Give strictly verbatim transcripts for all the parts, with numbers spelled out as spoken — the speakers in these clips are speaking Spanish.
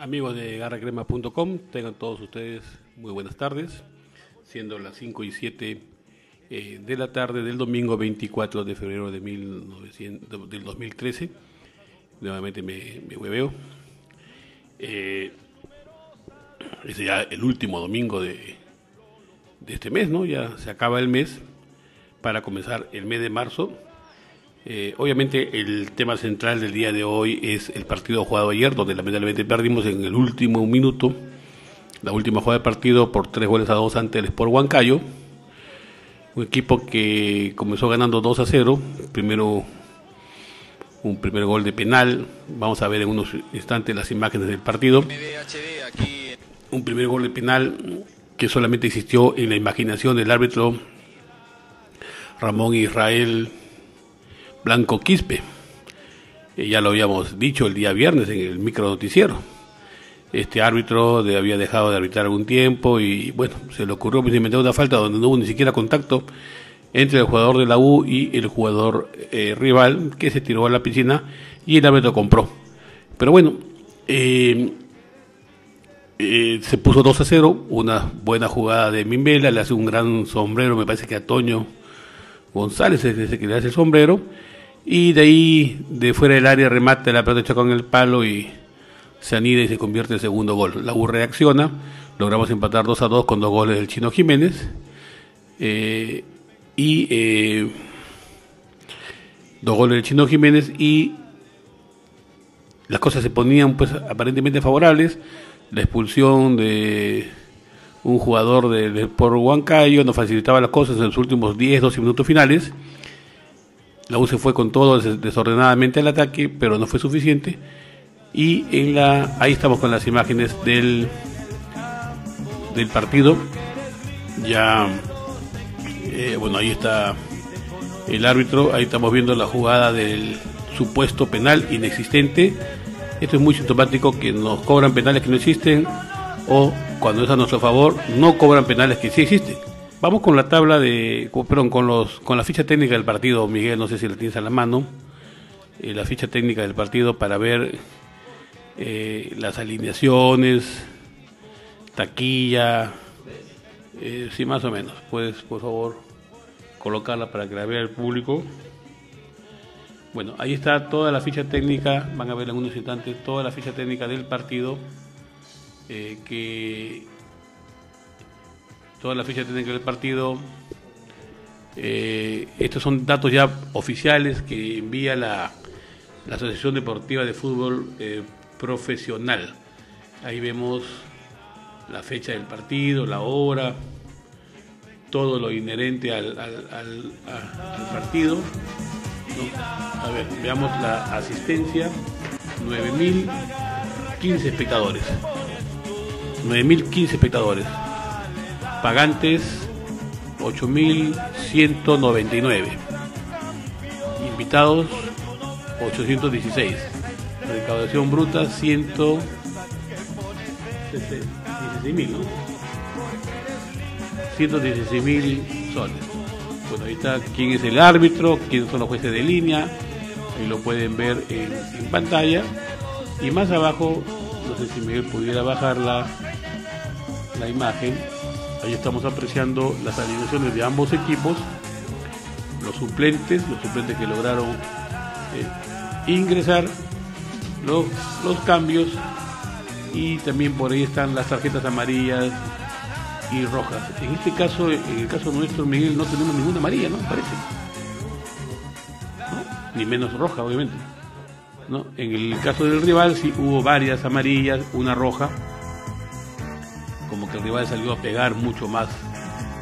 Amigos de garra crema punto com, tengan todos ustedes muy buenas tardes, siendo las cinco y siete eh, de la tarde del domingo veinticuatro de febrero de del dos mil trece. Nuevamente me, me hueveo. Eh, es ya el último domingo de, de este mes, ¿no? Ya se acaba el mes para comenzar el mes de marzo. Eh, obviamente el tema central del día de hoy es el partido jugado ayer, donde lamentablemente perdimos en el último minuto, la última jugada de partido por tres goles a dos ante el Sport Huancayo, un equipo que comenzó ganando dos a cero, primero un primer gol de penal. Vamos a ver en unos instantes las imágenes del partido. Un primer gol de penal que solamente existió en la imaginación del árbitro Ramón Israel Blanco Quispe. Eh, ya lo habíamos dicho el día viernes en el micro noticiero. Este árbitro de, había dejado de arbitrar algún tiempo y bueno, se le ocurrió pues inventar una falta donde no hubo ni siquiera contacto entre el jugador de la U y el jugador eh, rival, que se tiró a la piscina y el árbitro compró. Pero bueno, eh, eh, se puso dos a cero, una buena jugada de Mimbela, le hace un gran sombrero, me parece que a Toño González es el que le hace el sombrero, y de ahí, de fuera del área, remata la pelota, choca con el palo y se anida y se convierte en segundo gol. La U reacciona, logramos empatar dos a dos con dos goles del Chino Jiménez, eh, y eh, dos goles del Chino Jiménez, y las cosas se ponían pues aparentemente favorables. La expulsión de un jugador del Sport Huancayo nos facilitaba las cosas en los últimos diez, doce minutos finales. La U se fue con todo desordenadamente al ataque, pero no fue suficiente. Y en la ahí estamos con las imágenes del del partido. Ya eh, bueno, ahí está el árbitro, ahí estamos viendo la jugada del supuesto penal inexistente. Esto es muy sintomático, que nos cobran penales que no existen, o cuando es a nuestro favor no cobran penales que sí existen. Vamos con la tabla de con, perdón, con los con la ficha técnica del partido, Miguel, no sé si la tienes a la mano, eh, la ficha técnica del partido para ver eh, las alineaciones, taquilla, eh, sí, más o menos. Puedes por favor colocarla para que la vea el público. Bueno, ahí está toda la ficha técnica, van a ver en unos instantes toda la ficha técnica del partido. Eh, que todas las fichas tienen que ver el partido. Eh, estos son datos ya oficiales que envía la, la Asociación Deportiva de Fútbol eh, Profesional. Ahí vemos la fecha del partido, la hora, todo lo inherente al, al, al, a, al partido. No, a ver, veamos la asistencia: nueve mil quince espectadores. nueve mil quince espectadores. Pagantes ocho mil ciento noventa y nueve. Invitados ochocientos dieciséis. Recaudación bruta ciento dieciséis mil, ¿no? ciento dieciséis mil soles. Bueno, ahí está quién es el árbitro, quiénes son los jueces de línea. Ahí lo pueden ver en, en pantalla. Y más abajo, no sé si Miguel pudiera bajarla, la imagen. Ahí estamos apreciando las alineaciones de ambos equipos, los suplentes, los suplentes que lograron eh, ingresar, los, los cambios, y también por ahí están las tarjetas amarillas y rojas. En este caso, en el caso nuestro, Miguel, no tenemos ninguna amarilla, ¿no? Parece. ¿No? Ni menos roja, obviamente, ¿no? En el caso del rival sí hubo varias amarillas, una roja, como que el rival salió a pegar mucho más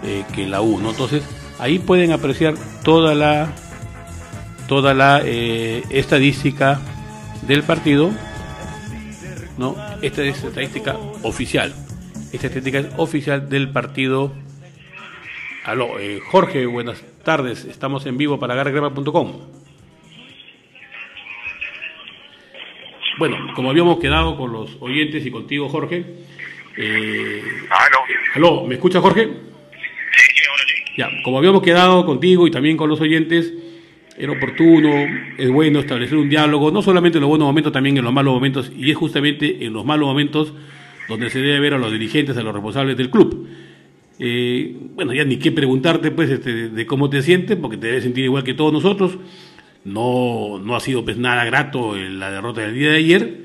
eh, que la U, ¿no? Entonces ahí pueden apreciar toda la toda la eh, estadística del partido, ¿no? Esta es estadística oficial, esta estadística es oficial del partido. Aló, eh, Jorge, buenas tardes, estamos en vivo para garra crema punto com. Bueno, como habíamos quedado con los oyentes y contigo, Jorge. Eh, aló. Aló, ¿me escucha, Jorge? Sí, sí, ahora sí. Ya, como habíamos quedado contigo y también con los oyentes, era oportuno, es bueno establecer un diálogo, no solamente en los buenos momentos, también en los malos momentos, y es justamente en los malos momentos donde se debe ver a los dirigentes, a los responsables del club. Eh, bueno, ya ni qué preguntarte pues este, de cómo te sientes, porque te debes sentir igual que todos nosotros. No, no ha sido pues nada grato la derrota del día de ayer,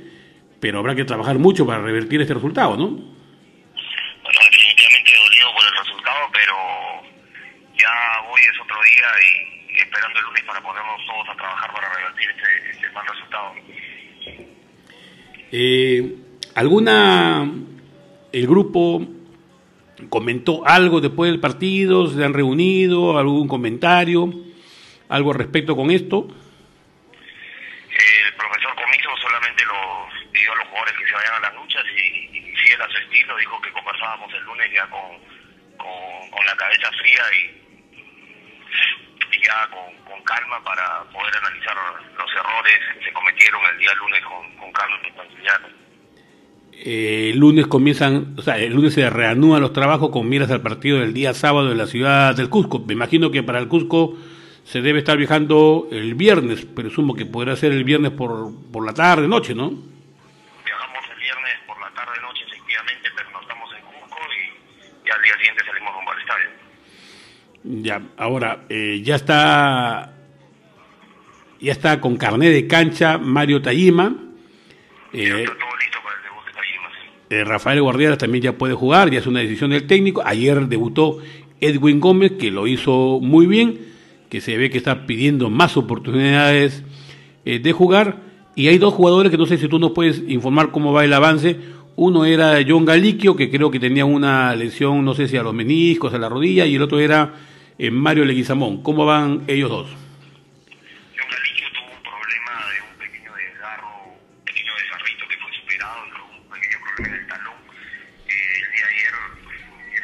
pero habrá que trabajar mucho para revertir este resultado, ¿no? Bueno, definitivamente dolido por el resultado, pero ya hoy es otro día y esperando el lunes para ponernos todos a trabajar para revertir este, este mal resultado. Eh, ¿Alguna... el grupo comentó algo después del partido? ¿Se han reunido? ¿Algún comentario? ¿Algo al respecto con esto? Eh, el profesor Comizzo solamente los pidió a los jugadores que se vayan a las luchas y, y fiel a su estilo, dijo que conversábamos el lunes ya con, con, con la cabeza fría y, y ya con, con calma para poder analizar los errores que se cometieron el día lunes con, con calma y tranquilidad. Eh, el lunes comienzan, o sea, el lunes se reanúan los trabajos con miras al partido del día sábado en la ciudad del Cusco. Me imagino que para el Cusco se debe estar viajando el viernes, presumo que podrá ser el viernes por, por la tarde, noche, ¿no? Viajamos el viernes por la tarde, noche, efectivamente, pero nos estamos en Cusco y, y al día siguiente salimos rumbo al estadio. Ya, ahora, eh, ya está, ya está con carné de cancha Mario Tallima. Eh, ya está todo listo para el debut de Tallima, sí. eh, Rafael Guardianes también ya puede jugar, ya es una decisión del técnico. Ayer debutó Edwin Gómez, que lo hizo muy bien, que se ve que está pidiendo más oportunidades eh, de jugar, y hay dos jugadores que no sé si tú nos puedes informar cómo va el avance. Uno era John Galliquio, que creo que tenía una lesión, no sé si a los meniscos, a la rodilla, y el otro era eh, Mario Leguizamón. ¿Cómo van ellos dos? John Galliquio tuvo un problema de un pequeño desgarro, un pequeño desgarrito que fue superado, un pequeño problema en el talón. Eh, el día de ayer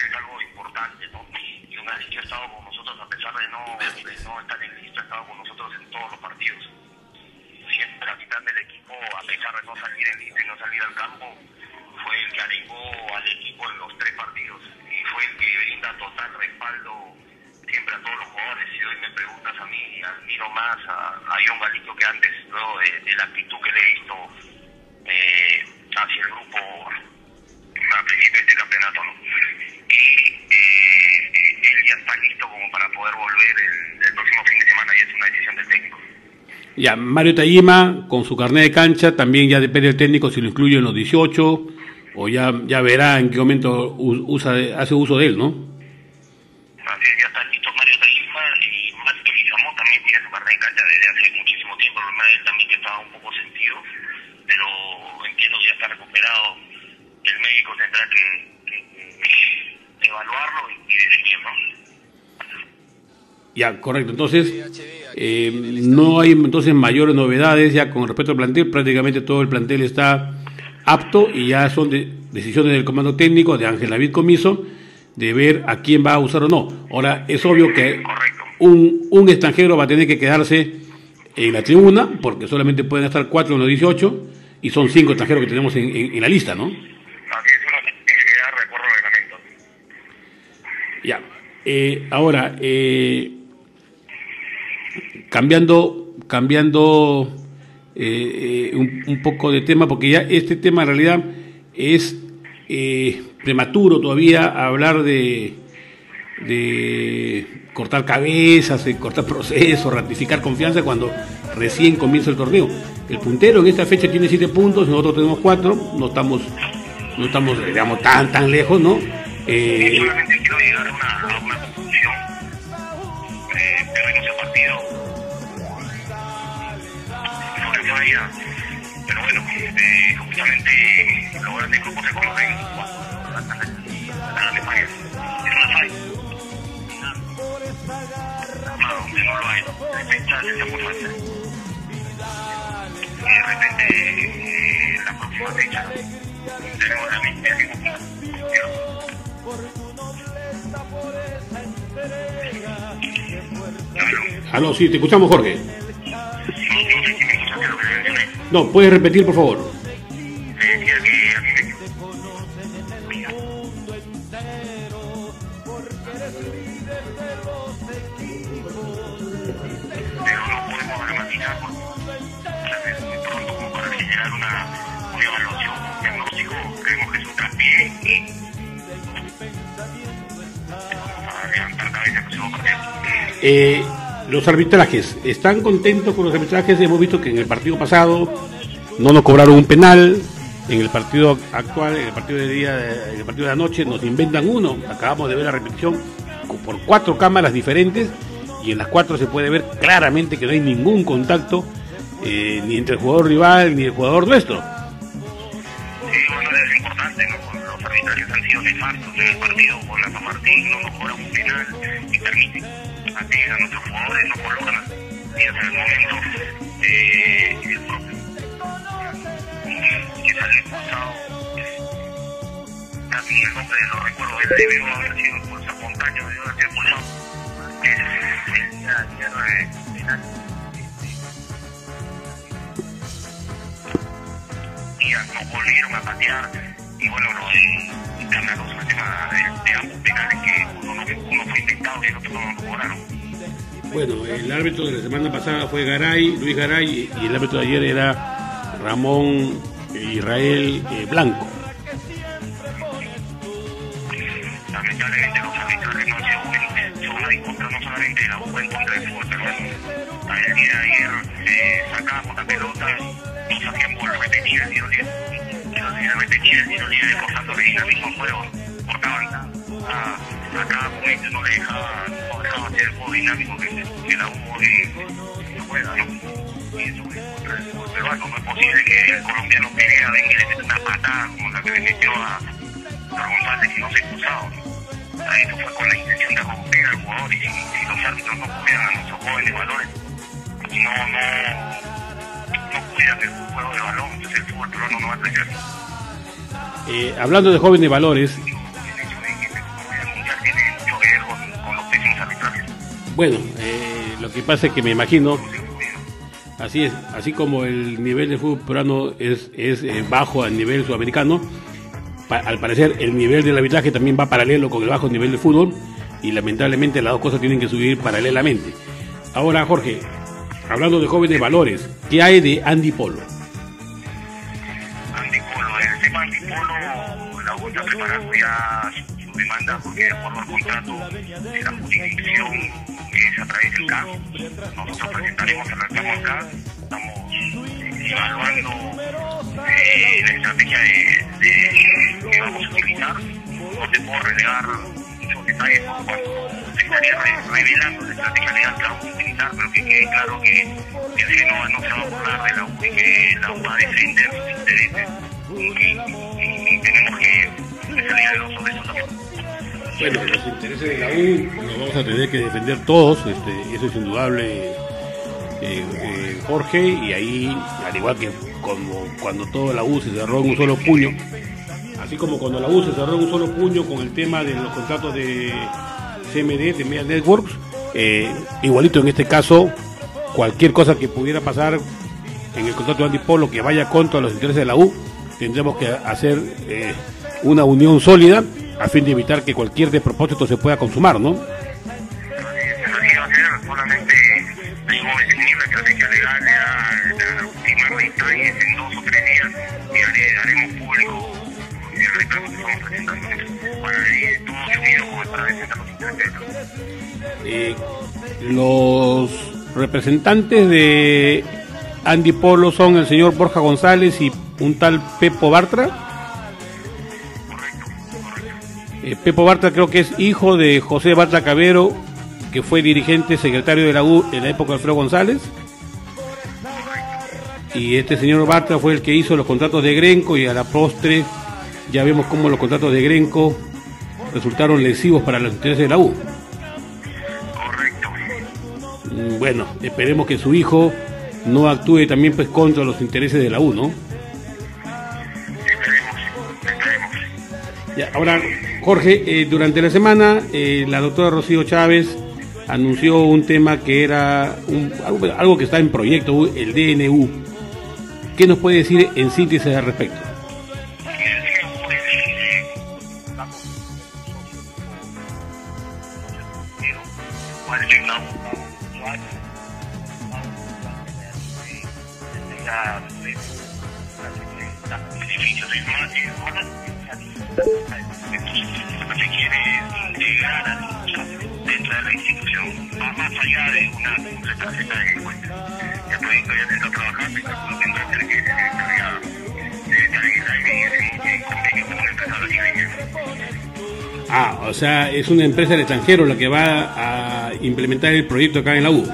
es algo importante, ¿no? John Galliquio ha estado con nosotros, a pesar de no... no están en lista, ha estado con nosotros en todos los partidos. Siempre capitán del equipo, a pesar de no salir en lista y no salir al campo, fue el que alentó al equipo en los tres partidos y fue el que brinda total respaldo siempre a todos los jugadores. Si hoy me preguntas a mí, admiro más a, a John Galliquio que antes, luego de, de la actitud que le he visto eh, hacia el grupo a principios de campeonato, ¿no? Y eh, él ya está listo como para poder volver el, el próximo fin de semana, y es una decisión del técnico. Ya, Mario Tallima, con su carnet de cancha, también ya depende del técnico si lo incluye en los dieciocho, o ya, ya verá en qué momento usa, hace uso de él, ¿no? Así es, ya está listo Mario Tallima, y Mario Leguizamón también tiene su carnet de cancha desde hace muchísimo tiempo. El problema de él también que estaba un poco sentido, pero entiendo que ya está recuperado. El médico tendrá que... evaluarlo y definirlo. Ya, correcto. Entonces, eh, no hay entonces mayores novedades ya con respecto al plantel. Prácticamente todo el plantel está apto y ya son de decisiones del comando técnico de Ángel David Comizzo de ver a quién va a usar o no. Ahora, es obvio que un, un extranjero va a tener que quedarse en la tribuna porque solamente pueden estar cuatro en los dieciocho y son cinco extranjeros que tenemos en, en, en la lista, ¿no? Ya, eh, ahora, eh, cambiando, cambiando eh, eh, un, un poco de tema, porque ya este tema en realidad es eh, prematuro todavía hablar de, de cortar cabezas, de cortar procesos, ratificar confianza cuando recién comienza el torneo. El puntero en esta fecha tiene siete puntos, nosotros tenemos cuatro, no estamos, no estamos digamos, tan, tan lejos, ¿no? Eh, solamente quiero llegar a una, a una conclusión. Eh, perdimos el partido por falla, pero bueno, eh, justamente los grandes grupos se conocen cuando fallas. Es una falla. No, donde no lo hay. De fecha se está por falta. Y de repente, eh, la próxima fecha tenemos la misma ejecución. Aló, sí, te escuchamos, Jorge. No, puedes repetir, por favor. llegar con, pronto, como para generar una, una evaluación, un diagnóstico. Creemos que es un traspié y para levantar cabeza el próximo partido. Eh, los arbitrajes, ¿están contentos con los arbitrajes? Hemos visto que en el partido pasado no nos cobraron un penal. En el partido actual, en el partido de día, en el partido de la noche, nos inventan uno. Acabamos de ver la repetición por cuatro cámaras diferentes y en las cuatro se puede ver claramente que no hay ningún contacto eh, ni entre el jugador rival ni el jugador nuestro. Sí, bueno, es importante, ¿no? Los arbitrajes han sido nefastos en el partido con la San Martín, no nos cobran un penal y permiten a nuestros jugadores, no colocan y hasta el momento eh, el propio que sale expulsado, casi el nombre de los recuerdos de debió haber sido expulsado, Montaño debió haber sido expulsado, que es el día final. Y nos volvieron a patear, y bueno, los escándalos, el tema de ambos penales, que uno, uno fue intentado y el otro no lo cobraron. Bueno, el árbitro de la semana pasada fue Garay, Luis Garay, y el árbitro de ayer era Ramón Israel eh, Blanco. Lamentablemente los árbitros no han sido buenos, en contra no solamente de la U, en contra del fútbol peruano. El día de ayer eh, sacábamos la pelota, nos hacíamos repetir el tiro libre, repetir el tiro libre, por tanto que el mismo juego, cortaban a cada momento, no le dejaba, no dejaba hacer el juego dinámico que, que la U eh, no juega, ¿no? Y eso es contra el fútbol peruano. No es posible que el colombiano pegue a venir y le mete una patada como la que le metió a González y no se ha expulsado, ¿no? A eso fue con la intención de romper al jugador. Y si, si los árbitros no cuidan a nuestros jóvenes valores, no, no, no cuidan el juego de balón, entonces el fútbol peruano no va a crecer. Eh, hablando de jóvenes valores, el hecho de que este fútbol mundial tiene mucho que ver con, con los pésimos arbitrajes. Bueno, eh, lo que pasa es que me imagino. Así es, así como el nivel de fútbol peruano es, es eh, bajo al nivel sudamericano, pa al parecer el nivel del arbitraje también va paralelo con el bajo nivel de fútbol y lamentablemente las dos cosas tienen que subir paralelamente. Ahora, Jorge, hablando de jóvenes valores, ¿qué hay de Andy Polo? Andy Polo, el tema Andy Polo, la U está preparando ya su demanda porque de acuerdo al contrato de la jurisdicción es a través del caso. Nosotros presentaremos el reclamo acá. Estamos evaluando eh, la estrategia de, de, de que vamos a utilizar. No te puedo relegar muchos detalles por cuanto se estaría revelando la estrategia legal que vamos a utilizar, pero que quede claro que el Génova no se va a burlar de la U y que la U va a defender sus intereses. Y, y, y tenemos que salir de los de esos asuntos. Bueno, los intereses de la U los vamos a tener que defender todos, este, eso es indudable, eh, eh, Jorge, y ahí, al igual que como cuando toda la U se cerró en un solo puño, así como cuando la U se cerró en un solo puño con el tema de los contratos de C M D, de Media Networks, eh, igualito en este caso, cualquier cosa que pudiera pasar en el contrato de Andy Polo que vaya contra los intereses de la U, tendremos que hacer eh, una unión sólida, a fin de evitar que cualquier despropósito se pueda consumar, ¿no? Así va a ser, solamente debemos definir la estrategia legal de la última vista y en dos o tres días le daremos público el reclamo que estamos presentando para que todos se unidos para presentar los intereses. Los representantes de Andy Polo son el señor Borja González y un tal Pepo Bartra. Pepo Bartra creo que es hijo de José Bartra Cabero, que fue dirigente secretario de la U en la época de Alfredo González. Y este señor Bartra fue el que hizo los contratos de Grenco y a la postre ya vemos cómo los contratos de Grenco resultaron lesivos para los intereses de la U. Correcto. Bueno, esperemos que su hijo no actúe también pues contra los intereses de la U, ¿no? Esperemos, esperemos. Ya, ahora, Jorge, eh, durante la semana eh, la doctora Rocío Chávez anunció un tema que era un, algo, algo que está en proyecto, el D N U. ¿Qué nos puede decir en síntesis al respecto? El D N U es la cual es la está, pues, el edificio de Inmobiliaria lo que quiere es llegar a luchar dentro de la institución, más más allá de una simple tarjeta de encuentro. El proyecto ya se está trabajando y no tendrá que ser encargado de la en convenio con una empresa brasileña. Ah, o sea, es una empresa del extranjero la que va a implementar el proyecto acá en la U.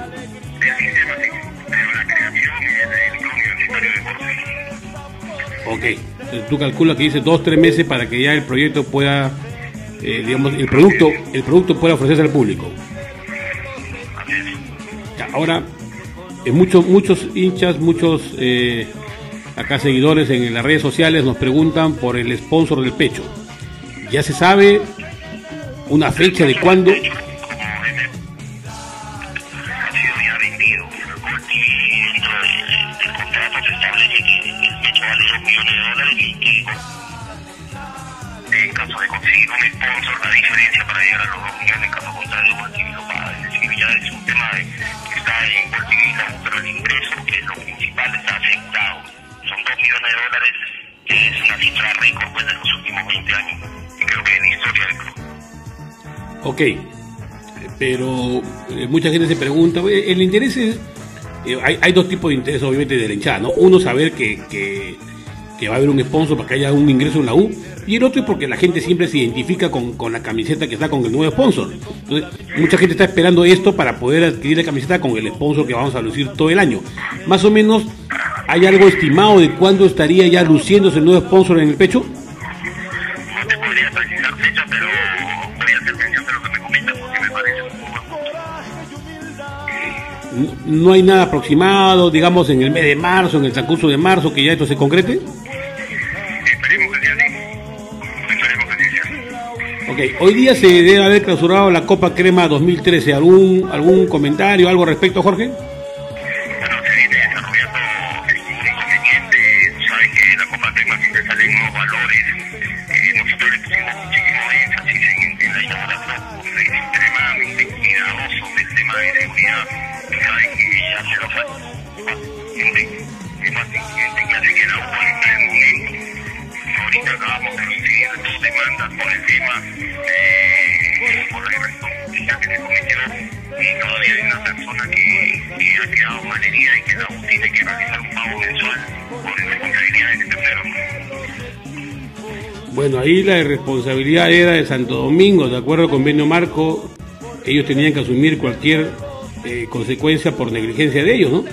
Ok, tú calculas que dice dos, tres meses para que ya el proyecto pueda, eh, digamos, el producto, el producto pueda ofrecerse al público. Ahora, eh, muchos, muchos hinchas, muchos eh, acá seguidores en las redes sociales nos preguntan por el sponsor del pecho. Ya se sabe una fecha de cuándo. Ok, pero eh, mucha gente se pregunta, el interés es, eh, hay, hay dos tipos de interés obviamente de la hinchada, ¿no? Uno saber que, que, que va a haber un sponsor para que haya un ingreso en la U, y el otro es porque la gente siempre se identifica con, con la camiseta que está con el nuevo sponsor. Entonces, mucha gente está esperando esto para poder adquirir la camiseta con el sponsor que vamos a lucir todo el año. Más o menos, ¿hay algo estimado de cuándo estaría ya luciéndose el nuevo sponsor en el pecho? No hay nada aproximado, digamos, en el mes de marzo, en el transcurso de marzo, que ya esto se concrete. Esperemos que sea. Ok, hoy día se debe haber clausurado la Copa Crema dos mil trece. ¿Algún, algún comentario, algo al respecto, Jorge? Bueno, se viene desarrollando ningún inconveniente. Saben que la Copa Crema siempre salen nuevos valores. Eh, nosotros le pusimos muchísimo énfasis en, en la inauguración. Es extremadamente cuidadoso del tema de seguridad. Saben que ya se lo falta es más incidente que hace que la U en el momento. Ahorita acabamos de recibir dos demandas por el tema de por la irresponsabilidad que se cometió, y todavía hay una persona que, que ha quedado mal herida y que la U tiene que realizar un pago mensual por irresponsabilidad de este tercero. Bueno, ahí la irresponsabilidad era de Santo Domingo, de acuerdo al convenio marco. Ellos tenían que asumir cualquier Eh, consecuencia por negligencia de ellos, ¿no? Ya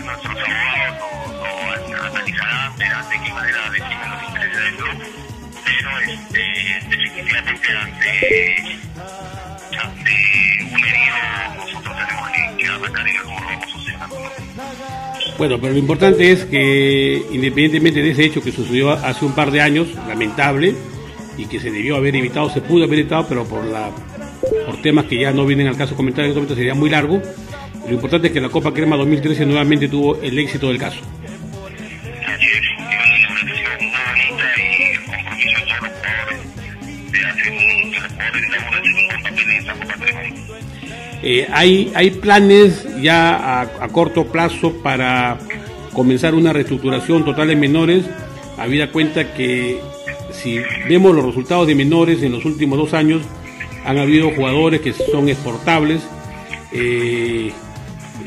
nuestros abogados no, no analizarán, verán de qué manera definen los intereses del club, pero este, definitivamente ante, ante un herido nosotros tenemos que, que arrancar y ver cómo lo vamos solucionando. Bueno, pero lo importante es que independientemente de ese hecho que sucedió hace un par de años, lamentable, y que se debió haber evitado, se pudo haber evitado, pero por la por temas que ya no vienen al caso comentar en este momento sería muy largo. Lo importante es que la Copa Crema dos mil trece nuevamente tuvo el éxito del caso. Así es, una organización muy bonita y el compromiso de todos los jugadores de hacer un, de los jugadores de hacer un buen papel en esta Copa Crema. Eh, ¿hay, ¿Hay planes ya a, a corto plazo para comenzar una reestructuración total en menores? Habida cuenta que si vemos los resultados de menores en los últimos dos años, han habido jugadores que son exportables, eh,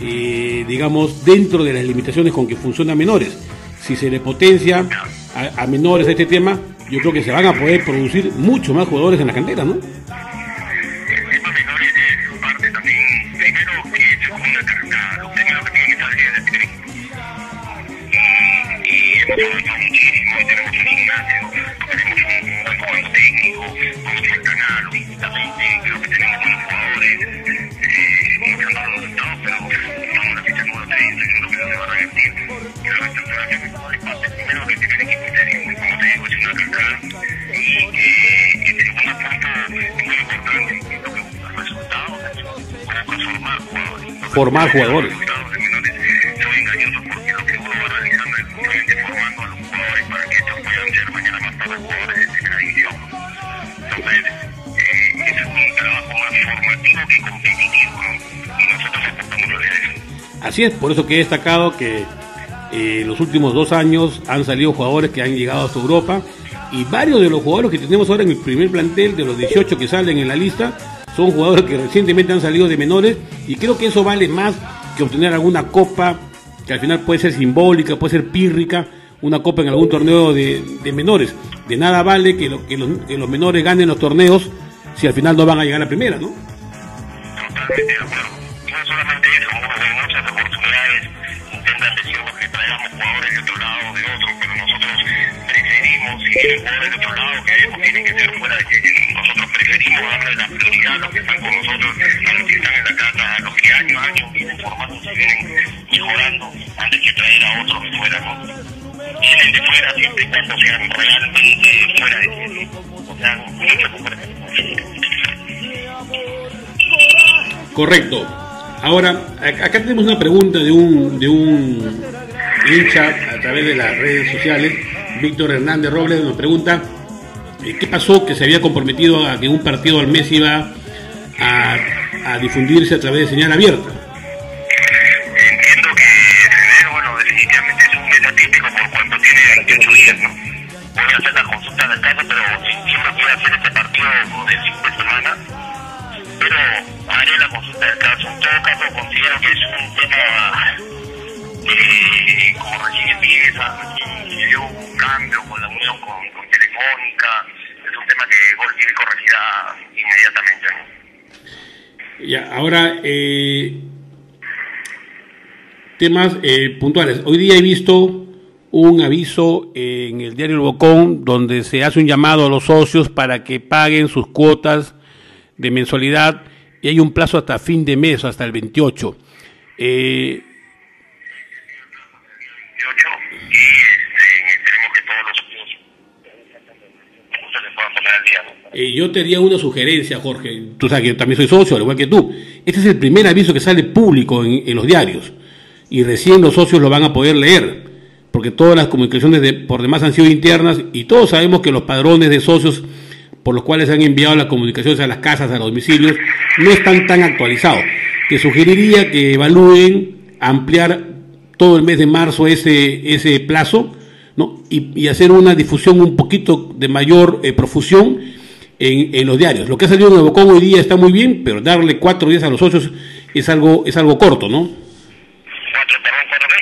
eh, digamos, dentro de las limitaciones con que funcionan menores. Si se le potencia a, a menores a este tema, yo creo que se van a poder producir mucho más jugadores en la cantera, ¿no? El tema menores es parte también, primero que es una carga, lo primero que tiene que salir es el técnico. Y, y hemos avanzado muchísimo, y tenemos un gimnasio, tenemos un buen juego técnico, con el canal, creo que tenemos buenos jugadores, eh, que han dado los resultados, pero estamos en la ficha número tres, seguro que no se va a revertir. Creo que la estructuración es parte primero que tiene el equipo, que como te digo, es una cascada, y que en segunda punta es muy importante, lo que busca resultados es formar jugadores. Formar jugadores. Así es, por eso que he destacado que eh, los últimos dos años han salido jugadores que han llegado hasta Europa, y varios de los jugadores que tenemos ahora en el primer plantel, de los dieciocho que salen en la lista, son jugadores que recientemente han salido de menores, y creo que eso vale más que obtener alguna copa, que al final puede ser simbólica, puede ser pírrica, una copa en algún torneo de, de menores. De nada vale que, lo, que, los, que los menores ganen los torneos si al final no van a llegar a primera, ¿no? Totalmente de acuerdo. Y no solamente eso, vamos a ver muchas oportunidades, intentan decirnos que traigamos jugadores de otro lado, de otro, pero nosotros preferimos, si vienen jugadores de otro lado, que ellos tienen que ser fuera de que nosotros preferimos darle la prioridad a los que están con nosotros, a los que están en la casa, a los que año a año vienen formándose, vienen mejorando, antes que traer a otros de fuera, ¿no? Vienen de fuera siempre y cuando sean realmente fuera de sí. O sea, mucha comparación. Correcto. Ahora, acá tenemos una pregunta de un de un hincha a través de las redes sociales. Víctor Hernández Robles nos pregunta ¿qué pasó que se había comprometido a que un partido al mes iba a, a difundirse a través de señal abierta? veintiocho días, ¿no? Voy a hacer la consulta del caso, pero siempre voy a hacer este partido de cinco semanas, pero haré la consulta del caso. En todo caso, considero que es un tema que, como recién empieza, se dio un cambio con la unión con, con Telefónica, es un tema que Gol T V corregirá inmediatamente, ¿no? Ya, ahora, eh, temas eh, puntuales. Hoy día he visto un aviso en el diario El Bocón donde se hace un llamado a los socios para que paguen sus cuotas de mensualidad y hay un plazo hasta fin de mes, hasta el veintiocho. Eh... veintiocho y este, esperemos que todos los socios se les puedan poner al día, ¿no? Eh, yo te haría una sugerencia, Jorge. Tú sabes que yo también soy socio, al igual que tú. Este es el primer aviso que sale público en, en los diarios y recién los socios lo van a poder leer, porque todas las comunicaciones de, por demás han sido internas y todos sabemos que los padrones de socios por los cuales se han enviado las comunicaciones a las casas, a los domicilios, no están tan actualizados. Te sugeriría que evalúen ampliar todo el mes de marzo ese, ese plazo, ¿no? y, y hacer una difusión un poquito de mayor eh, profusión en, en los diarios. Lo que ha salido en el Bocón hoy día está muy bien, pero darle cuatro días a los socios es algo, es algo corto, ¿no? ¿Cuatro, perdón, cuatro días?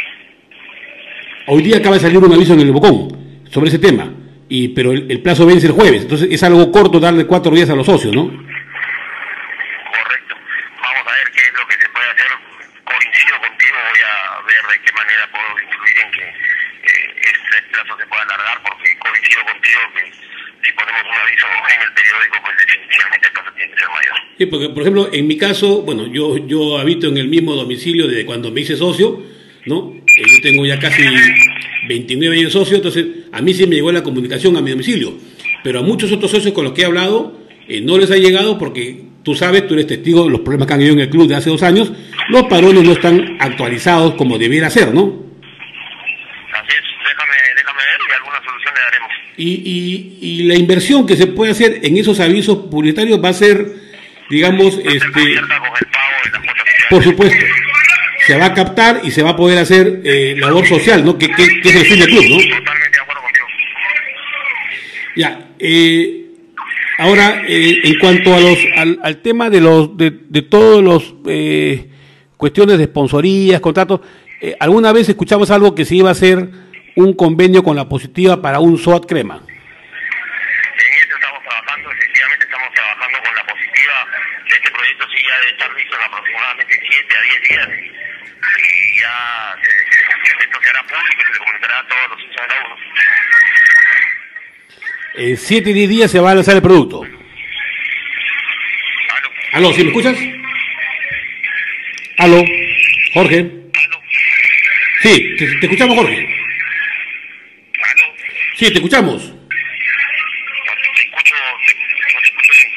Hoy día acaba de salir un aviso en el Bocón sobre ese tema, y pero el, el plazo vence el jueves, entonces es algo corto darle cuatro días a los socios, ¿no? Correcto. Vamos a ver qué es lo que se puede hacer. Coincido contigo, voy a ver de qué manera puedo influir en que eh, este plazo se pueda alargar, porque coincido contigo que si ponemos un aviso en el periódico, pues definitivamente el plazo tiene que ser mayor. Sí, porque por ejemplo, en mi caso, bueno, yo, yo habito en el mismo domicilio desde cuando me hice socio, ¿no? Eh, yo tengo ya casi veintinueve años de socio, entonces a mí sí me llegó la comunicación a mi domicilio, pero a muchos otros socios con los que he hablado eh, no les ha llegado porque tú sabes, tú eres testigo de los problemas que han habido en el club de hace dos años, los padrones no están actualizados como debiera ser, ¿no? Así es, déjame, déjame ver y alguna solución le daremos. Y, y, y la inversión que se puede hacer en esos avisos publicitarios va a ser, digamos, va a ser este, el pago de las cuotas sociales. Por supuesto. Se va a captar y se va a poder hacer eh, labor social, ¿no? Que, que, que es el fin del club, ¿no? Totalmente de acuerdo contigo. Ya, eh, ahora, eh, en cuanto a los, al, al tema de los, de, de todos los eh, cuestiones de sponsorías, contratos, eh, ¿alguna vez escuchamos algo que se iba a hacer un convenio con la Positiva para un SOAT crema? En eso estamos trabajando, efectivamente estamos trabajando con la Positiva. Este proyecto sí ya debe estar listo en aproximadamente siete a diez días. Y ya se, se, esto se hará público, se le comunicará a todos los hinchas de la U. En siete a diez días se va a lanzar el producto. Aló. Aló, ¿sí me escuchas? Aló, Jorge. Aló. Sí, te, te escuchamos, Jorge. Aló. Sí, te escuchamos. No te escucho, te, no te escucho bien.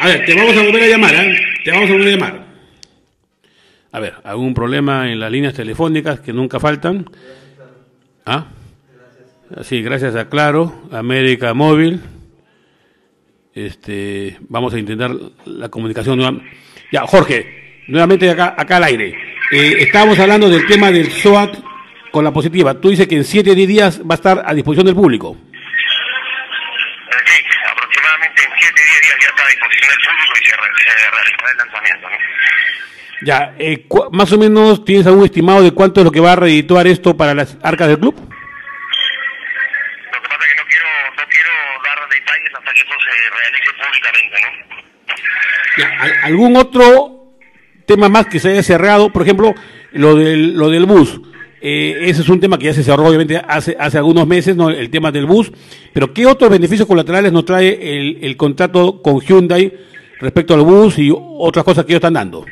A ver, te vamos a volver a llamar, ¿eh? Te vamos a volver a llamar. A ver, algún problema en las líneas telefónicas que nunca faltan. ¿Ah? Sí, gracias a Claro, América Móvil. Este, vamos a intentar la comunicación nuevamente. Ya, Jorge, nuevamente acá, acá al aire. Eh, estábamos hablando del tema del SOAT con la positiva. Tú dices que en siete a diez días va a estar a disposición del público. Sí, aproximadamente en siete a diez días ya está a disposición del público y se, re, se realizará el lanzamiento, ¿no? Ya, eh, cu más o menos, ¿tienes algún estimado de cuánto es lo que va a redituar esto para las arcas del club? Lo que pasa es que no quiero, no quiero dar detalles hasta que eso se realice públicamente, ¿no? Ya, ¿algún otro tema más que se haya cerrado? Por ejemplo, lo del, lo del bus. Eh, ese es un tema que ya se cerró, obviamente, hace, hace algunos meses, ¿no? El tema del bus. Pero, ¿qué otros beneficios colaterales nos trae el, el contrato con Hyundai respecto al bus y otras cosas que ellos están dando?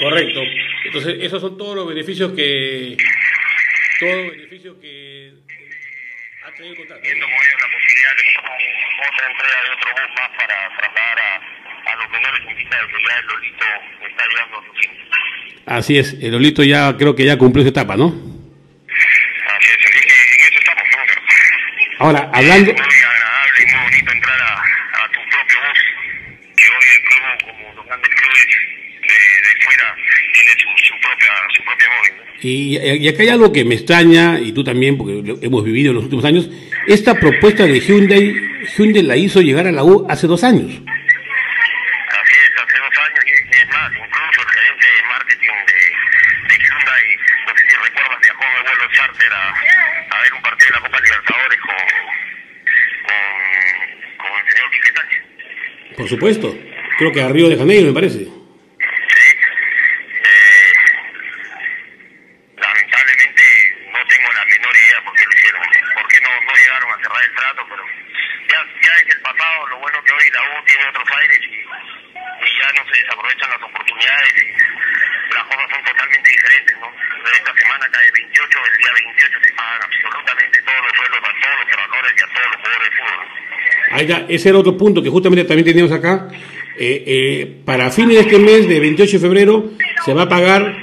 Correcto. Entonces, esos son todos los beneficios que todos los beneficios que ha tenido el contrato. Viendo como ellos la posibilidad de otra entrega de otro bus más para trasladar a, a los menores en vista de que ya el Lolito está llegando a su fin. Así es, el Lolito ya creo que ya cumplió su etapa, ¿no? Así es, así que en eso estamos, ¿no? Ahora, hablando... Y, y acá hay algo que me extraña, y tú también, porque lo hemos vivido en los últimos años. Esta propuesta de Hyundai, Hyundai la hizo llegar a la U hace dos años. Así es, hace dos años, y es más, incluso el gerente de marketing de, de Hyundai, no sé si recuerdas, viajó de vuelo charter a, a ver un partido de la Copa Libertadores con, con, con el señor Piquetani. Por supuesto, creo que a Río de Janeiro, me parece. Ese era otro punto que justamente también teníamos acá. Eh, eh, para fines de este mes, de veintiocho de febrero, se va a pagar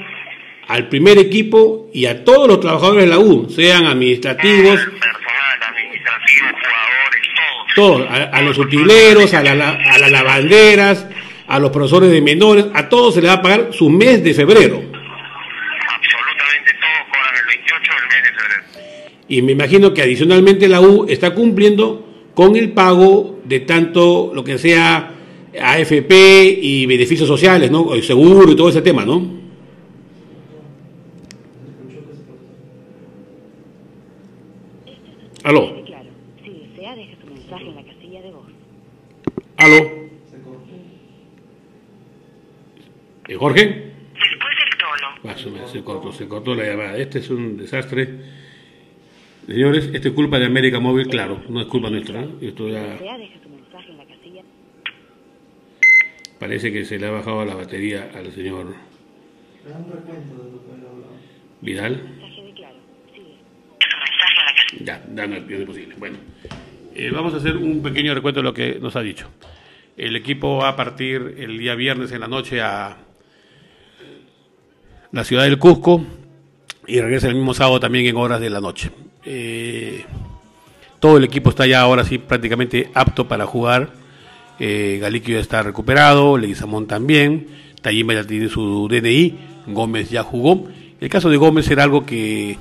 al primer equipo y a todos los trabajadores de la U, sean administrativos, personal, administrativos, jugadores, todos. Todos, a, a los utileros, a, la, a las lavanderas, a los profesores de menores, a todos se les va a pagar su mes de febrero. Absolutamente todos cobran el veintiocho del mes de febrero. Y me imagino que adicionalmente la U está cumpliendo con el pago de tanto lo que sea A F P y beneficios sociales, ¿no? El seguro y todo ese tema, ¿no? ¿Aló? Claro. Si desea, deje su mensaje en la casilla de voz. ¿Aló? ¿Eh, Jorge? Después del tono. Se cortó, se cortó la llamada. Este es un desastre. Señores, esto es culpa de América Móvil, claro, no es culpa nuestra, ¿no? Esto ya... Parece que se le ha bajado la batería al señor Vidal. Ya, da no es posible. Bueno, eh, vamos a hacer un pequeño recuento de lo que nos ha dicho. El equipo va a partir el día viernes en la noche a la ciudad del Cusco y regresa el mismo sábado también en horas de la noche. Eh, todo el equipo está ya ahora sí prácticamente apto para jugar. eh, Galliquio ya está recuperado, Leguizamón también, Tallima ya tiene su D N I, Gómez ya jugó. El caso de Gómez era algo que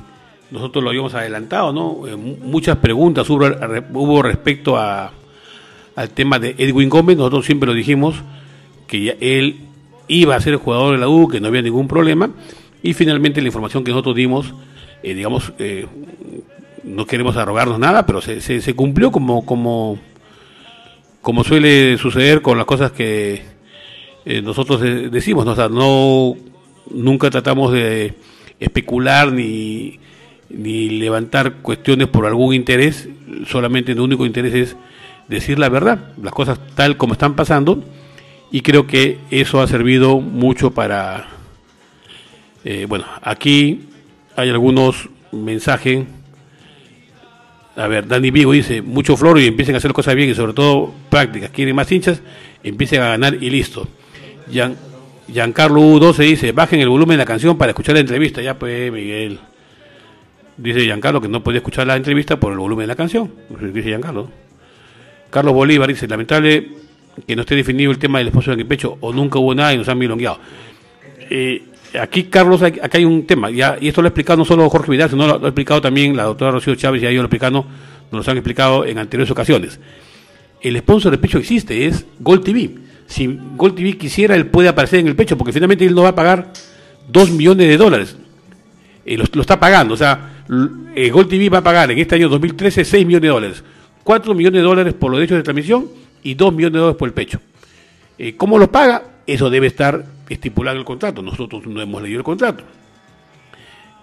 nosotros lo habíamos adelantado, ¿no? Eh, muchas preguntas hubo, hubo respecto a, al tema de Edwin Gómez. Nosotros siempre lo dijimos que ya él iba a ser el jugador de la U, que no había ningún problema, y finalmente la información que nosotros dimos, eh, digamos, eh, no queremos arrogarnos nada, pero se, se, se cumplió como, como, como suele suceder con las cosas que eh, nosotros decimos, ¿no? O sea, no, nunca tratamos de especular ni, ni levantar cuestiones por algún interés, solamente el único interés es decir la verdad, las cosas tal como están pasando, y creo que eso ha servido mucho para... Eh, bueno, aquí hay algunos mensajes. A ver, Dani Vigo dice, mucho floro y empiecen a hacer cosas bien y sobre todo prácticas. Quieren más hinchas, empiecen a ganar y listo. Gian, Giancarlo U doce dice, bajen el volumen de la canción para escuchar la entrevista. Ya pues, Miguel. Dice Giancarlo que no podía escuchar la entrevista por el volumen de la canción. Dice Giancarlo. Carlos Bolívar dice, lamentable que no esté definido el tema del esposo en el pecho o nunca hubo nada y nos han milongueado. Eh, Aquí, Carlos, acá hay un tema, ya, y esto lo ha explicado no solo Jorge Vidal, sino lo, lo ha explicado también la doctora Rocío Chávez, y a ellos lo explican, nos lo han explicado en anteriores ocasiones. El sponsor del pecho existe, es Gol T V. Si Gol T V quisiera, él puede aparecer en el pecho, porque finalmente él no va a pagar dos millones de dólares. Eh, lo, lo está pagando, o sea, eh, Gol T V va a pagar en este año dos mil trece seis millones de dólares, cuatro millones de dólares por los derechos de transmisión y dos millones de dólares por el pecho. Eh, ¿Cómo lo paga? Eso debe estar estipulado en el contrato. Nosotros no hemos leído el contrato.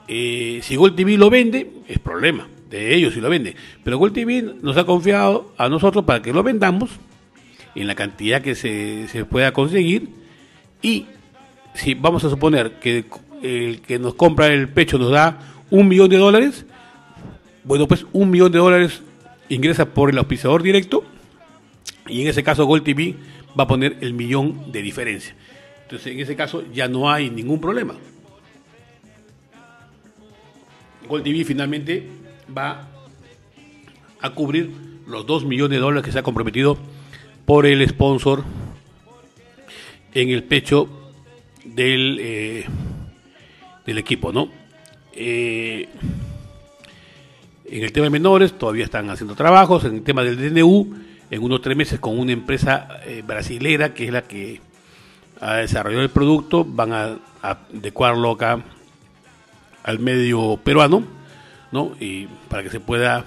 Eh, si Gol T V lo vende, es problema de ellos si lo vende. Pero Gol T V nos ha confiado a nosotros para que lo vendamos en la cantidad que se, se pueda conseguir. Y si vamos a suponer que el que nos compra el pecho nos da un millón de dólares, bueno, pues un millón de dólares ingresa por el auspiciador directo. Y en ese caso Gol T V va a poner el millón de diferencia. Entonces, en ese caso ya no hay ningún problema. Gol T V finalmente va a cubrir los dos millones de dólares que se ha comprometido por el sponsor en el pecho del, eh, del equipo, ¿no? Eh, en el tema de menores todavía están haciendo trabajos. En el tema del D N U, en unos tres meses con una empresa eh, brasilera que es la que ha desarrollado el producto, van a, a adecuarlo acá al medio peruano, ¿no? Y para que se pueda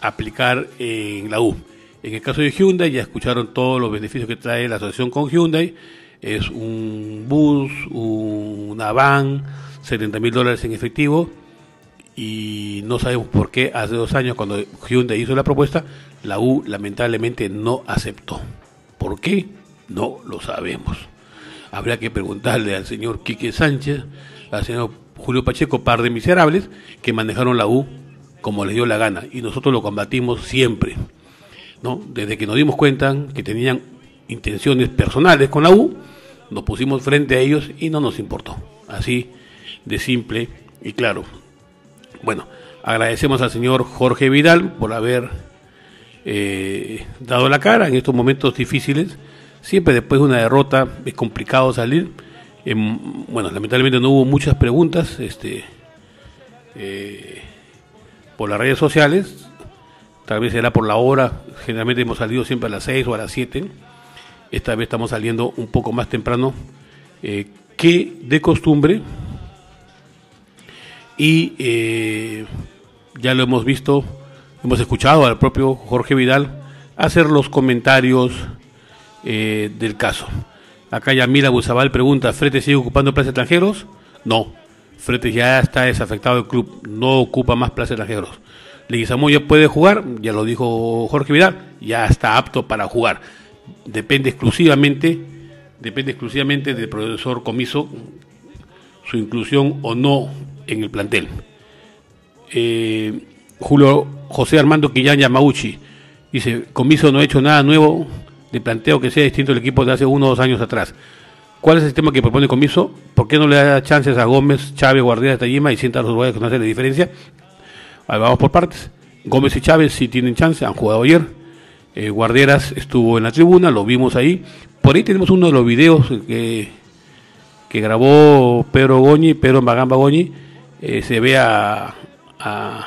aplicar en la U. En el caso de Hyundai, ya escucharon todos los beneficios que trae la asociación con Hyundai. Es un bus, una van, setenta mil dólares en efectivo. Y no sabemos por qué hace dos años, cuando Hyundai hizo la propuesta, la U lamentablemente no aceptó. ¿Por qué? No lo sabemos. Habría que preguntarle al señor Quique Sánchez, al señor Julio Pacheco, par de miserables que manejaron la U como les dio la gana. Y nosotros lo combatimos siempre, ¿no? Desde que nos dimos cuenta que tenían intenciones personales con la U, nos pusimos frente a ellos y no nos importó. Así de simple y claro. Bueno, agradecemos al señor Jorge Vidal por haber eh, dado la cara en estos momentos difíciles. Siempre después de una derrota es complicado salir. Eh, bueno, lamentablemente no hubo muchas preguntas este, eh, por las redes sociales. Tal vez será por la hora. Generalmente hemos salido siempre a las seis o a las siete. Esta vez estamos saliendo un poco más temprano eh, que de costumbre. Y eh, ya lo hemos visto, hemos escuchado al propio Jorge Vidal hacer los comentarios eh, del caso. Acá Yamila Buzabal pregunta, ¿Fretes sigue ocupando plazas extranjeros? No, Fretes ya está desafectado del club, no ocupa más plazas extranjeros. Leguizamoya puede jugar, ya lo dijo Jorge Vidal, ya está apto para jugar. Depende exclusivamente, depende exclusivamente del profesor Comizzo, su inclusión o no en el plantel. eh, Julio José Armando Quillán Yamauchi dice, Comizzo no ha hecho nada nuevo de planteo que sea distinto al equipo de hace uno o dos años atrás. ¿Cuál es el sistema que propone Comizzo? ¿Por qué no le da chances a Gómez, Chávez, Guardia de Tallima y sienta a los uruguayos que no hacen la diferencia? Ahí vamos por partes. Gómez y Chávez sí tienen chance, han jugado ayer. eh, Guarderas estuvo en la tribuna, lo vimos ahí. Por ahí tenemos uno de los videos que, que grabó Pedro Goñi, Pedro Magamba Goñi. Eh, se ve a, a,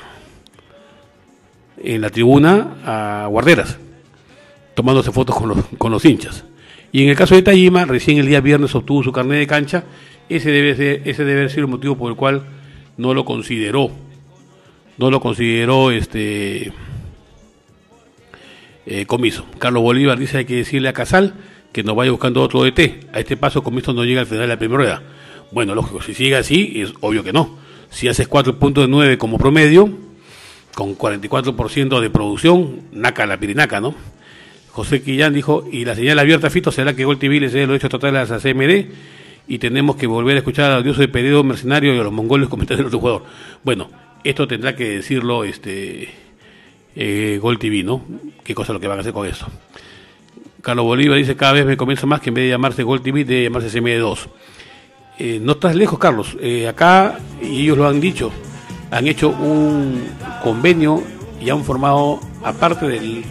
en la tribuna a Guarderas tomándose fotos con los, con los hinchas. Y en el caso de Tallima, recién el día viernes obtuvo su carnet de cancha. Ese debe ser, ese debe ser el motivo por el cual no lo consideró, no lo consideró este eh, Comizzo. Carlos Bolívar dice, hay que decirle a Casal que nos vaya buscando otro D T. A este paso Comizzo no llega al final de la primera rueda. Bueno, lógico, si sigue así es obvio que no. Si haces cuatro punto nueve como promedio, con cuarenta y cuatro por ciento de producción, naca la pirinaca, ¿no? José Quillán dijo, y la señal abierta, Fito, será que Gol T V les dé los hechos totales a C M D y tenemos que volver a escuchar al odioso de Peredo Mercenario y a los mongoles comentar del otro jugador. Bueno, esto tendrá que decirlo este eh, Gol T V, ¿no? Qué cosa lo que van a hacer con eso. Carlos Bolívar dice, cada vez me convenzo más que en vez de llamarse Gol T V, de llamarse C M D dos. Eh, no estás lejos, Carlos. Eh, acá, y ellos lo han dicho, han hecho un convenio y han formado, aparte del,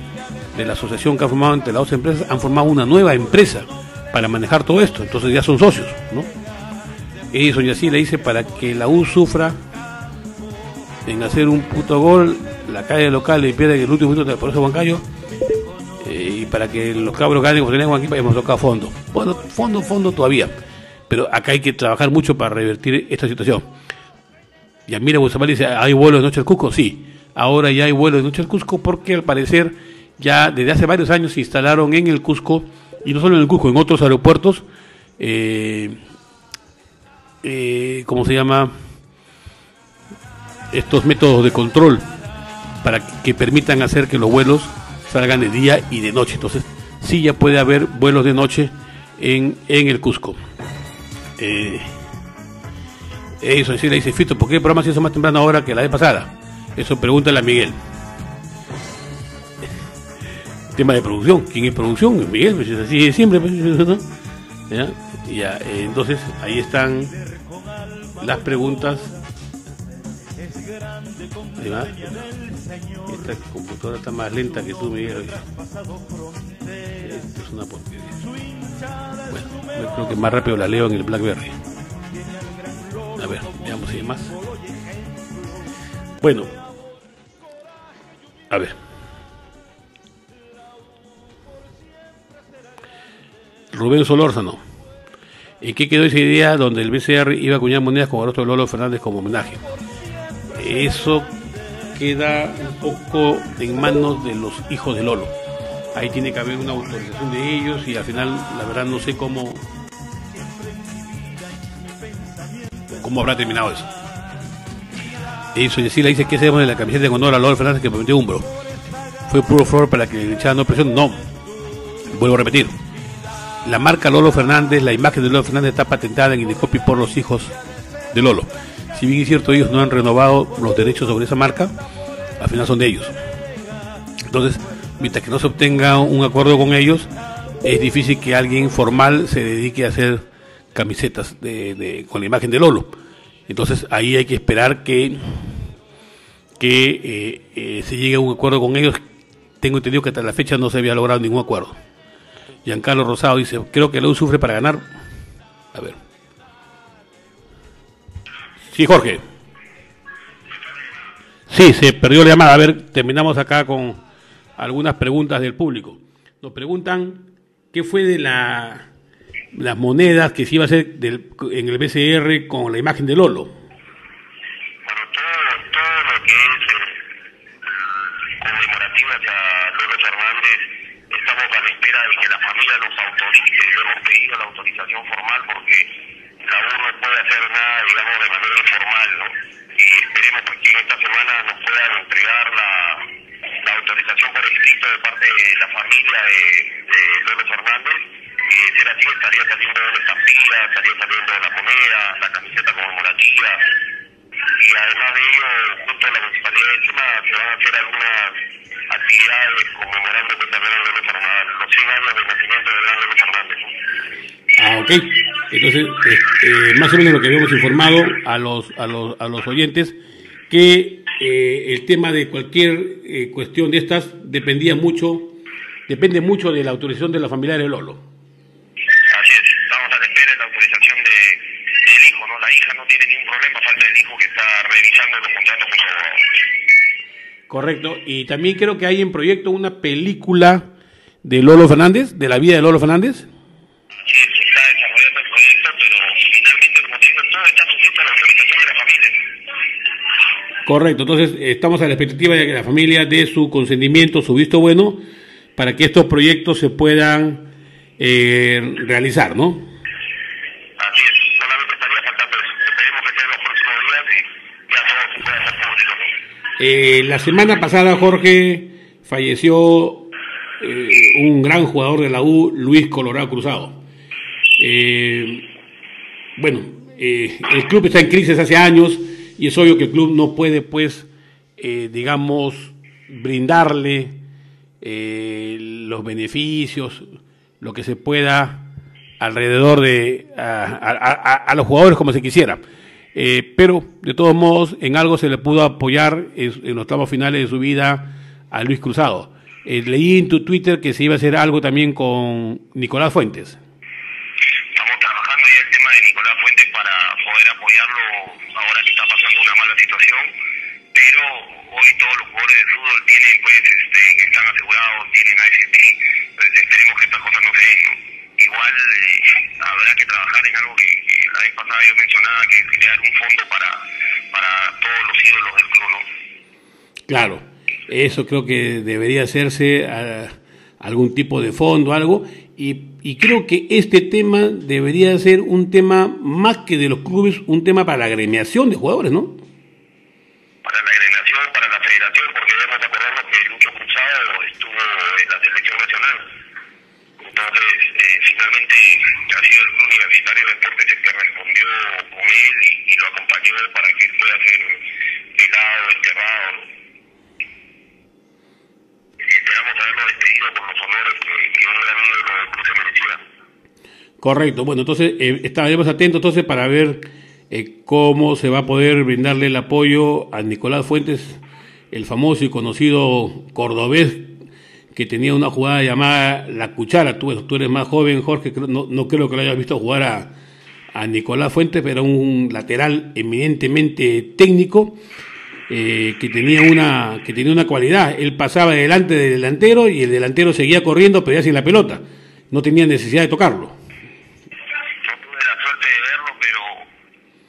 de la asociación que han formado entre las dos empresas, han formado una nueva empresa para manejar todo esto. Entonces ya son socios, ¿no? Edison Yacile dice, para que la U sufra en hacer un puto gol, la calle local y pierde el último minuto del Poderoso Huancayo, eh, y para que los cabros ganen con Huancayo hemos tocado fondo. Bueno, fondo, fondo todavía. Pero acá hay que trabajar mucho para revertir esta situación. Y mira, Guzmán dice, ¿hay vuelos de noche al Cusco? Sí, ahora ya hay vuelos de noche al Cusco porque al parecer ya desde hace varios años se instalaron en el Cusco, y no solo en el Cusco, en otros aeropuertos, eh, eh, ¿cómo se llama? Estos métodos de control para que permitan hacer que los vuelos salgan de día y de noche. Entonces, sí ya puede haber vuelos de noche en, en el Cusco. Eh, eso, sí, le dice Fito, ¿por qué el programa se hizo más temprano ahora que la vez pasada? Eso pregúntale a Miguel. Tema de producción, ¿quién es producción? Miguel, pues es así de siempre, pues, ¿no? ¿Ya? Ya, eh, entonces ahí están las preguntas. ¿Va? Esta computadora está más lenta que tú, Miguel. Esto es una porquería. Bueno, yo creo que más rápido la leo en el BlackBerry. A ver, veamos si hay más. Bueno, a ver. Rubén Solórzano. ¿En qué quedó esa idea donde el B C R iba a acuñar monedas con el rostro de Lolo Fernández como homenaje? Eso queda un poco en manos de los hijos de Lolo. Ahí tiene que haber una autorización de ellos y al final, la verdad, no sé cómo cómo habrá terminado eso. Eso, Yacila dice, ¿qué hacemos de la camiseta en honor a Lolo Fernández que prometió Umbro? ¿Fue puro flor para que le echaran no presión? No. Vuelvo a repetir. La marca Lolo Fernández, la imagen de Lolo Fernández está patentada en Indecopi por los hijos de Lolo. Si bien es cierto, ellos no han renovado los derechos sobre esa marca, al final son de ellos. Entonces, mientras que no se obtenga un acuerdo con ellos, es difícil que alguien formal se dedique a hacer camisetas de, de, con la imagen de Lolo. Entonces, ahí hay que esperar que, que eh, eh, se llegue a un acuerdo con ellos. Tengo entendido que hasta la fecha no se había logrado ningún acuerdo. Giancarlo Rosado dice, creo que Lolo sufre para ganar. A ver. Sí, Jorge. Sí, se perdió la llamada. A ver, terminamos acá con algunas preguntas del público. Nos preguntan qué fue de la, las monedas que se iba a hacer del, en el B C R con la imagen de Lolo. Bueno, todo, todo lo que es eh, conmemorativas a Lolo Fernández, estamos a la espera de que la familia los autorice. Yo hemos pedido la autorización formal porque la U no puede hacer nada, digamos, de manera informal, ¿no? Y esperemos pues, que esta semana nos puedan entregar la, la autorización por escrito de parte de la familia de, de Lolo Fernández. Y de ser así, estaría saliendo de la estampilla, estaría saliendo de la moneda, la camiseta conmemorativa. Y además de ello, junto a la Municipalidad de Lima, se van a hacer algunas actividades conmemorando pues, también a Lolo Fernández, los cien años del nacimiento de Lolo Fernández, ¿no? Ah, ok. Entonces, eh, eh, más o menos lo que habíamos informado a los a los, a los oyentes, que eh, el tema de cualquier eh, cuestión de estas dependía mucho, depende mucho de la autorización de la familia de Lolo. Así es, estamos a la espera de la autorización de, del hijo, ¿no? La hija no tiene ningún problema, falta el hijo que está revisando los contratos con su abogado. Correcto, y también creo que hay en proyecto una película de Lolo Fernández, de la vida de Lolo Fernández. Correcto, entonces estamos a la expectativa de que la familia dé su consentimiento, su visto bueno, para que estos proyectos se puedan eh, realizar, ¿no? Así es, solamente estaría faltando eso. Esperemos que sea en los próximos días Eh, la semana pasada, Jorge, falleció eh, un gran jugador de la U, Luis Colorado Cruzado. Eh, bueno, eh, el club está en crisis hace años y es obvio que el club no puede, pues, eh, digamos, brindarle eh, los beneficios, lo que se pueda alrededor de a, a, a, a los jugadores como se quisiera. Eh, pero, de todos modos, en algo se le pudo apoyar en, en los tramos finales de su vida a Luis Cruzado. Eh, leí en tu Twitter que se iba a hacer algo también con Nicolás Fuentes. Estamos trabajando ya el tema de Nicolás Fuentes para poder apoyarlo ahora que está pasando una mala situación, pero hoy todos los jugadores de fútbol tienen, pues, este, están asegurados, tienen A F P, entonces esperemos que estas cosas no se den, ¿no? Igual eh, habrá que trabajar en algo que, que la vez pasada yo mencionaba, que es crear un fondo para, para todos los ídolos del club, ¿no? Claro, eso creo que debería hacerse, a, algún tipo de fondo, algo, y, y creo que este tema debería ser un tema más que de los clubes, un tema para la agremiación de jugadores, ¿no? Para la agremiación, para la federación, porque debemos acordarnos que Lucho Cruzado estuvo en la selección nacional. Entonces, eh, finalmente ha sido el club universitario de deportes el que respondió con él y, y lo acompañó para que él pueda ser pelado, enterrado. Y esperamos haberlo despedido con los honores que, que un gran ídolo del club se merecía. Correcto, bueno, entonces eh, estaremos atentos entonces para ver eh, cómo se va a poder brindarle el apoyo a Nicolás Fuentes, el famoso y conocido cordobés, que tenía una jugada llamada La Cuchara. Tú, tú eres más joven, Jorge, no, no creo que lo hayas visto jugar a, a Nicolás Fuentes, pero un lateral eminentemente técnico, eh, que tenía una que tenía una cualidad. Él pasaba delante del delantero y el delantero seguía corriendo, pero ya sin la pelota. No tenía necesidad de tocarlo. Yo tuve la suerte de verlo, pero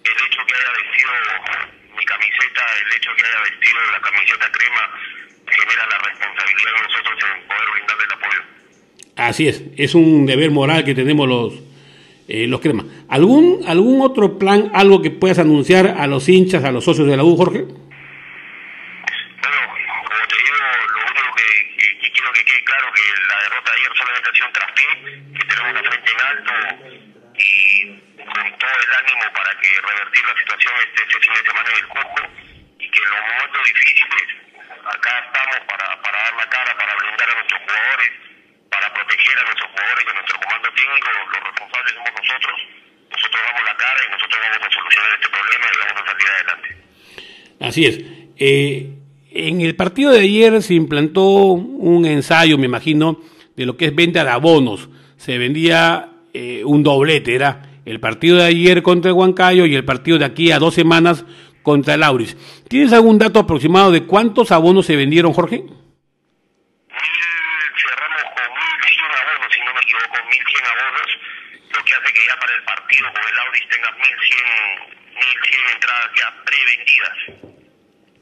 el hecho que haya vestido mi camiseta, el hecho que haya vestido la camiseta crema, genera la responsabilidad de nosotros en poder brindarle el apoyo. Así es, es un deber moral que tenemos los eh, los cremas. ¿Algún, ¿Algún otro plan, algo que puedas anunciar a los hinchas, a los socios de la U, Jorge? Bueno, como te digo, lo único que, que, que quiero que quede claro que la derrota de ayer solamente ha sido un traspié, que tenemos la frente en alto y con todo el ánimo para que revertir la situación este, este fin de semana en el Cusco, y que los momentos difíciles acá estamos para, para dar la cara, para brindar a nuestros jugadores, para proteger a nuestros jugadores y a nuestro comando técnico. Los responsables somos nosotros, nosotros damos la cara y nosotros vamos a solucionar este problema y vamos a salir adelante. Así es. Eh, en el partido de ayer se implantó un ensayo, me imagino, de lo que es venta de abonos. Se vendía eh, un doblete, era el partido de ayer contra el Huancayo y el partido de aquí a dos semanas contra el Auris. ¿Tienes algún dato aproximado de cuántos abonos se vendieron, Jorge? Cerramos con mil cien abonos, si no me equivoco, mil cien abonos, lo que hace que ya para el partido con el Auris tengas mil cien entradas ya prevendidas.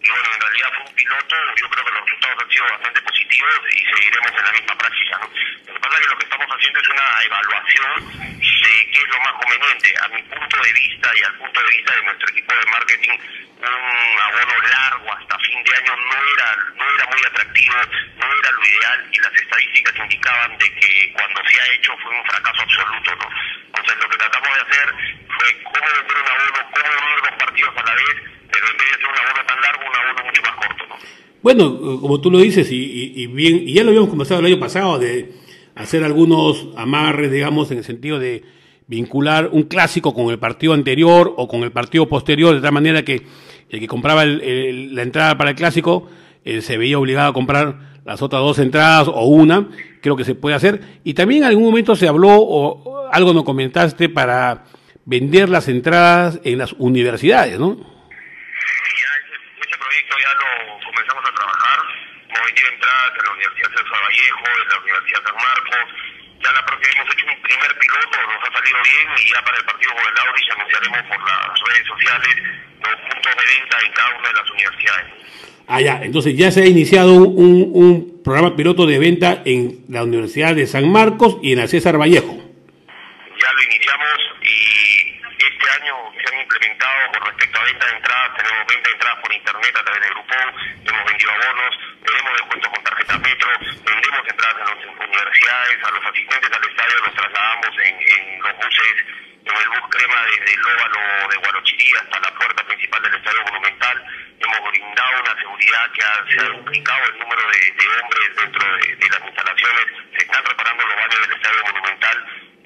Y bueno, en realidad fue un piloto, yo creo que los resultados han sido bastante positivos y seguiremos en la misma práctica, ¿no? Lo que pasa es que lo que estamos haciendo es una evaluación de qué es lo más conveniente. A mi punto de vista y al punto de vista de nuestro equipo de marketing, un abono largo hasta fin de año no era no era muy atractivo, no era lo ideal, y las estadísticas indicaban de que cuando se ha hecho fue un fracaso absoluto, ¿no? Entonces lo que tratamos de hacer fue cómo vender un abono, cómo vender dos partidos a la vez, pero en vez de hacer un abono tan largo, un abono mucho más corto, ¿no? Bueno, como tú lo dices, y, y, y bien, y ya lo habíamos conversado el año pasado, de hacer algunos amarres, digamos, en el sentido de vincular un clásico con el partido anterior o con el partido posterior, de tal manera que el que compraba el, el, la entrada para el clásico eh, se veía obligado a comprar las otras dos entradas o una. Creo que se puede hacer. Y también en algún momento se habló, o, o algo nos comentaste, para vender las entradas en las universidades, ¿no? En la Universidad César Vallejo, en la Universidad San Marcos. Ya la próxima hemos hecho un primer piloto, nos ha salido bien, y ya para el partido con el Auris anunciaremos por las redes sociales los puntos de venta en cada una de las universidades. Ah, ya, entonces ya se ha iniciado un, un programa piloto de venta en la Universidad de San Marcos y en la César Vallejo. Ya lo iniciamos, y este año se han implementado con respecto a venta de entradas, tenemos venta de entradas por internet a través de asistentes al estadio los trasladamos en, en los buses, en el bus crema desde el óvalo de Guarochirí hasta la puerta principal del estadio Monumental. Hemos brindado una seguridad que ha, se ha duplicado el número de, de hombres dentro de, de las instalaciones. Se están reparando los baños del estadio Monumental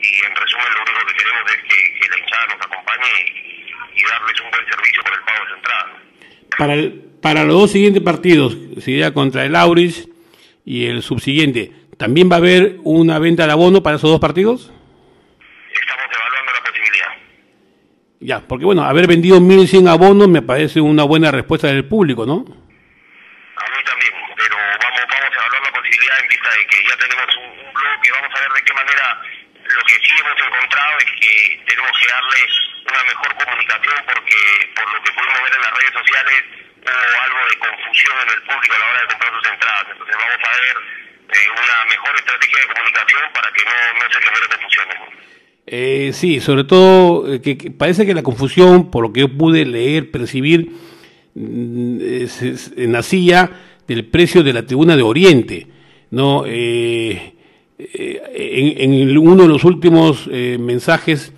y, en resumen, lo único que queremos es que, que la hinchada nos acompañe y, y darles un buen servicio por el pago de su entrada. Para, el, para los dos siguientes partidos, sería contra el Auris y el subsiguiente, ¿también va a haber una venta de abono para esos dos partidos? Estamos evaluando la posibilidad. Ya, porque bueno, haber vendido mil cien abonos me parece una buena respuesta del público, ¿no? A mí también, pero vamos, vamos a evaluar la posibilidad en vista de que ya tenemos un, un blog que vamos a ver de qué manera. Lo que sí hemos encontrado es que tenemos que darles una mejor comunicación porque, por lo que pudimos ver en las redes sociales, hubo algo de confusión en el público a la hora de comprar sus entradas. Entonces vamos a ver eh, una mejor estrategia de comunicación para que no, no se genere confusión. Eh, sí, sobre todo eh, que, que parece que la confusión, por lo que yo pude leer, percibir, es, es, nacía del precio de la tribuna de Oriente, ¿no? Eh, eh, en, en uno de los últimos eh, mensajes,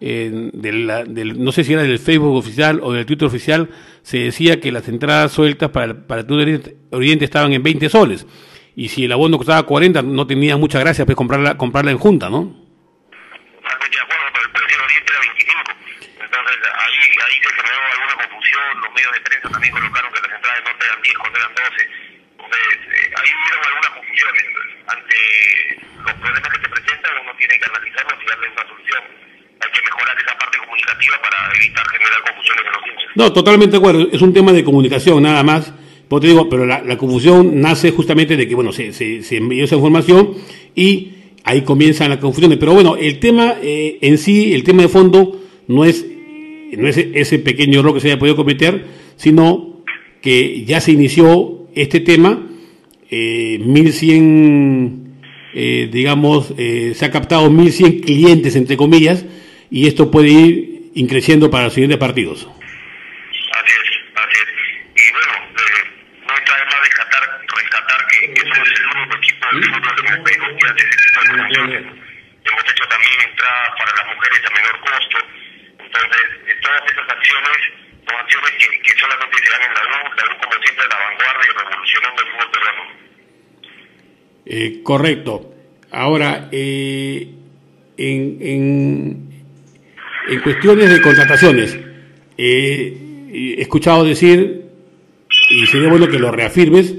eh, de la, del, no sé si era del Facebook oficial o del Twitter oficial, se decía que las entradas sueltas para, para la tribuna de Oriente, Oriente estaban en veinte soles, y si el abono costaba cuarenta, no tenía mucha gracia pues comprarla, comprarla en junta, ¿no? De acuerdo, pero el precio de Oriente era veinticinco, entonces ahí, ahí se generó alguna confusión. Los medios de prensa también colocaron que las entradas del norte eran diez cuando eran doce, entonces eh, ahí hubieron algunas confusiones. Entonces, ante los problemas que se presentan, uno tiene que analizarlos y darle una solución. Hay que mejorar esa parte comunicativa para evitar generar confusiones en los hinchas. No, totalmente de acuerdo, es un tema de comunicación nada más. Pues te digo, pero la, la confusión nace justamente de que, bueno, se, se, se envió esa información y ahí comienzan las confusiones. Pero bueno, el tema eh, en sí, el tema de fondo, no es, no es ese pequeño error que se haya podido cometer, sino que ya se inició este tema, eh, mil cien, eh, digamos, eh, se ha captado mil cien clientes, entre comillas, y esto puede ir increciendo para los siguientes partidos. Así es, así es. Y bueno, eh, no está de más rescatar, rescatar que eso es el único equipo del fútbol en el Perú que hace ese tipo de promociones. Hemos hecho también entradas para las mujeres a menor costo. Entonces, todas esas acciones son acciones que, que solamente se dan en la U, la U como siempre a la vanguardia y revolucionando el fútbol peruano. Eh, correcto. Ahora, eh, en, en, en cuestiones de contrataciones, eh, he escuchado decir, y sería bueno que lo reafirmes,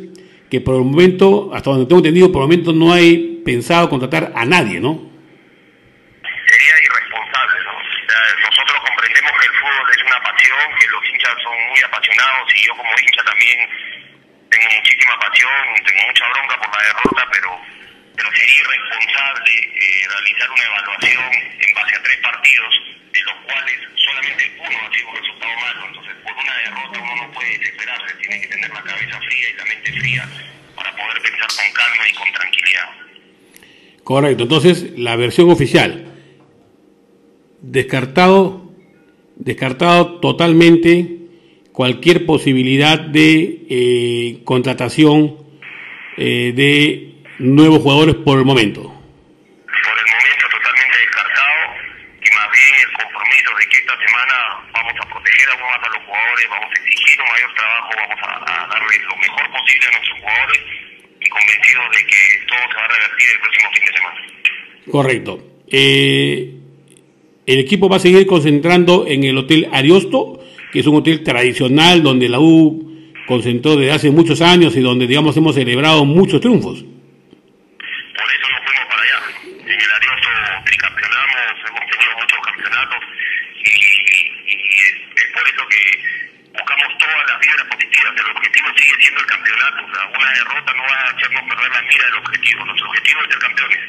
que por el momento, hasta donde tengo entendido, por el momento no hay pensado contratar a nadie, ¿no? Sería irresponsable, ¿no? O sea, nosotros comprendemos que el fútbol es una pasión, que los hinchas son muy apasionados, y yo como hincha también tengo muchísima pasión, tengo mucha bronca por la derrota, pero, pero sería irresponsable eh, realizar una evaluación en base a tres partidos, de los cuales solamente uno ha sido un resultado malo. Entonces, por una derrota uno no puede desesperarse, tiene que tener la cabeza fría y la mente fría para poder pensar con calma y con tranquilidad. Correcto, entonces la versión oficial, descartado, descartado totalmente cualquier posibilidad de eh, contratación eh, de nuevos jugadores por el momento. Vamos a exigir un mayor trabajo, vamos a, a darle lo mejor posible a nuestros jugadores y convencidos de que todo se va a revertir el próximo fin de semana. Correcto. Eh, el equipo va a seguir concentrando en el Hotel Ariosto, que es un hotel tradicional donde la U concentró desde hace muchos años y donde, digamos, hemos celebrado muchos triunfos. Por eso nos fuimos para allá. En el Ariosto tricampeonamos, hemos tenido muchos campeonatos y, y, y es por eso que buscamos todas las vibras positivas. El objetivo sigue siendo el campeonato. O sea, una derrota no va a hacernos perder la mira del objetivo. Nuestro objetivo es ser campeones.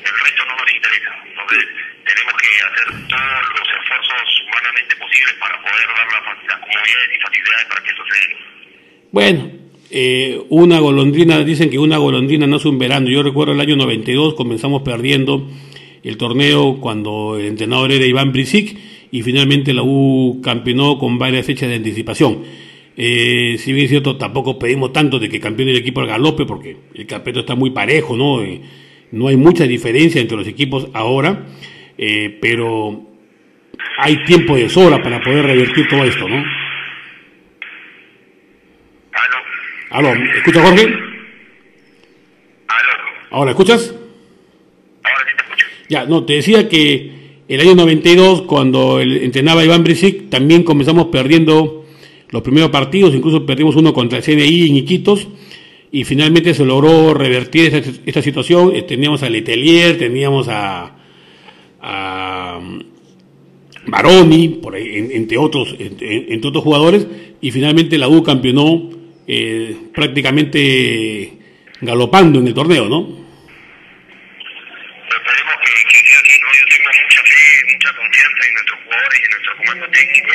El resto no nos interesa. Entonces, tenemos que hacer todos los esfuerzos humanamente posibles para poder dar las, las comodidades y facilidades para que eso se dé. Bueno, eh, una golondrina, dicen que una golondrina no es un verano. Yo recuerdo el año noventa y dos, comenzamos perdiendo el torneo cuando el entrenador era Iván Brisic, y finalmente la U campeonó con varias fechas de anticipación. Eh, si bien es cierto, tampoco pedimos tanto de que campeone el equipo al galope, porque el campeonato está muy parejo, ¿no? Eh, no hay mucha diferencia entre los equipos ahora, eh, pero hay tiempo de sobra para poder revertir todo esto, ¿no? Aló. Aló, ¿me escuchas, Jorge? Aló. ¿Ahora escuchas? Ahora sí te escucho. Ya, no, te decía que el año noventa y dos, cuando el, entrenaba Iván Brisic, también comenzamos perdiendo los primeros partidos, incluso perdimos uno contra el C D I en Iquitos, y finalmente se logró revertir esta, esta situación. Teníamos a Letelier, teníamos a, a Baroni, por ahí, en, entre, otros, entre, entre otros jugadores, y finalmente la U campeonó eh, prácticamente galopando en el torneo, ¿no? Esperemos que, que sea así, ¿no? Yo tengo mucha fe, mucha confianza en nuestros jugadores y en nuestro comando técnico,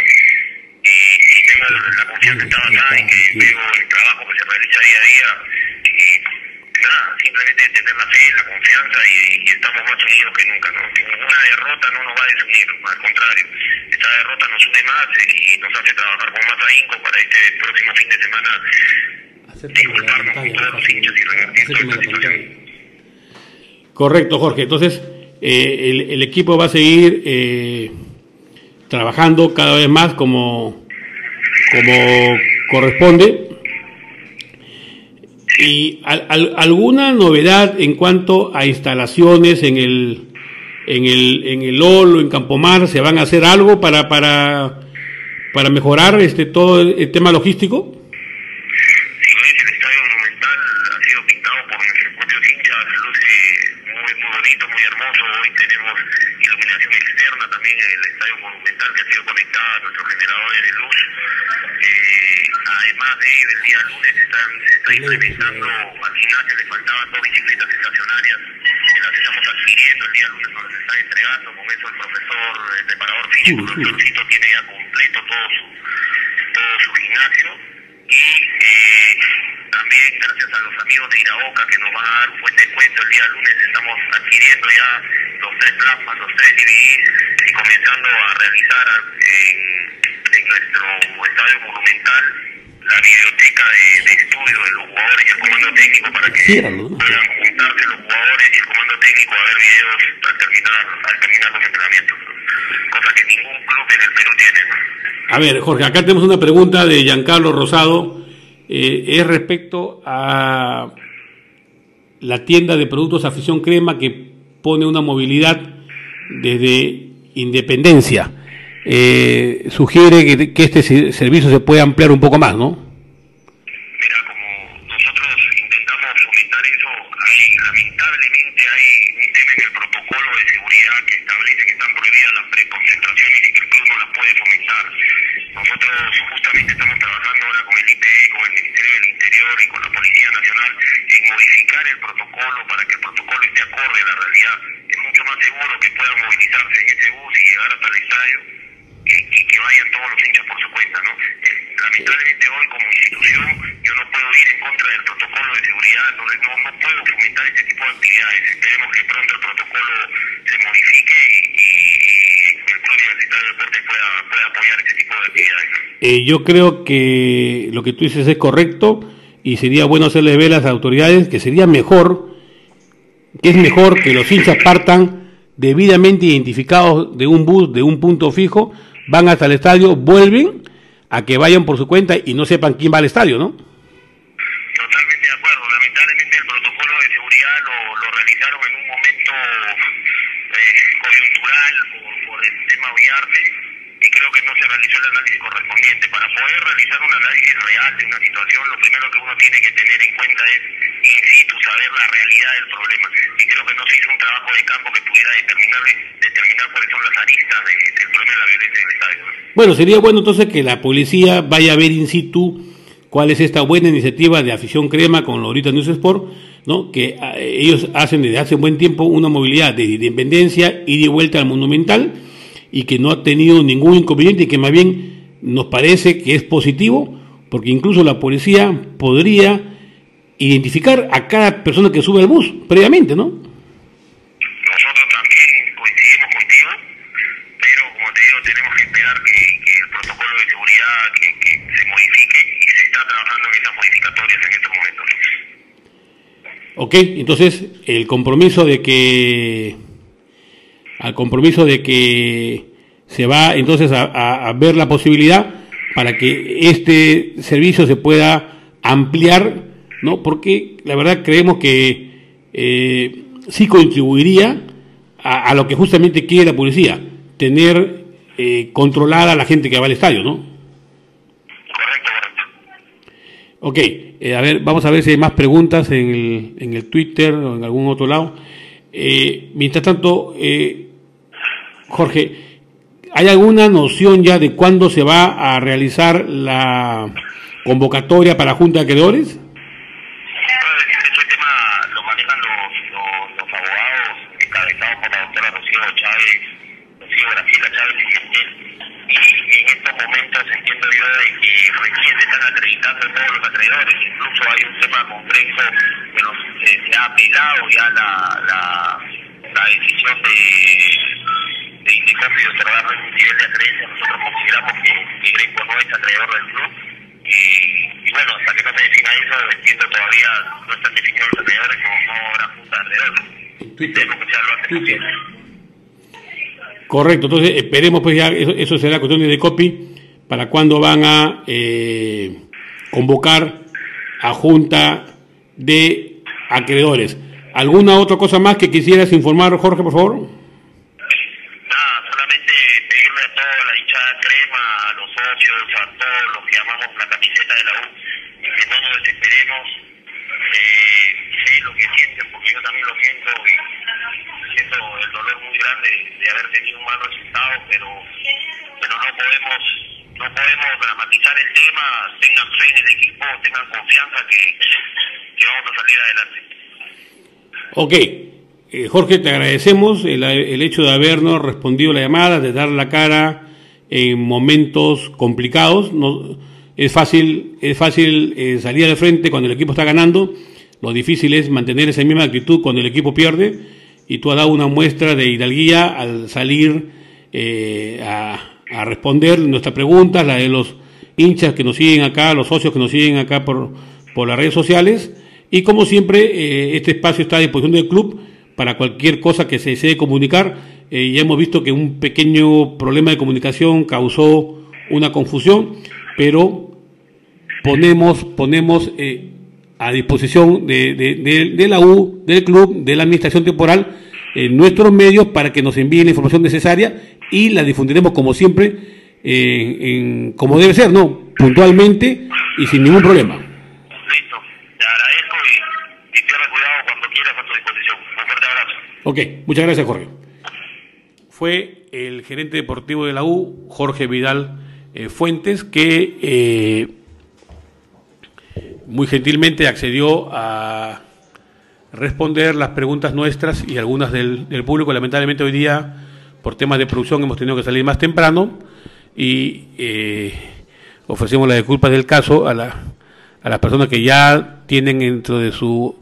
y, y tengo la confianza que estaba acá y que veo el trabajo que se realiza día a día, y nada, simplemente tener la fe, la confianza, y, y estamos más unidos que nunca, ¿no? Una derrota no nos va a desunir, al contrario, esta derrota nos une más y nos hace trabajar con más ahínco para este próximo fin de semana disculparnos con todos los hinchas y revertir toda esta situación. Correcto, Jorge. Entonces, eh, el, el equipo va a seguir eh, trabajando cada vez más como, como corresponde. ¿Y al, al, alguna novedad en cuanto a instalaciones en el, en el, en el Lolo, en Campomar? ¿Se van a hacer algo para, para, para mejorar este todo el, el tema logístico? Implementando al gimnasio, le faltaban dos bicicletas estacionarias, que las estamos adquiriendo, el día lunes nos las está entregando, con eso el profesor, el preparador físico, el profesorcito tiene ya completo todo su, todo su gimnasio, y eh, también gracias a los amigos de Iraoka que nos van a dar un buen descuento, el día lunes estamos adquiriendo ya los tres plasmas, los tres D V Ds, y comenzando a realizar en, en nuestro estadio monumental la biblioteca de, de estudio de los jugadores y el comando técnico para que puedan juntarse los jugadores y el comando técnico a ver videos al terminar, al terminar los entrenamientos, cosa que ningún club en el Perú tiene, ¿no? A ver, Jorge, acá tenemos una pregunta de Giancarlo Rosado, eh, es respecto a la tienda de productos Afición Crema que pone una movilidad desde Independencia. Eh, sugiere que, que este servicio se puede ampliar un poco más, ¿no? Mira, como nosotros intentamos fomentar eso, hay, lamentablemente hay un tema en el protocolo de seguridad que establece que están prohibidas las preconcentraciones y que el club no las puede fomentar. Nosotros justamente estamos trabajando ahora con el I P E, con el Ministerio del Interior y con la Policía Nacional en modificar el protocolo para que el protocolo esté acorde a la realidad. Es mucho más seguro que puedan movilizarse en ese bus y llegar hasta el estadio y que vayan todos los hinchas por su cuenta, ¿no? Eh, lamentablemente hoy como institución yo no puedo ir en contra del protocolo de seguridad, no, no, no puedo fomentar este tipo de actividades. Esperemos que pronto el protocolo se modifique y, y, y el Club Universitario de Deportes pueda, pueda apoyar este tipo de actividades, ¿no? Eh, yo creo que lo que tú dices es correcto y sería bueno hacerle ver a las autoridades que sería mejor, que es mejor que los hinchas partan debidamente identificados de un bus, de un punto fijo, van hasta el estadio, vuelven a que vayan por su cuenta y no sepan quién va al estadio, ¿no? Totalmente de acuerdo. Lamentablemente el protocolo de seguridad lo, lo realizaron en un momento eh, coyuntural por, por el tema Ollarte y creo que no se realizó el análisis correspondiente. Para poder realizar un análisis real de una situación, lo primero que uno tiene que tener en cuenta es in situ, saber la realidad del problema. Y creo que no se hizo un trabajo de campo que pudiera determinar, determinar cuáles son las aristas de, del problema de la violencia en el estadio. Bueno, sería bueno entonces que la policía vaya a ver in situ cuál es esta buena iniciativa de Afición Crema con Lolita News Sport, ¿no? Que a, ellos hacen desde hace un buen tiempo una movilidad de Independencia y de vuelta al Monumental y que no ha tenido ningún inconveniente y que más bien nos parece que es positivo porque incluso la policía podría identificar a cada persona que sube al bus previamente, ¿no? Nosotros también coincidimos contigo, pero como te digo, tenemos que esperar que, que el protocolo de seguridad que, que se modifique y se está trabajando en esas modificatorias en estos momentos. Ok, entonces el compromiso de que al compromiso de que se va entonces a, a, a ver la posibilidad para que este servicio se pueda ampliar, ¿no? Porque la verdad creemos que eh, sí contribuiría a, a lo que justamente quiere la policía, tener eh, controlada a la gente que va al estadio, ¿no? Correcto, correcto. Ok, eh, a ver, vamos a ver si hay más preguntas en el, en el Twitter o en algún otro lado. Eh, mientras tanto, eh, Jorge, ¿hay alguna noción ya de cuándo se va a realizar la convocatoria para Junta de Acreedores? Ese tema lo manejan los, los, los abogados encabezados por la doctora Rocío Chávez, Rocío Graciela Chávez y Gentil, y en estos momentos entiendo yo de que recién están acreditando todos los acreedores. Incluso hay un tema complejo que nos, eh, se ha apelado ya la, la, la decisión de... de Indecopi de observar un nivel de acreencia. Nosotros consideramos que, que Grenco no es acreedor del club, y, y bueno, hasta que no se defina eso, entiendo todavía no están definidos los acreedores, como no habrá junta de acreedores. Correcto, entonces esperemos pues ya, eso, eso será cuestión de Indecopi, para cuándo van a eh, convocar a junta de acreedores. ¿Alguna otra cosa más que quisieras informar, Jorge, por favor? Ok, eh, Jorge, te agradecemos el, el hecho de habernos respondido la llamada, de dar la cara en momentos complicados. No, es fácil, es fácil eh, salir al frente cuando el equipo está ganando, lo difícil es mantener esa misma actitud cuando el equipo pierde, y tú has dado una muestra de hidalguía al salir eh, a, a responder nuestras preguntas, la de los hinchas que nos siguen acá, los socios que nos siguen acá por, por las redes sociales. Y como siempre, eh, este espacio está a disposición del club para cualquier cosa que se desee comunicar. Eh, ya hemos visto que un pequeño problema de comunicación causó una confusión, pero ponemos, ponemos eh, a disposición de, de, de, de la U, del club, de la administración temporal, eh, nuestros medios para que nos envíen la información necesaria, y la difundiremos como siempre, eh, en, como debe ser, ¿no? Puntualmente y sin ningún problema. Ok, muchas gracias, Jorge. Fue el gerente deportivo de la U, Jorge Vidal eh, Fuentes, que eh, muy gentilmente accedió a responder las preguntas nuestras y algunas del, del público. Lamentablemente hoy día, por temas de producción, hemos tenido que salir más temprano, y eh, ofrecemos las disculpas del caso a, la, a las personas que ya tienen dentro de su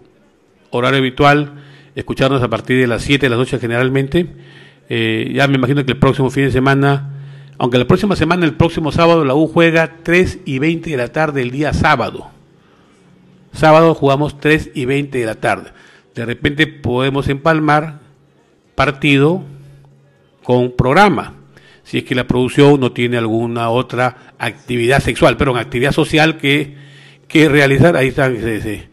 horario habitual escucharnos a partir de las siete de la noche generalmente. Eh, ya me imagino que el próximo fin de semana, aunque la próxima semana, el próximo sábado, la U juega tres y veinte de la tarde el día sábado. Sábado jugamos tres y veinte de la tarde. De repente podemos empalmar partido con programa, si es que la producción no tiene alguna otra actividad sexual, pero una actividad social que, que realizar. Ahí están, que se,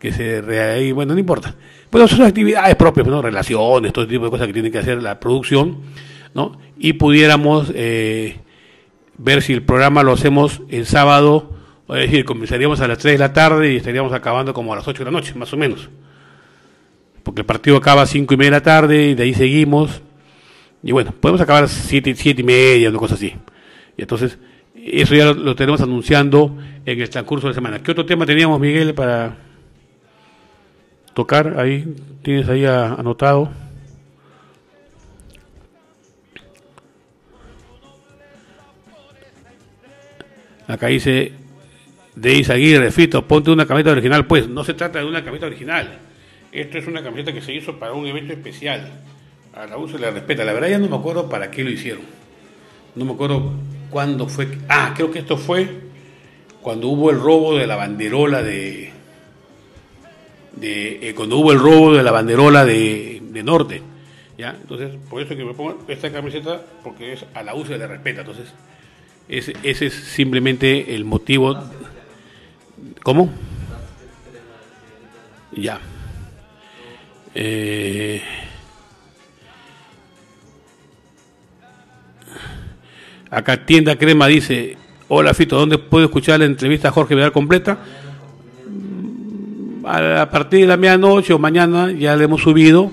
que se ahí, bueno, no importa. Bueno, son actividades propias, ¿no? Relaciones, todo tipo de cosas que tiene que hacer la producción, ¿no? Y pudiéramos eh, ver si el programa lo hacemos el sábado, es decir, comenzaríamos a las tres de la tarde y estaríamos acabando como a las ocho de la noche, más o menos. Porque el partido acaba a cinco y media de la tarde y de ahí seguimos. Y bueno, podemos acabar a siete y media, una cosa así. Y entonces, eso ya lo, lo tenemos anunciando en el transcurso de la semana. ¿Qué otro tema teníamos, Miguel, para tocar? Ahí tienes, ahí a, anotado. Acá dice de Isaguirre, Fito, ponte una camiseta original. Pues no se trata de una camiseta original, esto es una camiseta que se hizo para un evento especial. A la U se le respeta. La verdad ya no me acuerdo para qué lo hicieron, no me acuerdo cuándo fue. Ah, creo que esto fue cuando hubo el robo de la banderola de de eh, cuando hubo el robo de la banderola de, de Norte, ¿ya? Entonces, por eso que me pongo esta camiseta, porque es a la U S le respeta. Entonces, ese, ese es simplemente el motivo. ¿Cómo? Ya. Eh... Acá Tienda Crema dice: hola Fito, ¿dónde puedo escuchar la entrevista a Jorge Vidal completa? A partir de la medianoche o mañana ya la hemos subido,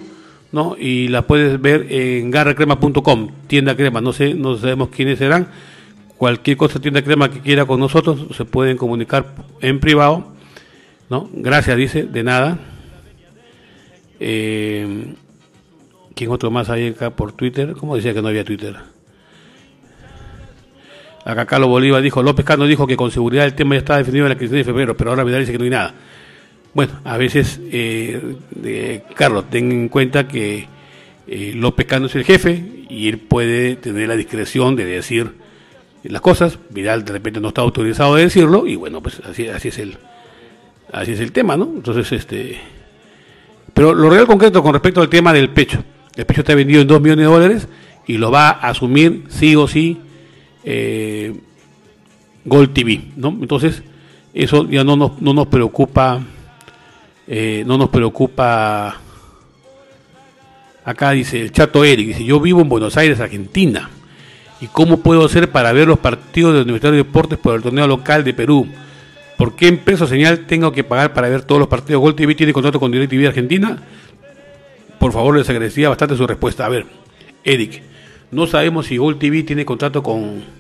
¿no? Y la puedes ver en garra crema punto com, Tienda Crema, no sé, no sabemos quiénes serán. Cualquier cosa, Tienda Crema, que quiera con nosotros, se pueden comunicar en privado, ¿no? Gracias, dice, de nada. Eh, ¿Quién otro más hay acá por Twitter? ¿Cómo decía que no había Twitter? Acá Carlos Bolívar dijo: López Cano dijo que con seguridad el tema ya está definido en la quincena de febrero, pero ahora Vidal dice que no hay nada. Bueno, a veces, eh, eh, Carlos, ten en cuenta que eh, López Cano es el jefe y él puede tener la discreción de decir las cosas. Vidal de repente no está autorizado a decirlo y bueno, pues así, así es el así es el tema, ¿no? Entonces, este... Pero lo real concreto con respecto al tema del pecho, el pecho está vendido en dos millones de dólares y lo va a asumir sí o sí Eh, Gol T V, ¿no? Entonces eso ya no nos, no nos preocupa, eh, no nos preocupa. Acá dice el Chato Eric, dice: yo vivo en Buenos Aires, Argentina, ¿y cómo puedo hacer para ver los partidos del Universitario de Deportes por el torneo local de Perú? ¿Por qué en Precio Señal tengo que pagar para ver todos los partidos? ¿Gol T V tiene contrato con DirecTV Argentina? Por favor, les agradecía bastante su respuesta. A ver, Eric, no sabemos si Gol T V tiene contrato con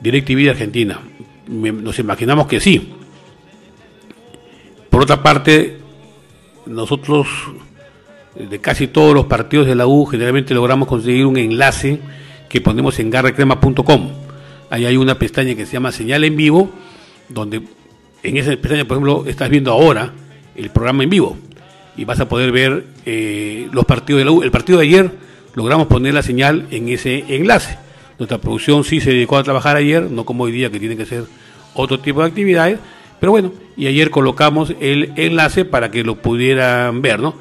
DirecTV de Argentina. Nos imaginamos que sí. Por otra parte, nosotros de casi todos los partidos de la U generalmente logramos conseguir un enlace que ponemos en garra crema punto com. Ahí hay una pestaña que se llama Señal en Vivo, donde en esa pestaña, por ejemplo, estás viendo ahora el programa en vivo y vas a poder ver eh, los partidos de la U. El partido de ayer logramos poner la señal en ese enlace. Nuestra producción sí se dedicó a trabajar ayer, no como hoy día que tiene que ser otro tipo de actividades, pero bueno, y ayer colocamos el enlace para que lo pudieran ver, ¿no?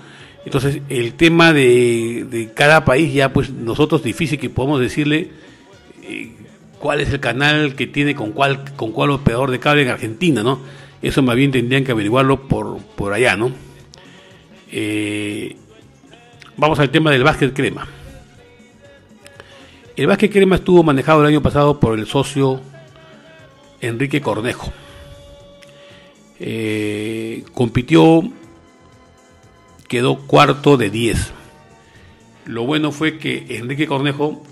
Entonces, el tema de, de cada país, ya pues nosotros difícil que podamos decirle eh, cuál es el canal que tiene con cuál, con cuál operador de cable en Argentina, ¿no? Eso más bien tendrían que averiguarlo por, por allá, ¿no? Eh, vamos al tema del básquet crema. El básquet crema estuvo manejado el año pasado por el socio Enrique Cornejo. Eh, compitió, quedó cuarto de diez. Lo bueno fue que Enrique Cornejo,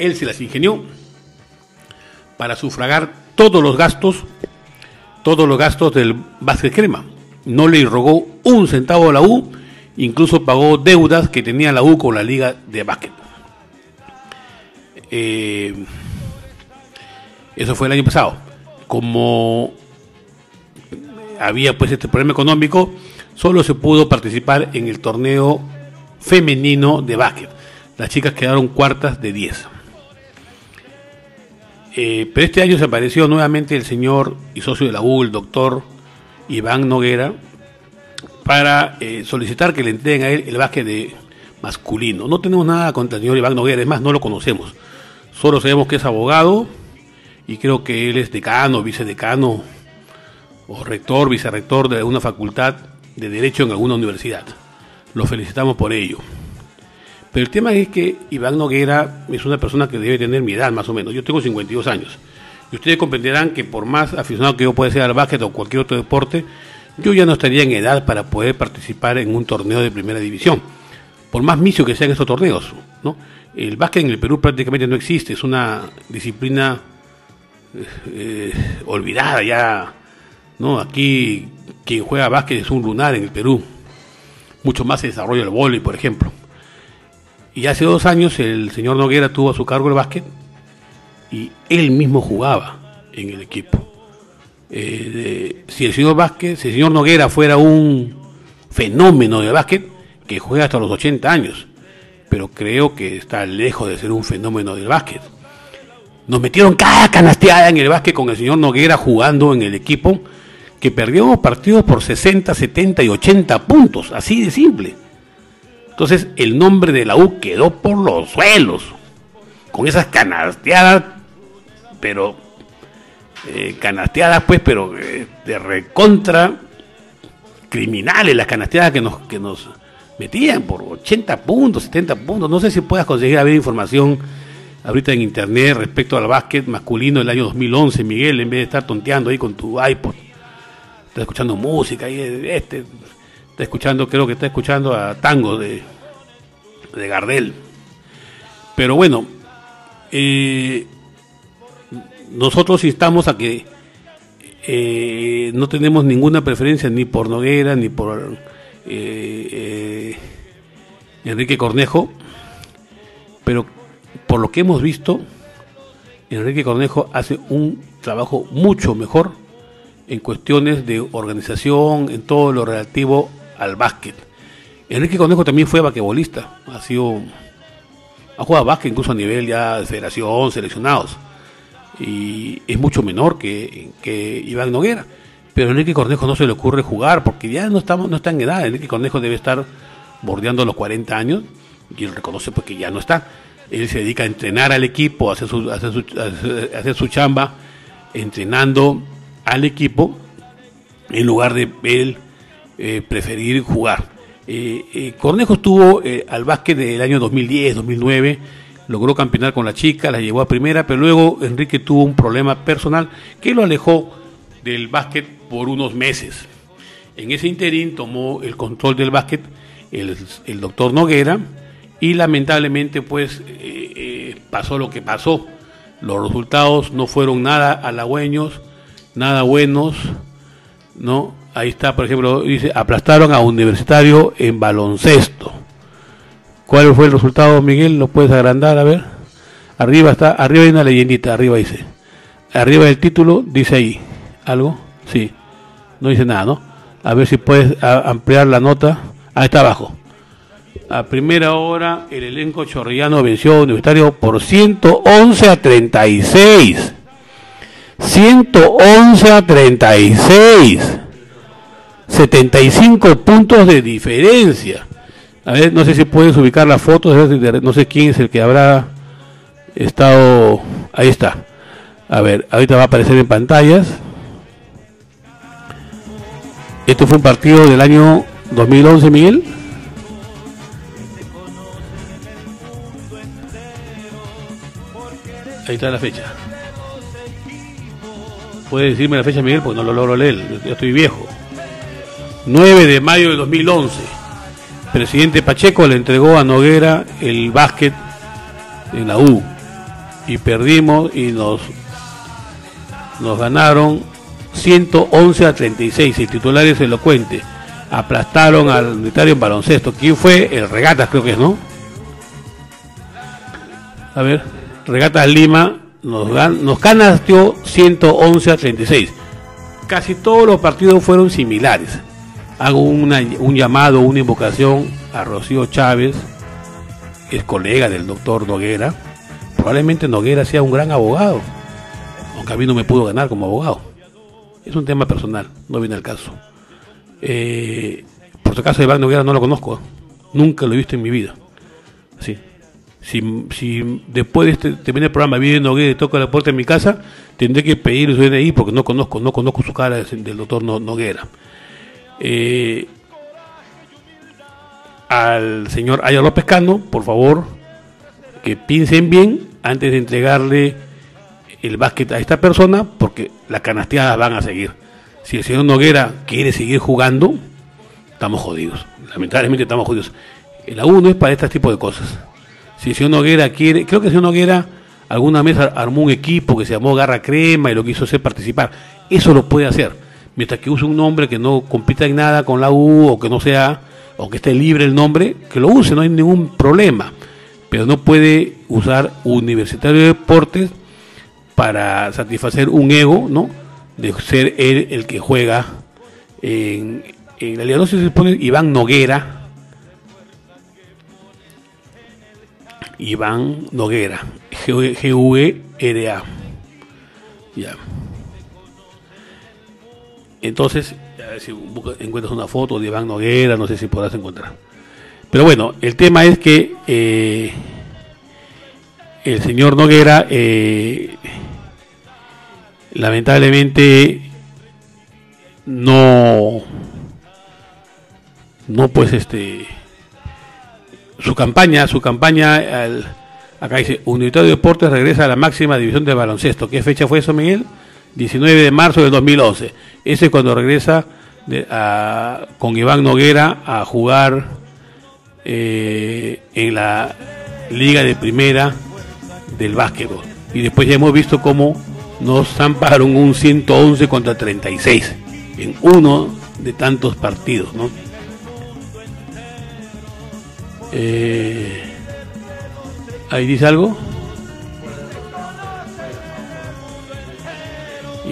él se las ingenió para sufragar todos los gastos, todos los gastos del básquet crema. No le irrogó un centavo a la U. Incluso pagó deudas que tenía la U con la liga de básquet. Eh, eso fue el año pasado. Como había pues este problema económico, solo se pudo participar en el torneo femenino de básquet. Las chicas quedaron cuartas de diez. Eh, pero este año se apareció nuevamente el señor y socio de la U, el doctor Iván Noguera, para eh, solicitar que le entreguen a él el básquet de masculino. No tenemos nada contra el señor Iván Noguera, es más, no lo conocemos. Solo sabemos que es abogado y creo que él es decano, vicedecano o rector, vicerrector de una facultad de Derecho en alguna universidad. Lo felicitamos por ello. Pero el tema es que Iván Noguera es una persona que debe tener mi edad más o menos. Yo tengo cincuenta y dos años. Y ustedes comprenderán que por más aficionado que yo pueda ser al básquet o cualquier otro deporte, yo ya no estaría en edad para poder participar en un torneo de primera división, por más misio que sean esos torneos, ¿no? El básquet en el Perú prácticamente no existe, es una disciplina eh, olvidada ya, ¿no? Aquí quien juega básquet es un lunar en el Perú, mucho más se desarrolla el vóley, por ejemplo. Y hace dos años el señor Noguera tuvo a su cargo el básquet y él mismo jugaba en el equipo. Eh, de, si el señor Vázquez, si el señor Noguera fuera un fenómeno de básquet, que juega hasta los ochenta años, pero creo que está lejos de ser un fenómeno del básquet. Nos metieron cada canasteada en el básquet con el señor Noguera jugando en el equipo, que perdíamos partidos por sesenta, setenta y ochenta puntos, así de simple. Entonces el nombre de la U quedó por los suelos, con esas canasteadas, pero eh, canasteadas pues, pero eh, de recontra criminales, las canasteadas que nos, que nos metían por ochenta puntos, setenta puntos. No sé si puedas conseguir haber información ahorita en internet respecto al básquet masculino del año dos mil once, Miguel, en vez de estar tonteando ahí con tu iPod, estás escuchando música y este... Está escuchando, creo que está escuchando a Tango de, de Gardel. Pero bueno, eh, nosotros instamos a que eh, no tenemos ninguna preferencia ni por Noguera, ni por eh, eh, Enrique Cornejo. Pero por lo que hemos visto, Enrique Cornejo hace un trabajo mucho mejor en cuestiones de organización, en todo lo relativo al básquet. Enrique Cornejo también fue basquetbolista, ha sido, ha jugado básquet incluso a nivel ya de federación, seleccionados, y es mucho menor que, que Iván Noguera, pero a Enrique Cornejo no se le ocurre jugar, porque ya no estamos, no está en edad. Enrique Cornejo debe estar bordeando los cuarenta años, y él reconoce porque ya no está. Él se dedica a entrenar al equipo, a hacer su, a hacer su, a hacer su chamba, entrenando al equipo, en lugar de él eh, preferir jugar. Eh, eh, Cornejo estuvo eh, al básquet del año dos mil diez, dos mil nueve, logró campeonar con la chica, la llevó a primera, pero luego Enrique tuvo un problema personal que lo alejó del básquet por unos meses. En ese interín tomó el control del básquet el, el doctor Noguera, y lamentablemente pues eh, eh, pasó lo que pasó. Los resultados no fueron nada halagüeños, nada buenos, ¿no? Ahí está, por ejemplo, dice, aplastaron a Universitario en baloncesto. ¿Cuál fue el resultado, Miguel? ¿Lo puedes agrandar? A ver. Arriba está, arriba hay una leyendita, arriba dice. Arriba del título, dice ahí. ¿Algo? Sí. No dice nada, ¿no? A ver si puedes a, ampliar la nota. Ah, está abajo. A primera hora, el elenco chorrillano venció a Universitario por ciento once a treinta y seis. ciento once a treinta y seis, setenta y cinco puntos de diferencia. A ver, no sé si puedes ubicar las fotos, no sé quién es el que habrá estado. Ahí está. A ver, ahorita va a aparecer en pantallas. Esto fue un partido del año dos mil once, Miguel. Ahí está la fecha. Puede decirme la fecha, Miguel, porque no lo logro leer, ya estoy viejo. nueve de mayo de dos mil once, presidente Pacheco le entregó a Noguera el básquet en la U, y perdimos y nos nos ganaron ciento once a treinta y seis, el titular es elocuente, aplastaron al Universitario en baloncesto. ¿Quién fue? El Regatas, creo que es, ¿no? A ver, Regatas Lima nos, gan- nos canasteó ciento once a treinta y seis. Casi todos los partidos fueron similares. Hago una, un llamado, una invocación a Rocío Chávez, que es colega del doctor Noguera. Probablemente Noguera sea un gran abogado, aunque a mí no me pudo ganar como abogado. Es un tema personal, no viene al caso. Eh, por si acaso, Iván Noguera no lo conozco, ¿eh? Nunca lo he visto en mi vida. Así. Si, si después de este, terminar el programa viene Noguera y toca la puerta de mi casa, tendré que pedir su D N I porque no conozco, no conozco su cara del doctor Noguera. Eh, al señor Ayala López Cano, por favor, que piensen bien antes de entregarle el básquet a esta persona, porque las canasteadas van a seguir. Si el señor Noguera quiere seguir jugando, estamos jodidos. Lamentablemente estamos jodidos. El A uno no es para este tipo de cosas. Si el señor Noguera quiere, creo que el señor Noguera alguna vez armó un equipo que se llamó Garra Crema y lo quiso hacer participar. Eso lo puede hacer, mientras que use un nombre que no compita en nada con la U, o que no sea, o que esté libre el nombre, que lo use, no hay ningún problema. Pero no puede usar Universitario de Deportes para satisfacer un ego, ¿no? De ser él el que juega en, en la Liga. No sé si se pone Iván Noguera. Iván Noguera, G V R A. Ya. Entonces, a ver si encuentras una foto de Iván Noguera, no sé si podrás encontrar. Pero bueno, el tema es que eh, el señor Noguera, eh, lamentablemente, no, no pues este, su campaña, su campaña, al, acá dice, Universitario de Deportes regresa a la máxima división del baloncesto. ¿Qué fecha fue eso, Miguel? diecinueve de marzo del dos mil once. Ese es cuando regresa de, a, con Iván Noguera a jugar eh, en la Liga de Primera del básquetbol. Y después ya hemos visto cómo nos zamparon un ciento once contra treinta y seis en uno de tantos partidos, ¿no? Eh, ¿Ahí dice algo?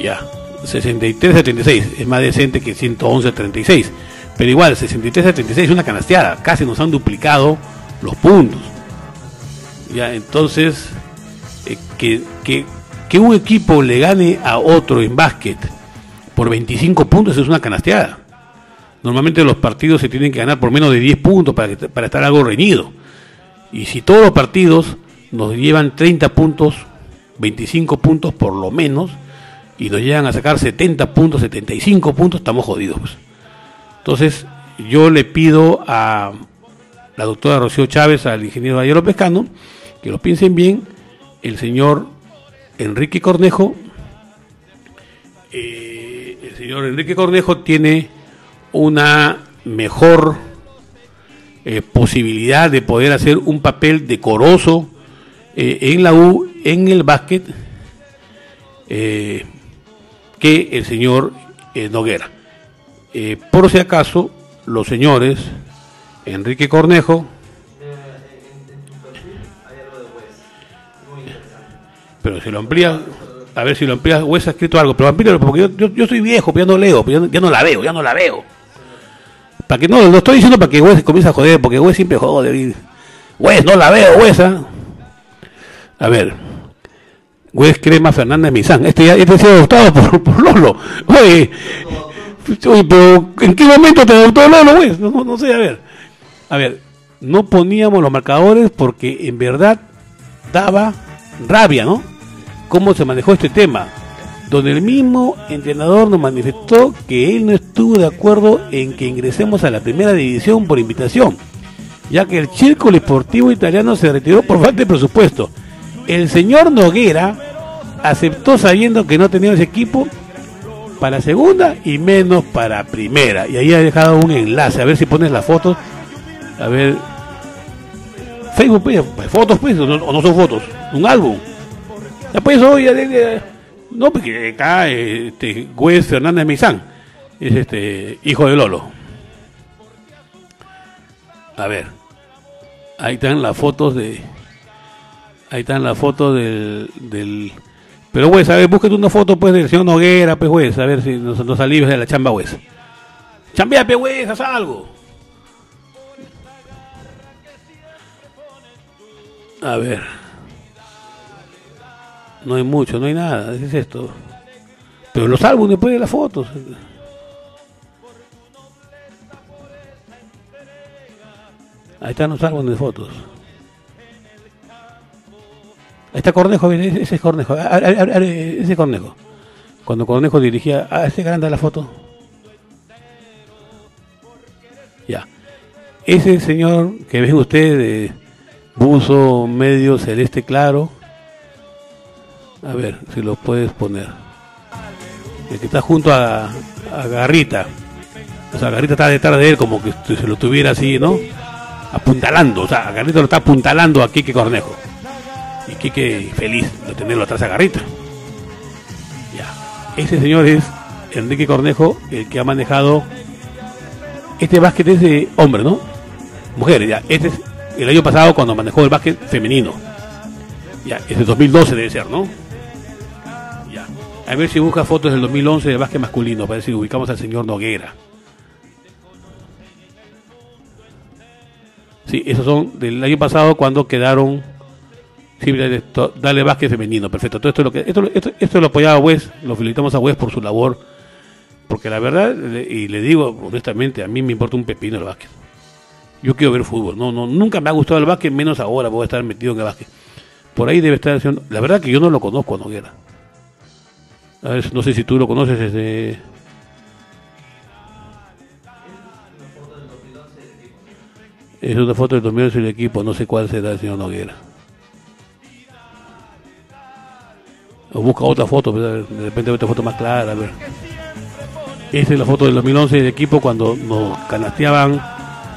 Ya, sesenta y tres a treinta y seis, es más decente que ciento once a treinta y seis, pero igual, sesenta y tres a treinta y seis es una canasteada, casi nos han duplicado los puntos. Ya, entonces, eh, que, que, que un equipo le gane a otro en básquet por veinticinco puntos es una canasteada. Normalmente los partidos se tienen que ganar por menos de diez puntos para, que, para estar algo reñido. Y si todos los partidos nos llevan treinta puntos, veinticinco puntos por lo menos, y nos llegan a sacar setenta puntos, setenta y cinco puntos, estamos jodidos. Entonces, yo le pido a la doctora Rocío Chávez, al ingeniero Ayala López Cano, que los piensen bien, el señor Enrique Cornejo, eh, el señor Enrique Cornejo tiene una mejor eh, posibilidad de poder hacer un papel decoroso eh, en la U, en el básquet, eh, que el señor eh, Noguera. Eh, por si acaso, los señores Enrique Cornejo, pero si lo amplías, a ver si lo amplías, Wes ha escrito algo, pero amplíalo, porque yo, yo, yo soy viejo, pero ya no leo, pero ya, ya no la veo, ya no la veo. Para que no, lo estoy diciendo para que Wes comience a joder, porque Wes siempre jode. Wes, no la veo, Wes. ¿Ah? A ver, Wes Crema Fernández Mizán, este ya este ha sido adoptado por, por Lolo. Oye, oye, pero ¿en qué momento te adoptó Lolo, Wes? No, no, no sé, a ver. A ver, no poníamos los marcadores porque en verdad daba rabia, ¿no? Cómo se manejó este tema, donde el mismo entrenador nos manifestó que él no estuvo de acuerdo en que ingresemos a la primera división por invitación, ya que el círculo deportivo italiano se retiró por falta de presupuesto. El señor Noguera aceptó sabiendo que no tenía ese equipo para segunda y menos para primera. Y ahí ha dejado un enlace, a ver si pones las fotos, a ver, Facebook, pues, fotos, pues, o no, o no son fotos, un álbum. Ya pues hoy, no, porque acá este Wes Fernández Mizán es este hijo de Lolo. A ver, ahí están las fotos de, ahí están las fotos del, del, pero Wes, a ver, búsquete una foto pues del señor Noguera, pues Wes, a ver si nos, nos alivias de la chamba, Wes. Chambea, pues Wes, haz algo. A ver. No hay mucho, no hay nada, es esto. Pero los álbumes después de las fotos. Ahí están los álbumes de fotos. Ahí está Cornejo, ese es Cornejo, ese es Cornejo. Cuando Cornejo dirigía, ah, ese grande la foto. Ya. Ese señor que ven ustedes de buzo medio celeste claro. A ver si lo puedes poner. El que está junto a, a Garrita. O sea, Garrita está detrás de él como que se lo tuviera así, ¿no? Apuntalando. O sea, Garrita lo está apuntalando a Quique Cornejo. Y Quique feliz de tenerlo atrás a Garrita. Ya. Ese señor es Enrique Cornejo, el que ha manejado. Este básquet es de hombre, ¿no? Mujeres, ya. Este es el año pasado cuando manejó el básquet femenino. Ya, es de dos mil doce debe ser, ¿no? A ver si busca fotos del dos mil once de básquet masculino, para ver si ubicamos al señor Noguera. Sí, esos son del año pasado cuando quedaron. Sí, dale, dale básquet femenino, perfecto. Todo esto, es lo que, esto, esto, esto lo apoyaba Wes, lo felicitamos a Wes por su labor Porque la verdad, y le digo honestamente, a mí me importa un pepino el básquet. Yo quiero ver fútbol. No, no, nunca me ha gustado el básquet, menos ahora voy a estar metido en el básquet. Por ahí debe estar haciendo... La verdad que yo no lo conozco a Noguera. A ver, no sé si tú lo conoces desde... Es una foto del dos mil once del equipo, no sé cuál será el señor Noguera. O busca otra foto, de repente ve otra foto más clara. A ver. Esta es la foto del dos mil once del equipo cuando nos canasteaban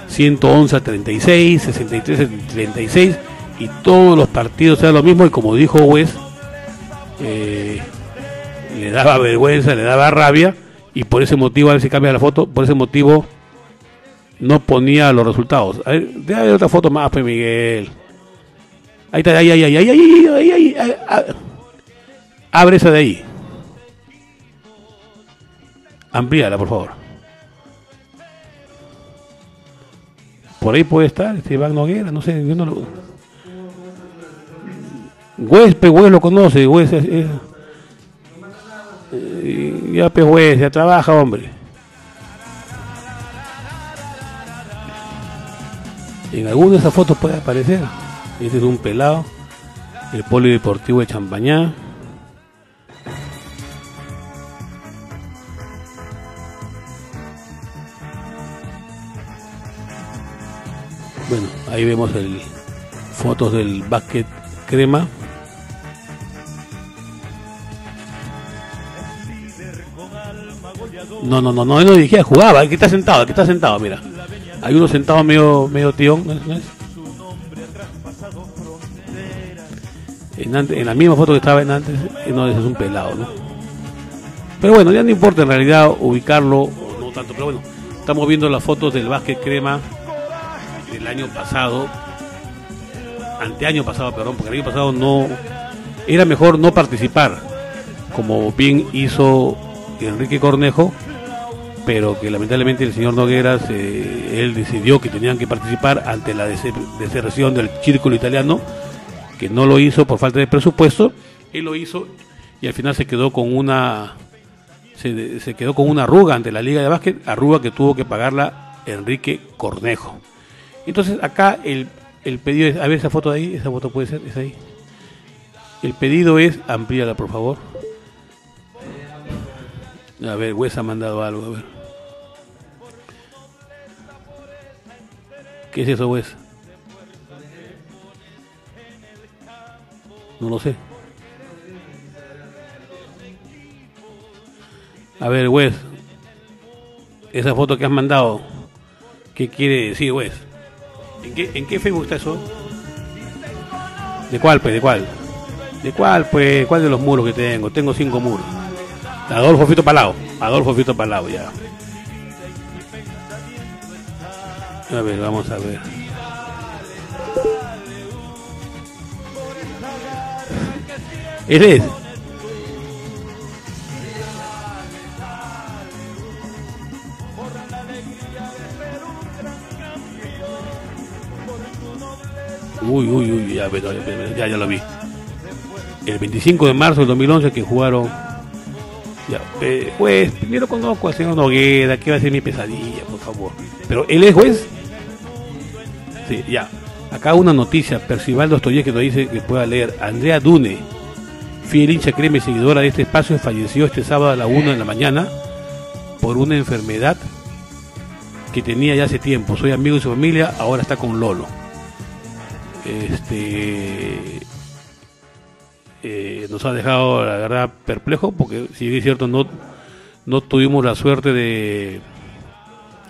ciento once a treinta y seis, sesenta y tres a treinta y seis y todos los partidos eran lo mismo y como dijo Wes, eh, le daba vergüenza, le daba rabia y por ese motivo, a ver si cambia la foto, por ese motivo... No ponía los resultados. A ver, deja ver otra foto más, pues, Miguel. Ahí está, ahí, ahí, ahí, ahí, ahí, ahí, ahí, ahí, ahí. Abre esa de ahí. Amplíala, por favor. Por ahí puede estar este Iván Noguera, no sé, yo no lo... Huespe, Hues lo conoce, Hues es... es... Eh, ya, pues, Hues, ya trabaja, hombre. En alguna de esas fotos puede aparecer. Este es un pelado. El polideportivo de Champañá. Bueno, ahí vemos el, fotos del básquet crema. No, no, no, no, él no dirigía, jugaba. Aquí está sentado, aquí está sentado, mira. Hay uno sentado medio, medio tío, ¿no es? ¿No es? En, antes, en la misma foto que estaba en antes, no, ese es un pelado, ¿no? Pero bueno, ya no importa en realidad ubicarlo o no tanto, pero bueno, estamos viendo las fotos del básquet crema del año pasado, anteaño pasado, perdón, porque el año pasado no, era mejor no participar, como bien hizo Enrique Cornejo, pero que lamentablemente el señor Nogueras, eh, él decidió que tenían que participar ante la deserción del círculo italiano, que no lo hizo por falta de presupuesto, él lo hizo y al final se quedó con una se, se quedó con una arruga ante la Liga de Básquet, arruga que tuvo que pagarla Enrique Cornejo. Entonces acá el, el pedido es, a ver esa foto de ahí, esa foto puede ser, es ahí. El pedido es, amplíala por favor. A ver, Wes ha mandado algo, a ver. ¿Qué es eso, Wes? No lo sé. A ver, Wes. Esa foto que has mandado, ¿qué quiere decir, Wes? ¿En qué, en qué Facebook está eso? ¿De cuál, pues? ¿De cuál? ¿De cuál, pues? ¿Cuál de los muros que tengo? Tengo cinco muros. Adolfo Fito Palau, Adolfo Fito Palau, ya. A ver, vamos a ver. ¿Eres? Uy, uy, uy, ya, ya, ya lo vi. El veinticinco de marzo del dos mil once que jugaron. Ya, eh, juez, primero conozco al señor Noguera, que va a ser mi pesadilla, por favor. Pero él es juez. Sí, ya. Acá una noticia, Percival Dostoyevsky nos dice que pueda leer. Andrea Dune, fiel hincha crema y seguidora de este espacio, falleció este sábado a la una de la mañana por una enfermedad que tenía ya hace tiempo. Soy amigo de su familia, ahora está con Lolo. Este... Eh, nos ha dejado la verdad perplejo porque si bien es cierto no, no tuvimos la suerte de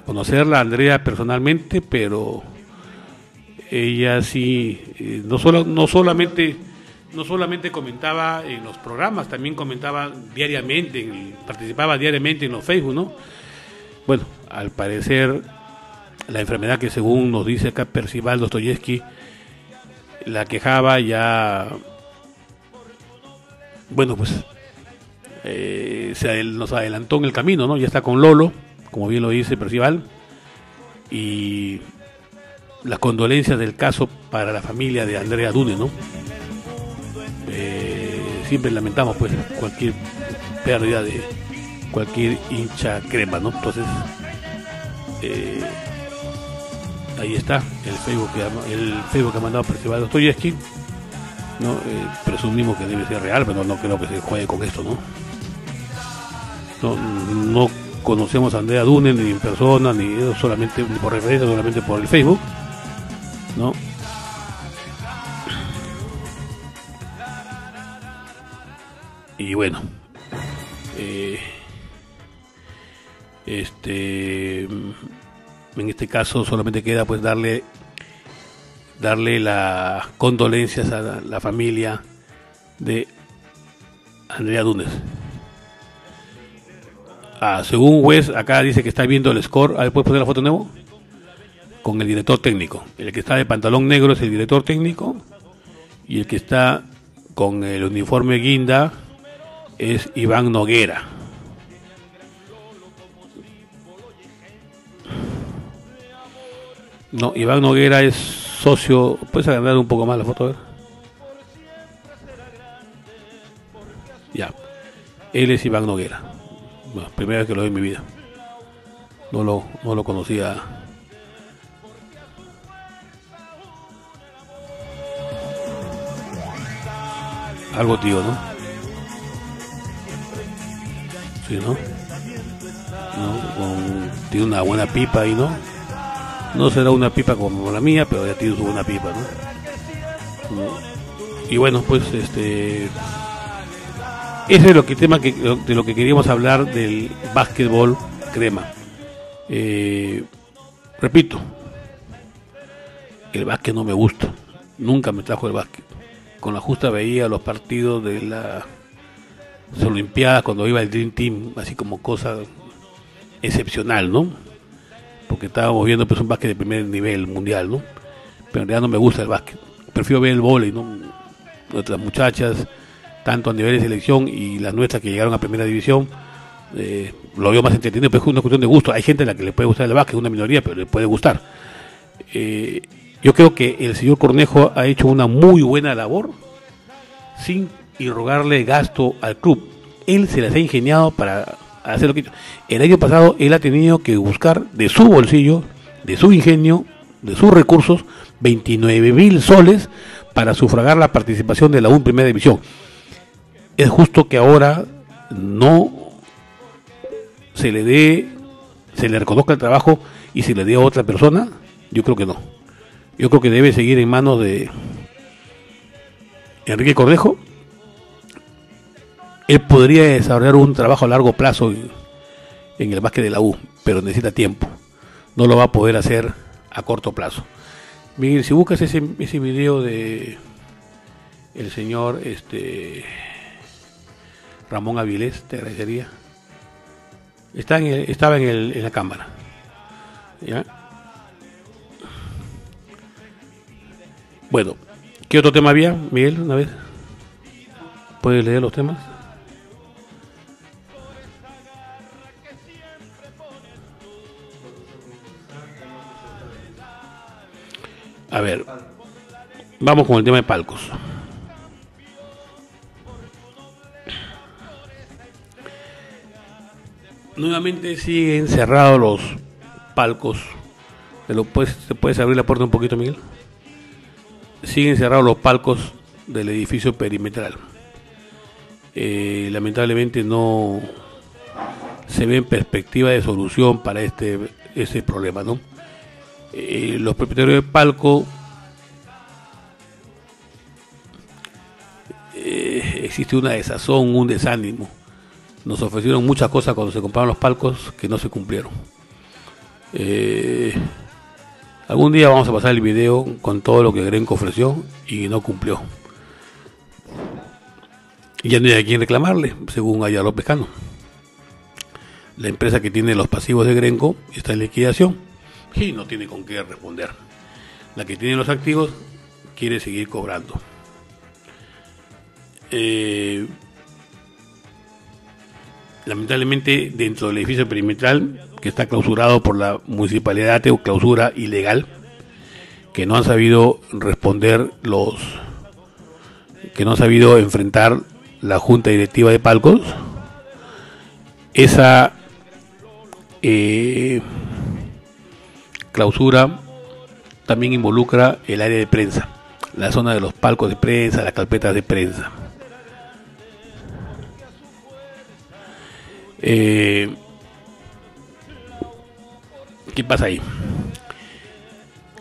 conocerla Andrea personalmente, pero ella sí eh, no solo no solamente no solamente comentaba en los programas, también comentaba diariamente, en, participaba diariamente en los Facebook, ¿no? Bueno, al parecer la enfermedad que según nos dice acá Percival Dostoyevsky la quejaba ya. Bueno, pues eh, se nos adelantó en el camino, ¿no? Ya está con Lolo, como bien lo dice Percival. Y las condolencias del caso para la familia de Andrea Dune, ¿no? Eh, siempre lamentamos, pues, cualquier pérdida de cualquier hincha crema, ¿no? Entonces, eh, ahí está el Facebook que ha, el Facebook que ha mandado Percival Dostoyevsky, ¿no? Eh, presumimos que debe ser real, pero no creo que se juegue con esto, ¿no? No, no conocemos a Andrea Dunen ni en persona, ni solamente ni por referencia, solamente por el Facebook, ¿no? Y bueno, eh, este en este caso solamente queda pues darle darle las condolencias a la, la familia de Andrea Dunes. Ah, según Wes, acá dice que está viendo el score. A ver, ¿puedes poner la foto de nuevo? Con el director técnico. El que está de pantalón negro es el director técnico, y el que está con el uniforme guinda es Iván Noguera. No, Iván Noguera es socio. ¿Puedes agrandar un poco más la foto? A ver. Ya. Él es Iván Noguera. Bueno, primera vez que lo veo en mi vida. No lo, no lo conocía. Algo tío, ¿no? Sí, ¿no? ¿No? Con, tiene una buena pipa ahí, ¿no? No será una pipa como la mía, pero ya tiene su buena pipa, ¿no? ¿No? Y bueno, pues este ese es lo que tema que, de lo que queríamos hablar del básquetbol crema. Eh, repito, el básquet no me gusta, nunca me trajo el básquet. Con la justa veía los partidos de la Olimpiadas cuando iba el Dream Team, así como cosa excepcional, ¿no? Porque estábamos viendo pues un básquet de primer nivel mundial, ¿no? Pero en realidad no me gusta el básquet, prefiero ver el vóley, ¿no? Nuestras muchachas, tanto a nivel de selección y las nuestras que llegaron a primera división, eh, lo veo más entretenido, pero es una cuestión de gusto. Hay gente a la que le puede gustar el básquet, una minoría, pero le puede gustar. Eh, yo creo que el señor Cornejo ha hecho una muy buena labor sin y rogarle gasto al club. Él se las ha ingeniado para hacer lo que hizo. El año pasado él ha tenido que buscar de su bolsillo, de su ingenio, de sus recursos, veintinueve mil soles para sufragar la participación de la U en Primera División. Es justo que ahora no se le dé, se le reconozca el trabajo y se le dé a otra persona. Yo creo que no. Yo creo que debe seguir en manos de Enrique Cornejo. Él podría desarrollar un trabajo a largo plazo en el básquet de la U, pero necesita tiempo. No lo va a poder hacer a corto plazo. Miguel, si buscas ese, ese video de el señor este Ramón Avilés, te agradecería. Está en el, estaba en, el, en la cámara. ¿Ya? Bueno, ¿qué otro tema había, Miguel? Una vez. ¿Puedes leer los temas? A ver, vamos con el tema de palcos. Nuevamente siguen cerrados los palcos. ¿Te lo puedes, te puedes abrir la puerta un poquito, Miguel? Siguen cerrados los palcos del edificio perimetral. Eh, lamentablemente no se ve en perspectiva de solución para este, este problema, ¿no? Eh, los propietarios de palco, eh, existe una desazón, un desánimo. Nos ofrecieron muchas cosas cuando se compraron los palcos que no se cumplieron. Eh, algún día vamos a pasar el video con todo lo que Grenco ofreció y no cumplió. Y ya no hay a quien reclamarle, según Ayala López Cano. La empresa que tiene los pasivos de Grenco está en liquidación y no tiene con qué responder. La que tiene los activos quiere seguir cobrando. Eh, lamentablemente dentro del edificio perimetral, que está clausurado por la municipalidad, o clausura ilegal, que no han sabido responder los que no han sabido enfrentar la junta directiva de palcos, esa eh, clausura también involucra el área de prensa, la zona de los palcos de prensa, las carpetas de prensa. Eh, ¿Qué pasa ahí?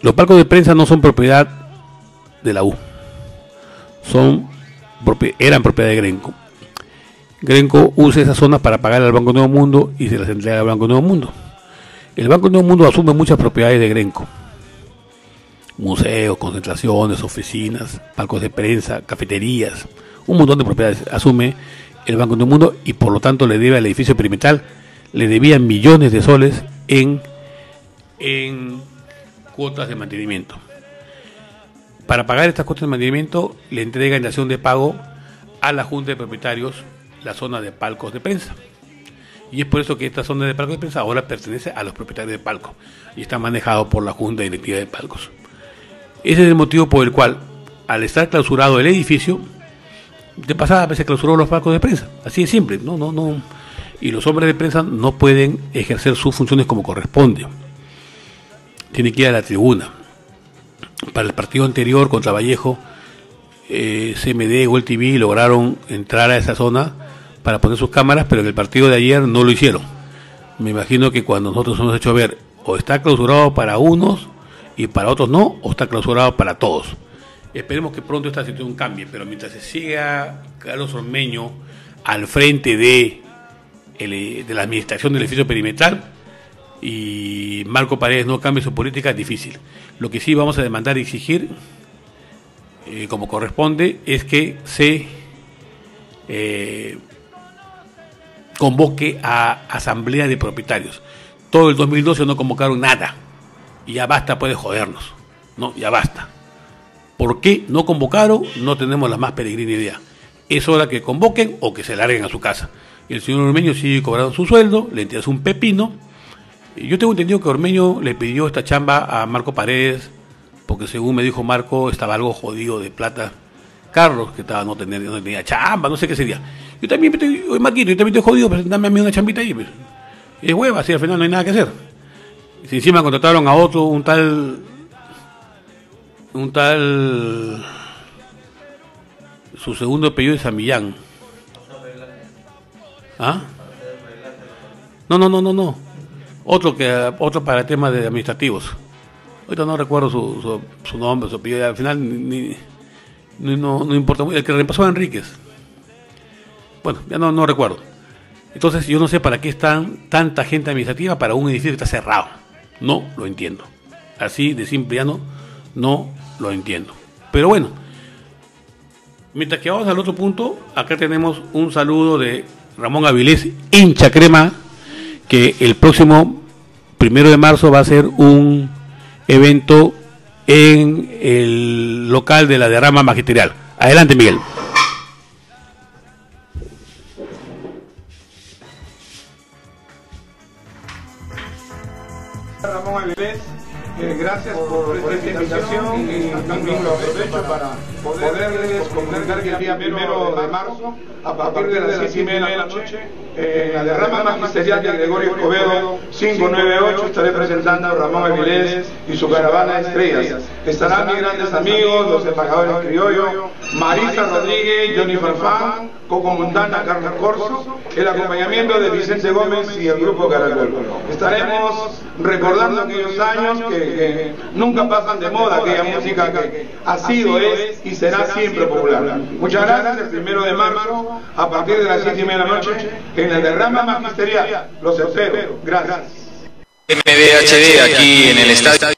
Los palcos de prensa no son propiedad de la U, son eran propiedad de Grenco. Grenco usa esas zonas para pagar al Banco Nuevo Mundo y se las entrega al Banco Nuevo Mundo. El Banco Nuevo Mundo asume muchas propiedades de Grenco: museos, concentraciones, oficinas, palcos de prensa, cafeterías, un montón de propiedades asume el Banco Nuevo Mundo, y por lo tanto le debe al edificio perimetral, le debían millones de soles en, en cuotas de mantenimiento. Para pagar estas cuotas de mantenimiento le entrega en acción de pago a la Junta de Propietarios la zona de palcos de prensa. Y es por eso que esta zona de palcos de prensa ahora pertenece a los propietarios de palco y está manejado por la Junta Directiva de Palcos. Ese es el motivo por el cual, al estar clausurado el edificio, de pasada se clausuró los palcos de prensa. Así de simple, no, no, no. Y los hombres de prensa no pueden ejercer sus funciones como corresponde. Tienen que ir a la tribuna. Para el partido anterior contra Vallejo, eh, C M D, Gol T V lograron entrar a esa zona para poner sus cámaras, pero en el partido de ayer no lo hicieron. Me imagino que cuando nosotros hemos hecho ver, o está clausurado para unos y para otros no, o está clausurado para todos. Esperemos que pronto esta situación cambie, pero mientras se siga Carlos Ormeño al frente de, el, de la administración del edificio perimetral y Marco Paredes no cambie su política, es difícil. Lo que sí vamos a demandar y exigir, eh, como corresponde, es que se eh, convoque a asamblea de propietarios. Todo el dos mil doce no convocaron nada. Y ya basta, puede jodernos. No, ya basta. ¿Por qué no convocaron? No tenemos la más peregrina idea. Es hora que convoquen o que se larguen a su casa. El señor Ormeño sigue cobrando su sueldo, le entregas un pepino. Yo tengo entendido que Ormeño le pidió esta chamba a Marco Paredes, porque según me dijo Marco, estaba algo jodido de plata. Carlos, que estaba no, tener, no tenía chamba, no sé qué sería. Yo también estoy, oye, Marquito, yo también estoy jodido, pero dame a mí una chambita ahí. Pues. Es hueva, así al final no hay nada que hacer. Si encima contrataron a otro, un tal, un tal, su segundo apellido es San Millán. ¿Ah? No, no, no, no, no. Otro que, otro para temas de administrativos. Ahorita no recuerdo su, su, su nombre, su apellido. Al final ni, ni, no, no importa. El que repasó a Enríquez. Bueno, ya no, no recuerdo. Entonces yo no sé para qué están tanta gente administrativa para un edificio que está cerrado. No lo entiendo. Así de simple ya no, no lo entiendo. Pero bueno, mientras que vamos al otro punto, acá tenemos un saludo de Ramón Avilés, hincha crema, que el próximo primero de marzo va a ser un evento en el local de la derrama magisterial. Adelante, Miguel. Ramón Avilés, eh, gracias por, por esta invitación y también lo aprovecho para poderles comunicar que el día primero de marzo, a partir de las seis y media de la noche, eh, en la derrama magisterial de Gregorio Escobedo quinientos noventa y ocho estaré presentando a Ramón Avilés y su caravana de estrellas. Estarán mis grandes amigos, los embajadores criollos, Marisa Rodríguez, Johnny Farfán, Coco Montana, Carlos Corso, el acompañamiento de Vicente Gómez y el grupo Caracol. Estaremos recordando aquellos años que, que nunca pasan de moda, aquella música que ha sido, es y será siempre popular. Muchas gracias. El primero de marzo, a partir de las siete y media de la noche, en la derrama magisterial, los espero. Gracias. M B H D aquí en el estadio.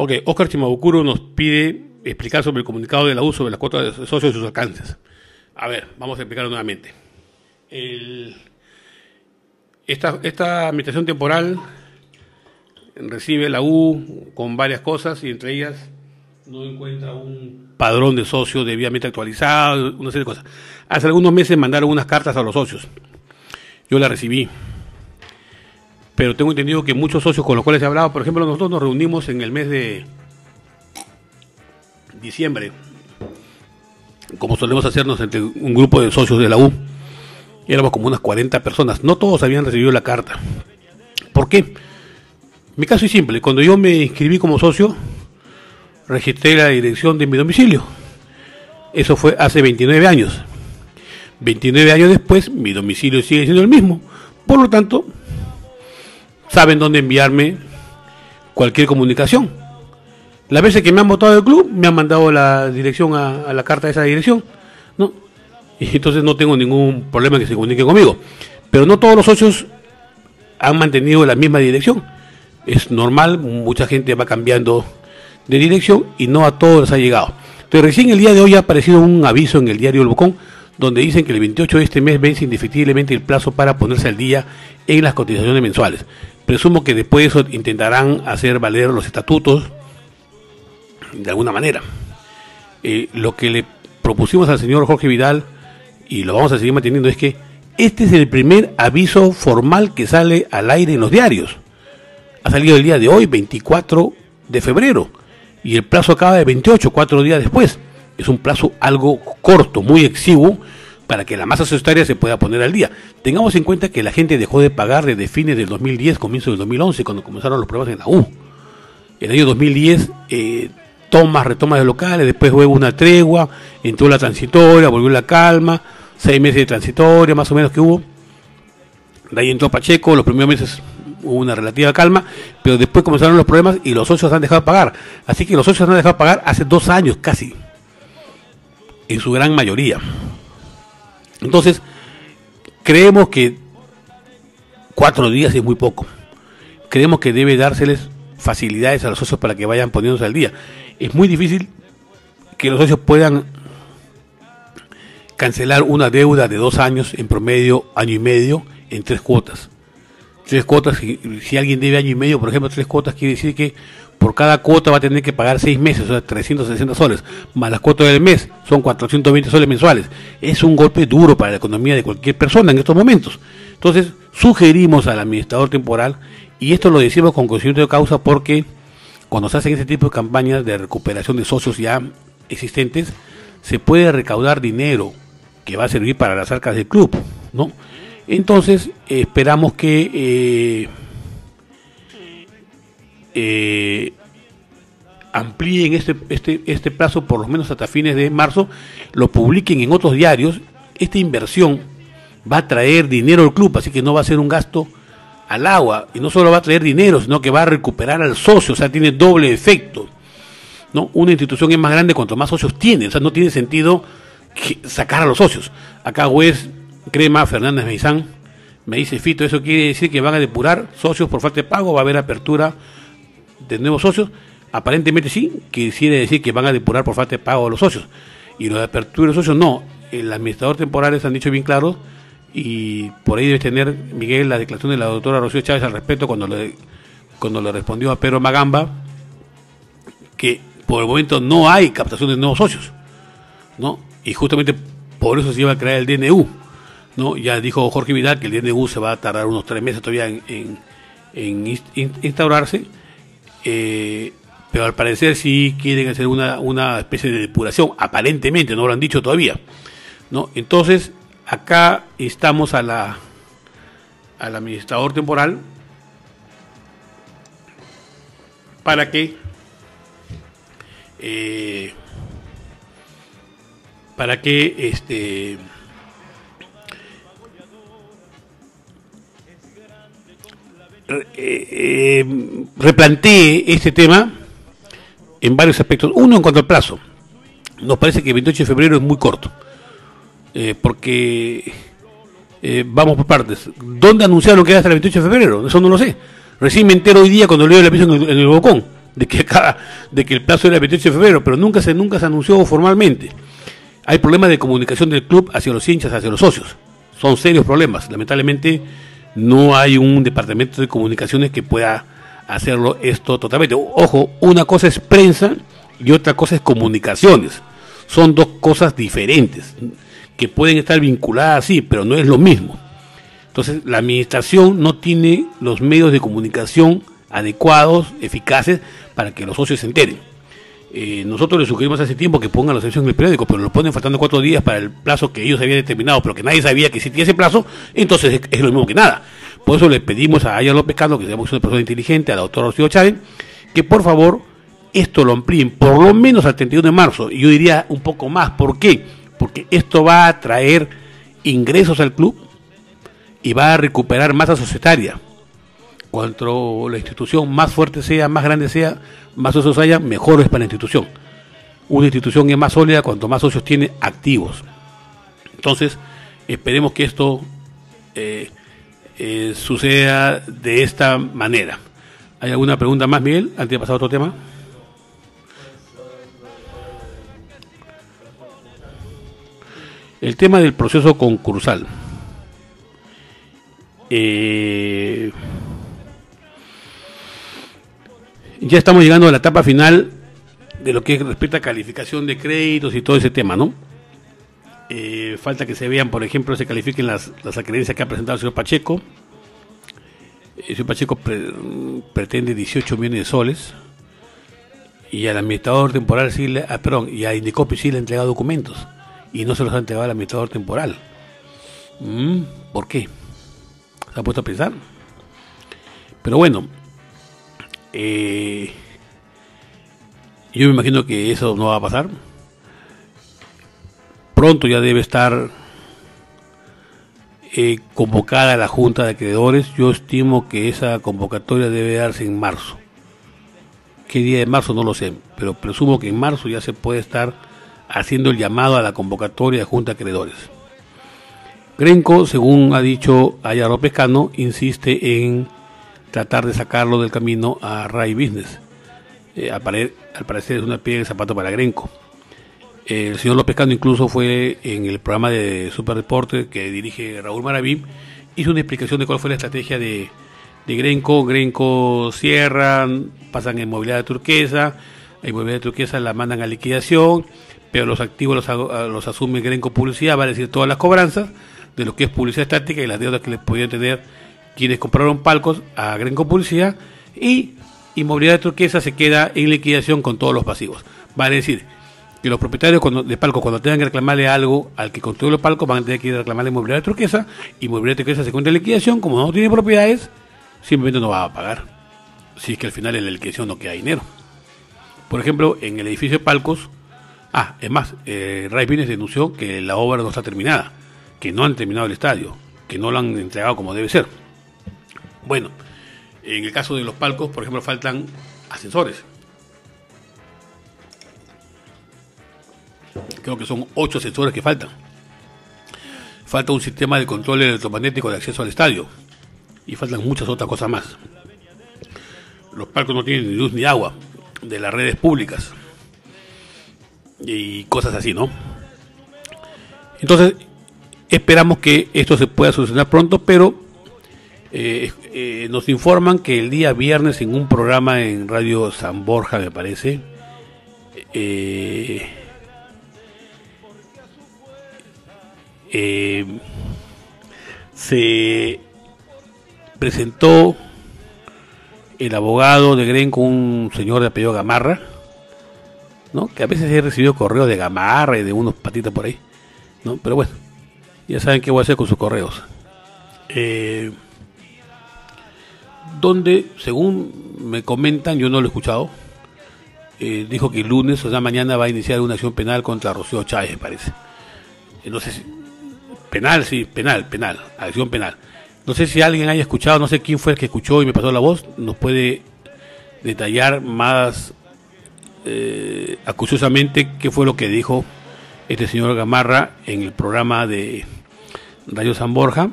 Ok, Oscar Chimabucuro nos pide explicar sobre el comunicado de la U sobre las cuotas de socios y sus alcances. A ver, vamos a explicarlo nuevamente. El, esta, esta administración temporal recibe la U con varias cosas y entre ellas no encuentra un padrón de socios debidamente actualizado, una serie de cosas. Hace algunos meses mandaron unas cartas a los socios. Yo las recibí. pero tengo entendido que muchos socios con los cuales he hablado, por ejemplo, nosotros nos reunimos en el mes de diciembre, como solemos hacernos entre un grupo de socios de la U, éramos como unas cuarenta personas, no todos habían recibido la carta. ¿Por qué? Mi caso es simple, cuando yo me inscribí como socio, registré la dirección de mi domicilio, eso fue hace veintinueve años, veintinueve años después mi domicilio sigue siendo el mismo, por lo tanto, saben dónde enviarme cualquier comunicación. Las veces que me han votado del club, me han mandado la dirección a, a la carta de esa dirección, ¿no? Y entonces no tengo ningún problema que se comuniquen conmigo. Pero no todos los socios han mantenido la misma dirección. Es normal, mucha gente va cambiando de dirección y no a todos les ha llegado. Entonces recién el día de hoy ha aparecido un aviso en el diario El Bocón, donde dicen que el veintiocho de este mes vence indefectiblemente el plazo para ponerse al día en las cotizaciones mensuales. Presumo que después de eso intentarán hacer valer los estatutos de alguna manera. Eh, lo que le propusimos al señor Jorge Vidal, y lo vamos a seguir manteniendo, es que este es el primer aviso formal que sale al aire en los diarios. Ha salido el día de hoy, veinticuatro de febrero, y el plazo acaba de veintiocho, cuatro días después. Es un plazo algo corto, muy exiguo, para que la masa societaria se pueda poner al día. Tengamos en cuenta que la gente dejó de pagar desde fines del dos mil diez, comienzo del dos mil once, cuando comenzaron los problemas en la U. En el año dos mil diez, eh, tomas, retomas de locales, después hubo una tregua, entró la transitoria, volvió la calma, seis meses de transitoria, más o menos que hubo. De ahí entró Pacheco, los primeros meses hubo una relativa calma, pero después comenzaron los problemas y los socios han dejado de pagar. Así que los socios han dejado de pagar hace dos años casi, en su gran mayoría. Entonces, creemos que cuatro días es muy poco. Creemos que debe dárseles facilidades a los socios para que vayan poniéndose al día. Es muy difícil que los socios puedan cancelar una deuda de dos años, en promedio año y medio, en tres cuotas. Tres cuotas, si, si alguien debe año y medio, por ejemplo, tres cuotas quiere decir que por cada cuota va a tener que pagar seis meses, o sea, trescientos sesenta soles, más las cuotas del mes, son cuatrocientos veinte soles mensuales. Es un golpe duro para la economía de cualquier persona en estos momentos. Entonces, sugerimos al administrador temporal, y esto lo decimos con conocimiento de causa porque cuando se hacen ese tipo de campañas de recuperación de socios ya existentes, se puede recaudar dinero que va a servir para las arcas del club, ¿no? Entonces, esperamos que... Eh, Eh, amplíen este, este, este plazo por lo menos hasta fines de marzo, lo publiquen en otros diarios. Esta inversión va a traer dinero al club, así que no va a ser un gasto al agua, y no solo va a traer dinero, sino que va a recuperar al socio, o sea, tiene doble efecto, ¿no? Una institución es más grande cuanto más socios tiene, o sea, no tiene sentido sacar a los socios. Acá Wes, Crema, Fernández Meizán me dice Fito, eso quiere decir que van a depurar socios por falta de pago, va a haber apertura de nuevos socios, aparentemente sí, quisiera decir que van a depurar por falta de pago a los socios, y los de apertura de socios no, el administrador temporales han dicho bien claros, y por ahí debes tener, Miguel, la declaración de la doctora Rocío Chávez al respecto cuando le, cuando le respondió a Pedro Magamba, que por el momento no hay captación de nuevos socios, ¿no? Y justamente por eso se iba a crear el D N U, ¿no? Ya dijo Jorge Vidal que el D N U se va a tardar unos tres meses todavía en, en, en instaurarse. Eh, pero al parecer sí quieren hacer una, una especie de depuración, aparentemente, no lo han dicho todavía, ¿no? Entonces, acá instamos a la, al administrador temporal para que eh, para que este Eh, eh, replanteé este tema en varios aspectos. Uno, en cuanto al plazo, nos parece que el veintiocho de febrero es muy corto, eh, porque eh, vamos por partes. ¿Dónde anunciaron que era hasta el veintiocho de febrero? Eso no lo sé, recién me entero hoy día cuando leo el aviso en, en el Bocón de que acá, de que el plazo era el veintiocho de febrero, pero nunca se, nunca se anunció formalmente. Hay problemas de comunicación del club hacia los hinchas, hacia los socios, son serios problemas, lamentablemente no hay un departamento de comunicaciones que pueda hacerlo esto totalmente. Ojo, una cosa es prensa y otra cosa es comunicaciones. Son dos cosas diferentes que pueden estar vinculadas, sí, pero no es lo mismo. Entonces, la administración no tiene los medios de comunicación adecuados, eficaces, para que los socios se enteren. Eh, nosotros les sugerimos hace tiempo que pongan los anuncios en el periódico, pero lo ponen faltando cuatro días para el plazo que ellos habían determinado, pero que nadie sabía que existía ese plazo, entonces es, es lo mismo que nada. Por eso le pedimos a Ayala López Cano, que seamos una persona inteligente, a la doctora Rocío Chávez, que por favor esto lo amplíen por lo menos al treinta y uno de marzo, y yo diría un poco más. ¿Por qué? Porque esto va a traer ingresos al club y va a recuperar masa societaria. Cuanto la institución más fuerte sea, más grande sea, más socios haya, mejor es para la institución. Una institución es más sólida cuanto más socios tiene activos. Entonces, esperemos que esto eh, eh, suceda de esta manera. ¿Hay alguna pregunta más, Miguel, antes de pasar a otro tema? El tema del proceso concursal. Eh... Ya estamos llegando a la etapa final de lo que respecta a calificación de créditos y todo ese tema, ¿no? Eh, falta que se vean, por ejemplo, se califiquen las, las acreencias que ha presentado el señor Pacheco. El señor Pacheco pre, pretende dieciocho millones de soles y al administrador temporal sí le, ah, perdón, y a Indecopi sí le ha entregado documentos y no se los ha entregado al administrador temporal. ¿Mm? ¿Por qué? ¿Se ha puesto a pensar? Pero bueno. Eh, yo me imagino que eso no va a pasar. Pronto ya debe estar eh, convocada la Junta de Acreedores. Yo estimo que esa convocatoria debe darse en marzo. ¿Qué día de marzo? No lo sé, pero presumo que en marzo ya se puede estar haciendo el llamado a la convocatoria de Junta de Acreedores. Grenco, según ha dicho Ayala López Cano, insiste en tratar de sacarlo del camino a Ray Business. Eh, al, parecer, al parecer es una piedra en el zapato para Grenco. Eh, el señor López Cano incluso fue en el programa de Super Reporter que dirige Raúl Maraví, hizo una explicación de cuál fue la estrategia de, de Grenco. Grenco cierran, pasan a Inmobiliaria Turquesa, la Inmobiliaria Turquesa la mandan a liquidación, pero los activos los, los asume Grenco Publicidad, vale decir todas las cobranzas de lo que es publicidad estática y las deudas que les podían tener quienes compraron palcos a Grenco Publicidad, y Inmobiliaria Turquesa se queda en liquidación con todos los pasivos. Vale decir que los propietarios cuando, de palcos, cuando tengan que reclamarle algo al que construyó los palcos, van a tener que ir a reclamarle a Inmobiliaria Turquesa, y Inmobiliaria Turquesa se cuenta en liquidación. Como no tiene propiedades, simplemente no va a pagar, si es que al final en la liquidación no queda dinero. Por ejemplo, en el edificio de palcos, ah, es más, eh, Ray Bines denunció que la obra no está terminada, que no han terminado el estadio, que no lo han entregado como debe ser. Bueno, en el caso de los palcos, por ejemplo, faltan ascensores. Creo que son ocho ascensores que faltan. Falta un sistema de control electromagnético de acceso al estadio. Y faltan muchas otras cosas más. Los palcos no tienen ni luz ni agua de las redes públicas. Y cosas así, ¿no? Entonces, esperamos que esto se pueda solucionar pronto, pero Eh, eh, nos informan que el día viernes en un programa en Radio San Borja, me parece, eh, eh, se presentó el abogado de Grenco, un señor de apellido Gamarra, ¿no? Que a veces he recibido correos de Gamarra y de unos patitas por ahí, ¿no? Pero bueno, ya saben qué voy a hacer con sus correos. eh Donde, según me comentan, yo no lo he escuchado, eh, dijo que el lunes, o sea, mañana va a iniciar una acción penal contra Rocío Chávez, parece. Eh, no sé si. Penal, sí, penal, penal, acción penal. No sé si alguien haya escuchado, no sé quién fue el que escuchó y me pasó la voz, nos puede detallar más eh, acuciosamente qué fue lo que dijo este señor Gamarra en el programa de Radio San Borja.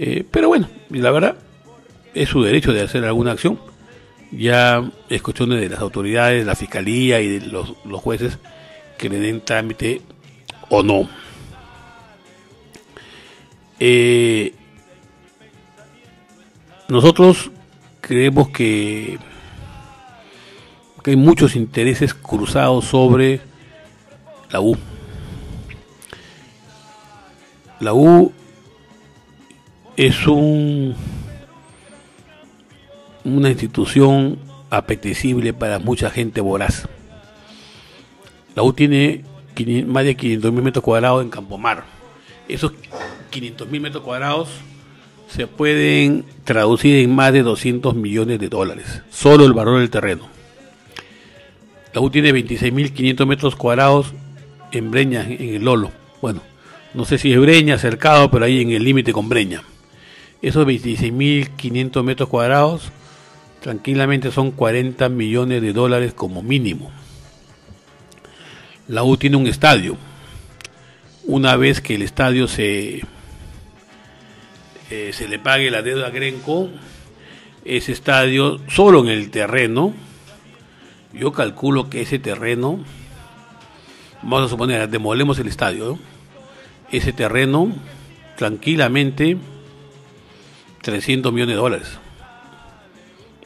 Eh, pero bueno, la verdad es su derecho de hacer alguna acción. Ya es cuestión de las autoridades, la fiscalía y de los, los jueces que le den trámite o no. Eh, nosotros creemos que, que hay muchos intereses cruzados sobre la U. La U es un una institución apetecible para mucha gente voraz. La U tiene más de quinientos mil metros cuadrados en Campomar. Esos quinientos mil metros cuadrados se pueden traducir en más de doscientos millones de dólares, solo el valor del terreno. La U tiene veintiséis mil quinientos metros cuadrados en Breña, en el Lolo. Bueno, no sé si es Breña, cercado, pero ahí en el límite con Breña. Esos veintiséis mil quinientos metros cuadrados tranquilamente son cuarenta millones de dólares como mínimo. La U tiene un estadio. Una vez que el estadio se, eh, se le pague la deuda a Grenco, ese estadio, solo en el terreno, yo calculo que ese terreno, vamos a suponer, demolemos el estadio, ¿no? Ese terreno, tranquilamente, trescientos millones de dólares.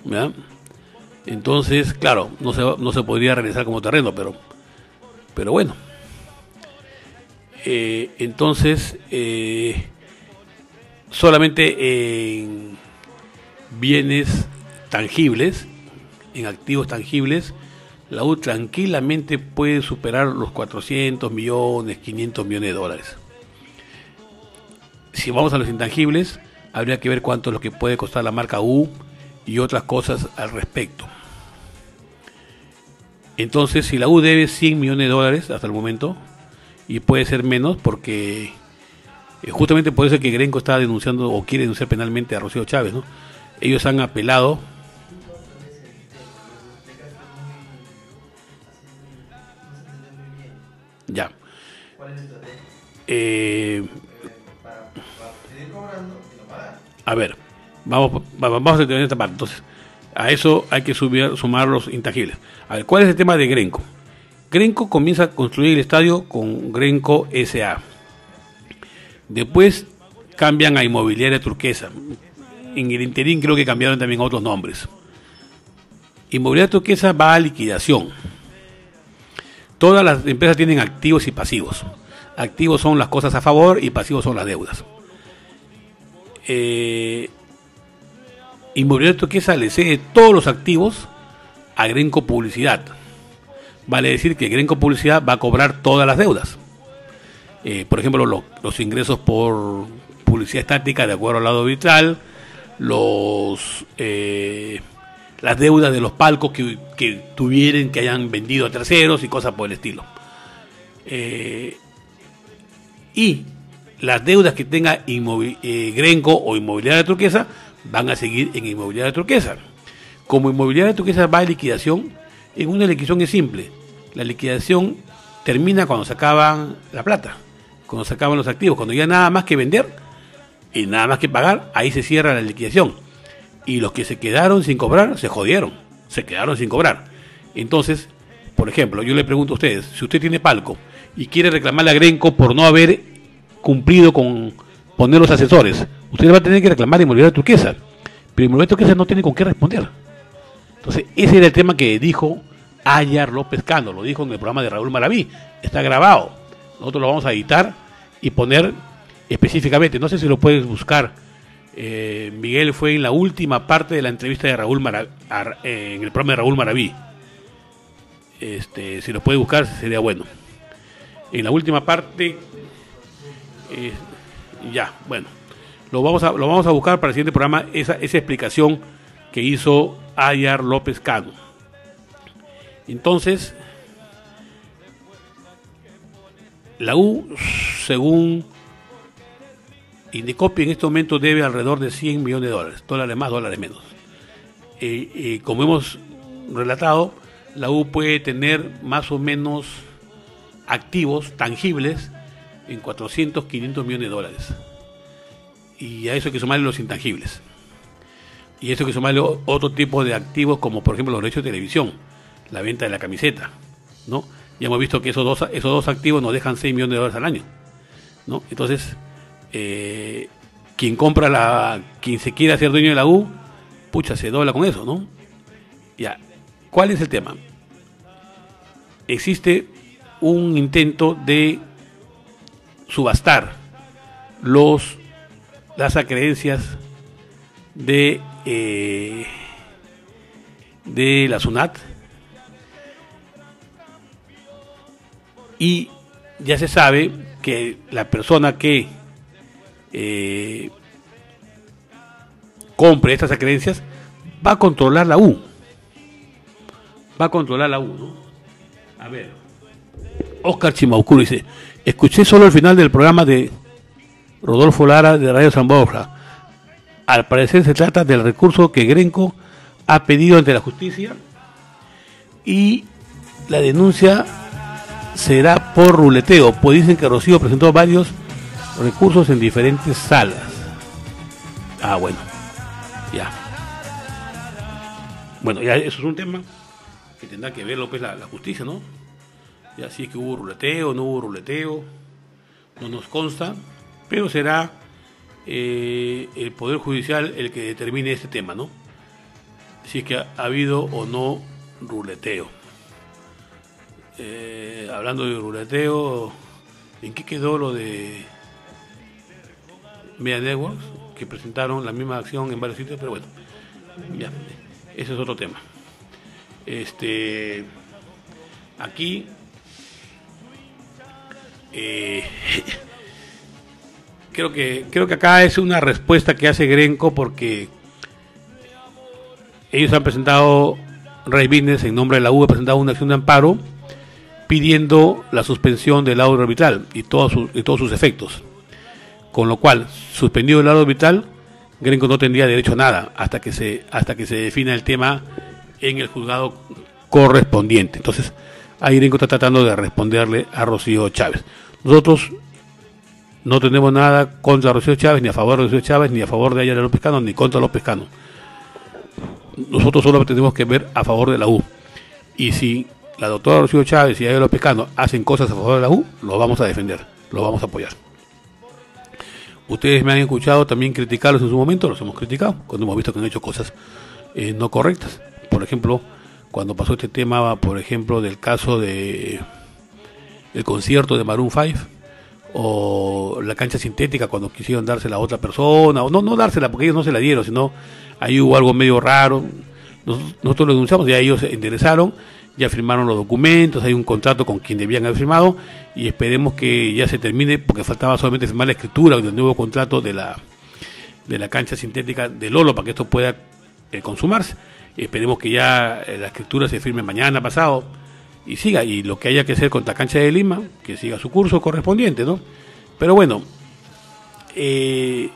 ¿Ya? Entonces, claro, no se, no se podría realizar como terreno, pero, pero bueno. Eh, entonces, eh, solamente en bienes tangibles, en activos tangibles, la U tranquilamente puede superar los cuatrocientos millones, quinientos millones de dólares. Si vamos a los intangibles, habría que ver cuánto es lo que puede costar la marca U y otras cosas al respecto. Entonces, si la U debe cien millones de dólares hasta el momento, y puede ser menos porque justamente por eso que Grenco está denunciando o quiere denunciar penalmente a Rocío Chávez, ¿no? Ellos han apelado. Ya. Eh, a ver, vamos, vamos a tener esta parte. Entonces, a eso hay que subir, sumar los intangibles. A ver, ¿cuál es el tema de Grenco? Grenco comienza a construir el estadio con Grenco S A. Después cambian a Inmobiliaria Turquesa. En el interín creo que cambiaron también otros nombres. Inmobiliaria Turquesa va a liquidación. Todas las empresas tienen activos y pasivos. Activos son las cosas a favor y pasivos son las deudas. Eh, Inmobiliaria Turquesa le cede todos los activos a Grenco Publicidad. Vale decir que Grenco Publicidad va a cobrar todas las deudas. Eh, por ejemplo, lo, los ingresos por publicidad estática de acuerdo al lado arbitral, los, eh, las deudas de los palcos que, que tuvieran, que hayan vendido a terceros y cosas por el estilo. Eh, y las deudas que tenga inmovi- eh, Grenco o Inmobiliaria Turquesa van a seguir en Inmobiliaria Turquesa. Como Inmobiliaria Turquesa va a liquidación, en una liquidación es simple. La liquidación termina cuando se acaban la plata, cuando se acaban los activos, cuando ya nada más que vender y nada más que pagar, ahí se cierra la liquidación. Y los que se quedaron sin cobrar, se jodieron, se quedaron sin cobrar. Entonces, por ejemplo, yo le pregunto a ustedes, si usted tiene palco y quiere reclamarle a Grenco por no haber cumplido con poner los asesores, usted va a tener que reclamar a Inmobiliaria Turquesa, pero Inmobiliaria Turquesa no tiene con qué responder. Entonces, ese era el tema que dijo Ayala López Cano, lo dijo en el programa de Raúl Maraví, está grabado. Nosotros lo vamos a editar y poner específicamente. No sé si lo puedes buscar. Eh, Miguel, fue en la última parte de la entrevista de Raúl Maraví, en el programa de Raúl Maraví. Este, si lo puedes buscar, sería bueno. En la última parte, eh, ya, bueno, lo vamos a, lo vamos a buscar para el siguiente programa, esa, esa explicación que hizo Ayala López Cano. Entonces, la U, según Indecopi, en este momento debe alrededor de cien millones de dólares, dólares más, dólares menos. Eh, eh, como hemos relatado, la U puede tener más o menos activos tangibles en cuatrocientos, quinientos millones de dólares. Y a eso hay que sumarle los intangibles. Y eso que sumarle otro tipo de activos, como por ejemplo los derechos de televisión, la venta de la camiseta, ¿no? Ya hemos visto que esos dos, esos dos activos nos dejan seis millones de dólares al año, ¿no? Entonces, eh, quien compra la, quien se quiera hacer dueño de la U, pucha, se dobla con eso, ¿no? Ya, ¿cuál es el tema? Existe un intento de subastar los las acreencias de, eh, de la SUNAT, y ya se sabe que la persona que eh, compre estas acreencias va a controlar la U. Va a controlar la U, ¿no? A ver, Oscar Chimaucuro dice: escuché solo el final del programa de Rodolfo Lara de Radio San Borja. Al parecer se trata del recurso que Grenco ha pedido ante la justicia, y la denuncia será por ruleteo, pues dicen que Rocío presentó varios recursos en diferentes salas. Ah, bueno, ya. Bueno, ya eso es un tema que tendrá que ver, López, la, la justicia, ¿no? Ya si es que hubo ruleteo, no hubo ruleteo, no nos consta, pero será eh, el Poder Judicial el que determine este tema, ¿no? Si es que ha, ha habido o no ruleteo. Eh, hablando de ruleteo, ¿en qué quedó lo de Media Networks? Que presentaron la misma acción en varios sitios, pero bueno, ya, ese es otro tema. Este, aquí, eh, creo que creo que acá es una respuesta que hace Grenco, porque ellos han presentado, Rey Vines, en nombre de la U, ha presentado una acción de amparo pidiendo la suspensión del laudo arbitral y todos sus, y todos sus efectos. Con lo cual, suspendido el laudo arbitral, Grenco no tendría derecho a nada hasta que se hasta que se defina el tema en el juzgado correspondiente. Entonces, ahí Grenco está tratando de responderle a Rocío Chávez. Nosotros no tenemos nada contra Rocío Chávez, ni a favor de Rocío Chávez, ni a favor de Ayala López Cano, ni contra López Cano. Nosotros solo tenemos que ver a favor de la U. Y si la doctora Rocío Chávez y Ayala López Cano hacen cosas a favor de la U, lo vamos a defender, lo vamos a apoyar. Ustedes me han escuchado también criticarlos en su momento, los hemos criticado, cuando hemos visto que han hecho cosas eh, no correctas. Por ejemplo, cuando pasó este tema, por ejemplo, del caso de el concierto de Maroon five, o la cancha sintética cuando quisieron dársela a otra persona, o no, no dársela porque ellos no se la dieron, sino ahí hubo algo medio raro. Nosotros, nosotros lo denunciamos, ya ellos se enderezaron, ya firmaron los documentos, hay un contrato con quien debían haber firmado, y esperemos que ya se termine, porque faltaba solamente firmar la escritura del nuevo contrato de la de la cancha sintética de Lolo para que esto pueda eh, consumarse. Esperemos que ya eh, la escritura se firme mañana, pasado, y siga, y lo que haya que hacer contra Cancha de Lima, que siga su curso correspondiente, ¿no? Pero bueno, eh,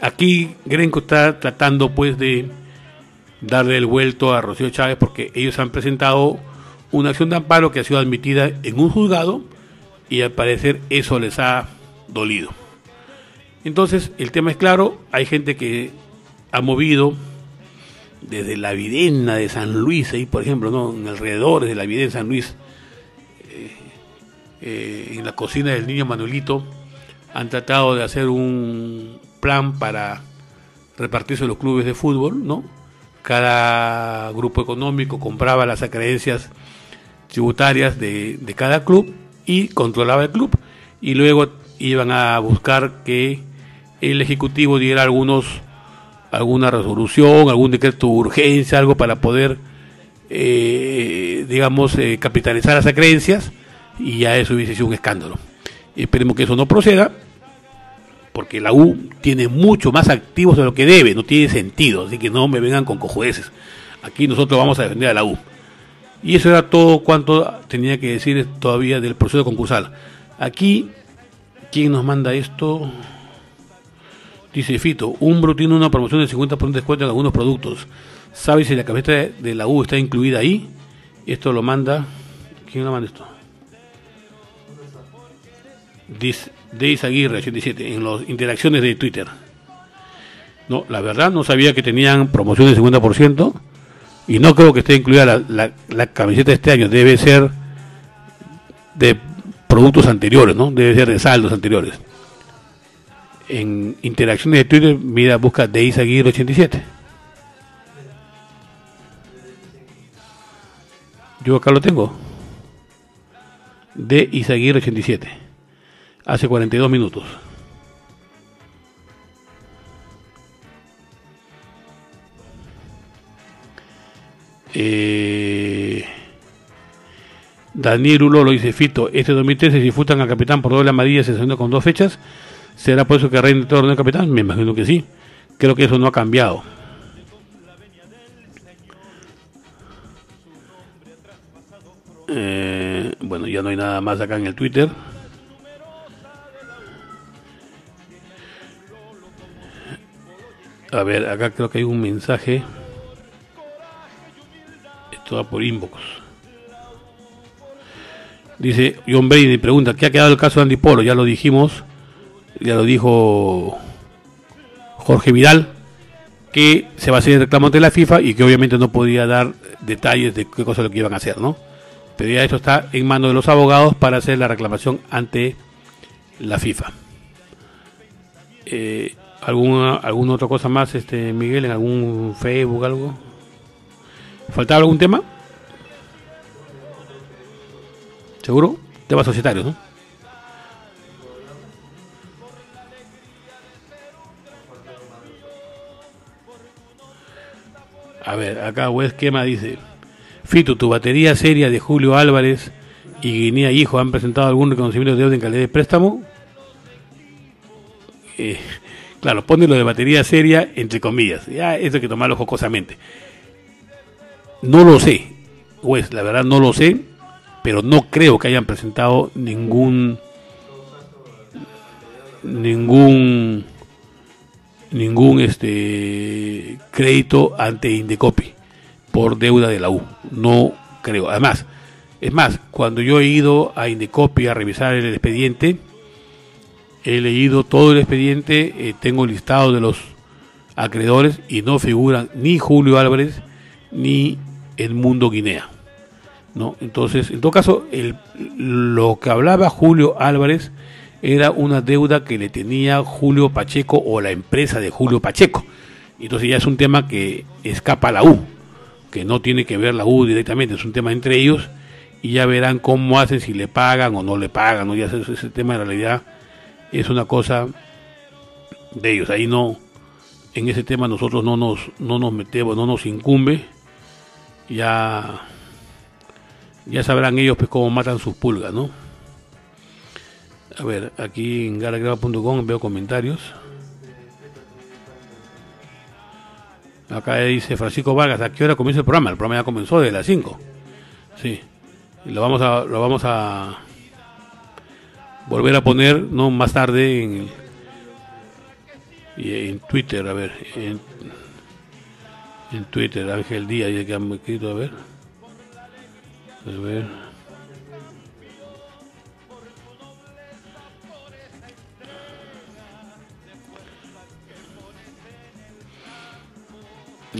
aquí Grenco está tratando pues de darle el vuelto a Rocío Chávez, porque ellos han presentado una acción de amparo que ha sido admitida en un juzgado, y al parecer eso les ha dolido. Entonces, el tema es claro, hay gente que ha movido desde la Videna de San Luis, ahí por ejemplo, ¿no?, en alrededores de la Videna de San Luis, eh, eh, en la cocina del niño Manuelito, han tratado de hacer un plan para repartirse los clubes de fútbol, ¿no? Cada grupo económico compraba las acreencias tributarias de, de cada club y controlaba el club, y luego iban a buscar que el ejecutivo diera algunos alguna resolución, algún decreto de urgencia, algo para poder, eh, digamos, eh, capitalizar las acreencias, y ya eso hubiese sido un escándalo. Esperemos que eso no proceda, porque la U tiene mucho más activos de lo que debe, no tiene sentido, así que no me vengan con cojudeces. Aquí nosotros vamos a defender a la U. Y eso era todo cuanto tenía que decir todavía del proceso concursal. Aquí, ¿quién nos manda esto? Dice Fito: Umbro tiene una promoción del cincuenta por ciento de descuento en algunos productos. ¿Sabes si la camiseta de la U está incluida ahí? Esto lo manda... ¿Quién lo manda esto? Deis Aguirre, ochenta y siete, en las interacciones de Twitter. No, la verdad no sabía que tenían promoción del cincuenta por ciento, y no creo que esté incluida la, la, la camiseta de este año. Debe ser de productos anteriores, ¿no? Debe ser de saldos anteriores. En interacciones de Twitter, mira, busca de Isaguirre ochenta y siete. Yo acá lo tengo. De Isaguirre ochenta y siete. Hace cuarenta y dos minutos. Eh, Daniel Ulo lo dice, Fito, este dos mil trece disputan al capitán por doble amarilla, se salió con dos fechas. ¿Será por eso que reina el torneo del capitán? Me imagino que sí. Creo que eso no ha cambiado. Eh, bueno, ya no hay nada más acá en el Twitter. A ver, acá creo que hay un mensaje. Esto va por inbox. Dice John Brady, pregunta, ¿qué ha quedado el caso de Andy Polo? Ya lo dijimos, ya lo dijo Jorge Vidal, que se va a hacer el reclamo ante la FIFA y que obviamente no podía dar detalles de qué cosa lo que iban a hacer, ¿no? Pero ya eso está en manos de los abogados para hacer la reclamación ante la FIFA. Eh, ¿alguna, ¿Alguna otra cosa más, este Miguel? ¿En algún Facebook, algo? ¿Faltaba algún tema? ¿Seguro? Temas societarios, ¿no? A ver, acá Wes Quema dice, Fito, tu batería seria de Julio Álvarez y Guinea Hijo, ¿han presentado algún reconocimiento de deuda en calidad de préstamo? Eh, claro, ponle lo de batería seria entre comillas, ya eso hay que tomarlo jocosamente. No lo sé, Wes, la verdad no lo sé, pero no creo que hayan presentado ningún ningún ningún este crédito ante Indecopi por deuda de la U, no creo. Además, es más, cuando yo he ido a Indecopi a revisar el expediente, he leído todo el expediente, eh, tengo el listado de los acreedores y no figuran ni Julio Álvarez ni el Mundo Guinea, ¿no? Entonces, en todo caso, el, lo que hablaba Julio Álvarez era una deuda que le tenía Julio Pacheco o la empresa de Julio Pacheco. Entonces ya es un tema que escapa a la U, que no tiene que ver la U directamente, es un tema entre ellos y ya verán cómo hacen, si le pagan o no le pagan, ¿no? Ya ese, ese tema en realidad es una cosa de ellos. Ahí no, en ese tema nosotros no nos, no nos metemos, no nos incumbe. Ya... Ya sabrán ellos pues cómo matan sus pulgas, ¿no? A ver, aquí en galagrava punto com veo comentarios. Acá dice Francisco Vargas, ¿a qué hora comienza el programa? El programa ya comenzó desde las cinco. Sí. Lo vamos a, lo vamos a volver a poner, ¿no? Más tarde en, en Twitter, a ver. En, en Twitter, Ángel Díaz, ya que han escrito, a ver. A ver.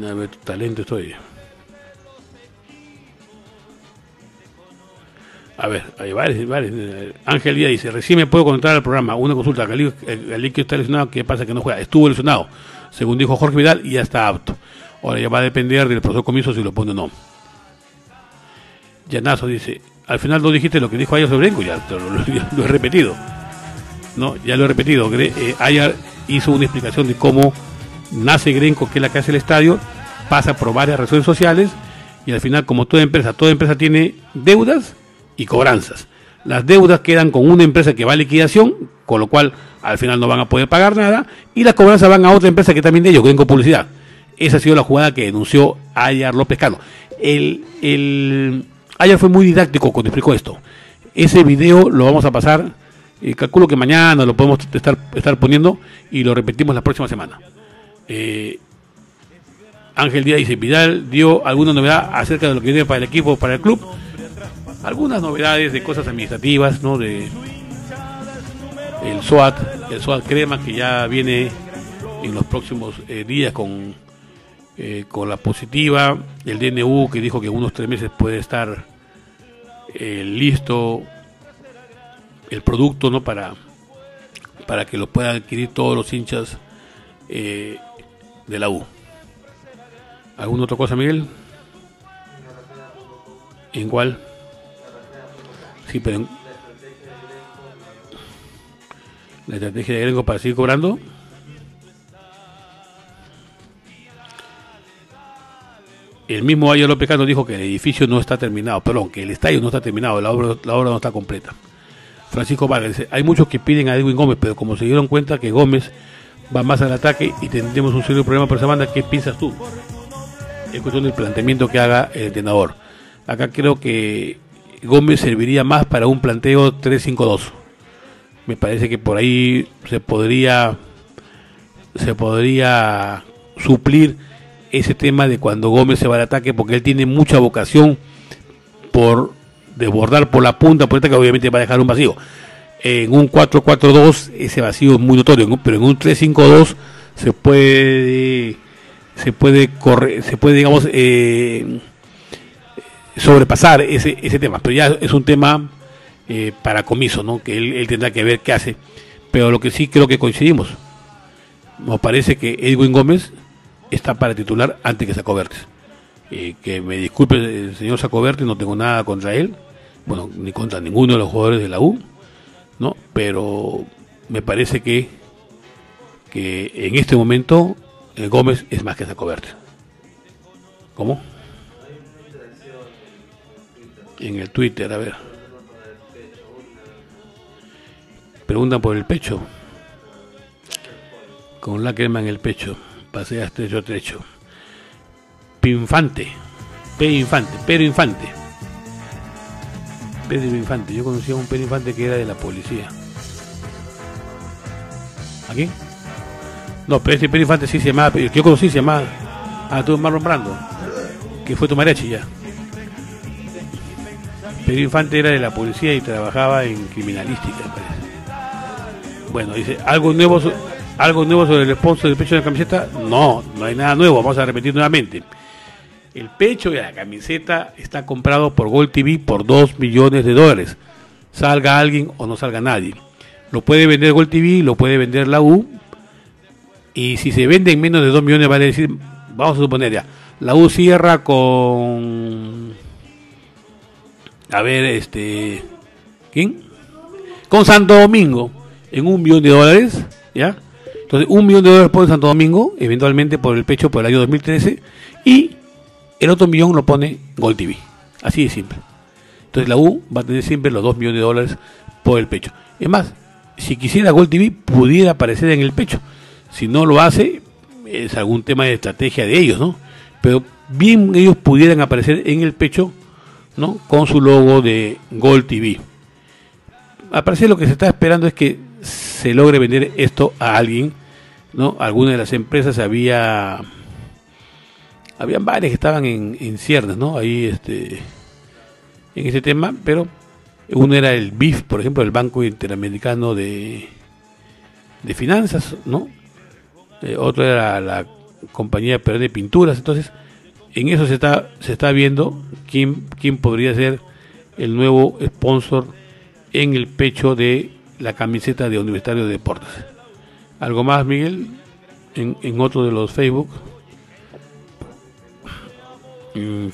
A ver, talento estoy. A ver, hay varios, varios. Ángel Díaz dice, recién me puedo contratar al programa. Una consulta, Galliquio está lesionado, ¿qué pasa que no juega? Estuvo lesionado, según dijo Jorge Vidal, y ya está apto. Ahora ya va a depender del profesor Comizzo si lo pone o no. Yanazo dice, al final no dijiste lo que dijo Ayala sobre Grenco, ya lo, lo, lo he repetido. No, ya lo he repetido. Eh, Ayala hizo una explicación de cómo nace Grenco, que es la que hace el estadio, pasa por varias razones sociales y al final, como toda empresa, toda empresa tiene deudas y cobranzas. Las deudas quedan con una empresa que va a liquidación, con lo cual al final no van a poder pagar nada, y las cobranzas van a otra empresa que también de ellos, Grenco Publicidad. Esa ha sido la jugada que denunció Ayala López Cano. El... el Ayer fue muy didáctico cuando explicó esto. Ese video lo vamos a pasar, eh, calculo que mañana lo podemos estar, estar poniendo y lo repetimos la próxima semana. Eh, Ángel Díaz dice, Vidal dio alguna novedad acerca de lo que viene para el equipo, para el club. Algunas novedades de cosas administrativas, ¿no? De el SOAT, el SOAT crema que ya viene en los próximos eh, días con... Eh, con la positiva, el D N U que dijo que unos tres meses puede estar eh, listo el producto, ¿no? Para, para que lo puedan adquirir todos los hinchas eh, de la U. ¿Alguna otra cosa, Miguel? ¿En cuál? Sí, pero en... la estrategia de Grenco para seguir cobrando. el mismo Ayala López Cano dijo que el edificio no está terminado, perdón, que el estadio no está terminado, la obra, la obra no está completa. Francisco Vargas dice, hay muchos que piden a Edwin Gómez, pero como se dieron cuenta que Gómez va más al ataque y tendremos un serio problema para esa banda, ¿qué piensas tú? Es cuestión del planteamiento que haga el entrenador. Acá creo que Gómez serviría más para un planteo tres cinco dos. Me parece que por ahí se podría se podría suplir ese tema de cuando Gómez se va al ataque, porque él tiene mucha vocación por desbordar por la punta, por esta que obviamente va a dejar un vacío. En un cuatro cuatro dos ese vacío es muy notorio, pero en un tres cinco dos se puede se puede correr, se puede digamos eh, sobrepasar ese ese tema, pero ya es un tema eh, para Comizzo, ¿no? Que él, él tendrá que ver qué hace, pero lo que sí creo que coincidimos, nos parece que Edwin Gómez está para titular antes que Zacobertes. Eh, que me disculpe el señor Zacobertes, no tengo nada contra él, bueno, ni contra ninguno de los jugadores de la U, ¿no? Pero me parece que, que en este momento eh, Gómez es más que Zacobertes. ¿Cómo? En el Twitter, a ver. Preguntan por el pecho. Con la crema en el pecho. Pasea estrecho a trecho. Pinfante. Pedro Infante. Pedro Infante. Pedro Infante. Yo conocía a un Pedro Infante que era de la policía. ¿Aquí? No, pero ese Pedro Infante sí se llamaba. Yo conocí, se llamaba. Ah, tú, Marlon Brando. Que fue tu mariachi ya. Pedro Infante era de la policía y trabajaba en criminalística, parece. Bueno, dice, ¿algo nuevo, algo nuevo sobre el sponsor del pecho de la camiseta? No, no hay nada nuevo, vamos a repetir nuevamente. El pecho de la camiseta está comprado por Gol T V por dos millones de dólares. Salga alguien o no salga nadie. Lo puede vender Gol T V, lo puede vender la U. Y si se vende en menos de dos millones, vale decir, vamos a suponer ya, la U cierra con... A ver, este... ¿Quién? Con Santo Domingo, en un millón de dólares, ¿ya? Entonces, un millón de dólares pone Santo Domingo, eventualmente por el pecho, por el año dos mil trece, y el otro millón lo pone Gol T V. Así de simple. Entonces, la U va a tener siempre los dos millones de dólares por el pecho. Es más, si quisiera Gol T V, pudiera aparecer en el pecho. Si no lo hace, es algún tema de estrategia de ellos, ¿no? Pero bien ellos pudieran aparecer en el pecho, ¿no? Con su logo de Gol T V. Al parecer lo que se está esperando es que se logre vender esto a alguien, ¿no? Algunas de las empresas había habían varias que estaban en, en ciernes, ¿no? Ahí este en ese tema, pero uno era el B I F, por ejemplo, el Banco Interamericano de de Finanzas, ¿no? Eh, otro era la compañía de pinturas, entonces en eso se está se está viendo quién quién podría ser el nuevo sponsor en el pecho de la camiseta de Universitario de Deportes. ¿Algo más, Miguel? En, en otro de los Facebook.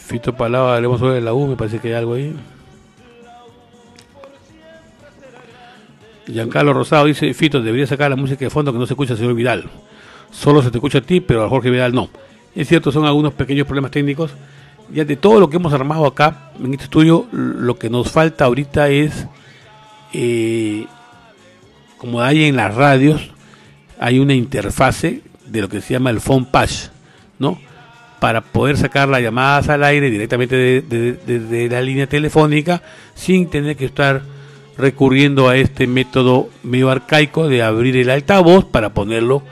Fito Palabra, hablemos sobre la U, me parece que hay algo ahí. Giancarlo Rosado dice, Fito, debería sacar la música de fondo que no se escucha al señor Vidal. Solo se te escucha a ti, pero a Jorge Vidal no. Es cierto, son algunos pequeños problemas técnicos. Ya de todo lo que hemos armado acá en este estudio, lo que nos falta ahorita es, eh, como hay en las radios, hay una interfase de lo que se llama el phone patch, ¿no? Para poder sacar las llamadas al aire directamente desde de, de, de la línea telefónica, sin tener que estar recurriendo a este método medio arcaico de abrir el altavoz para ponerlo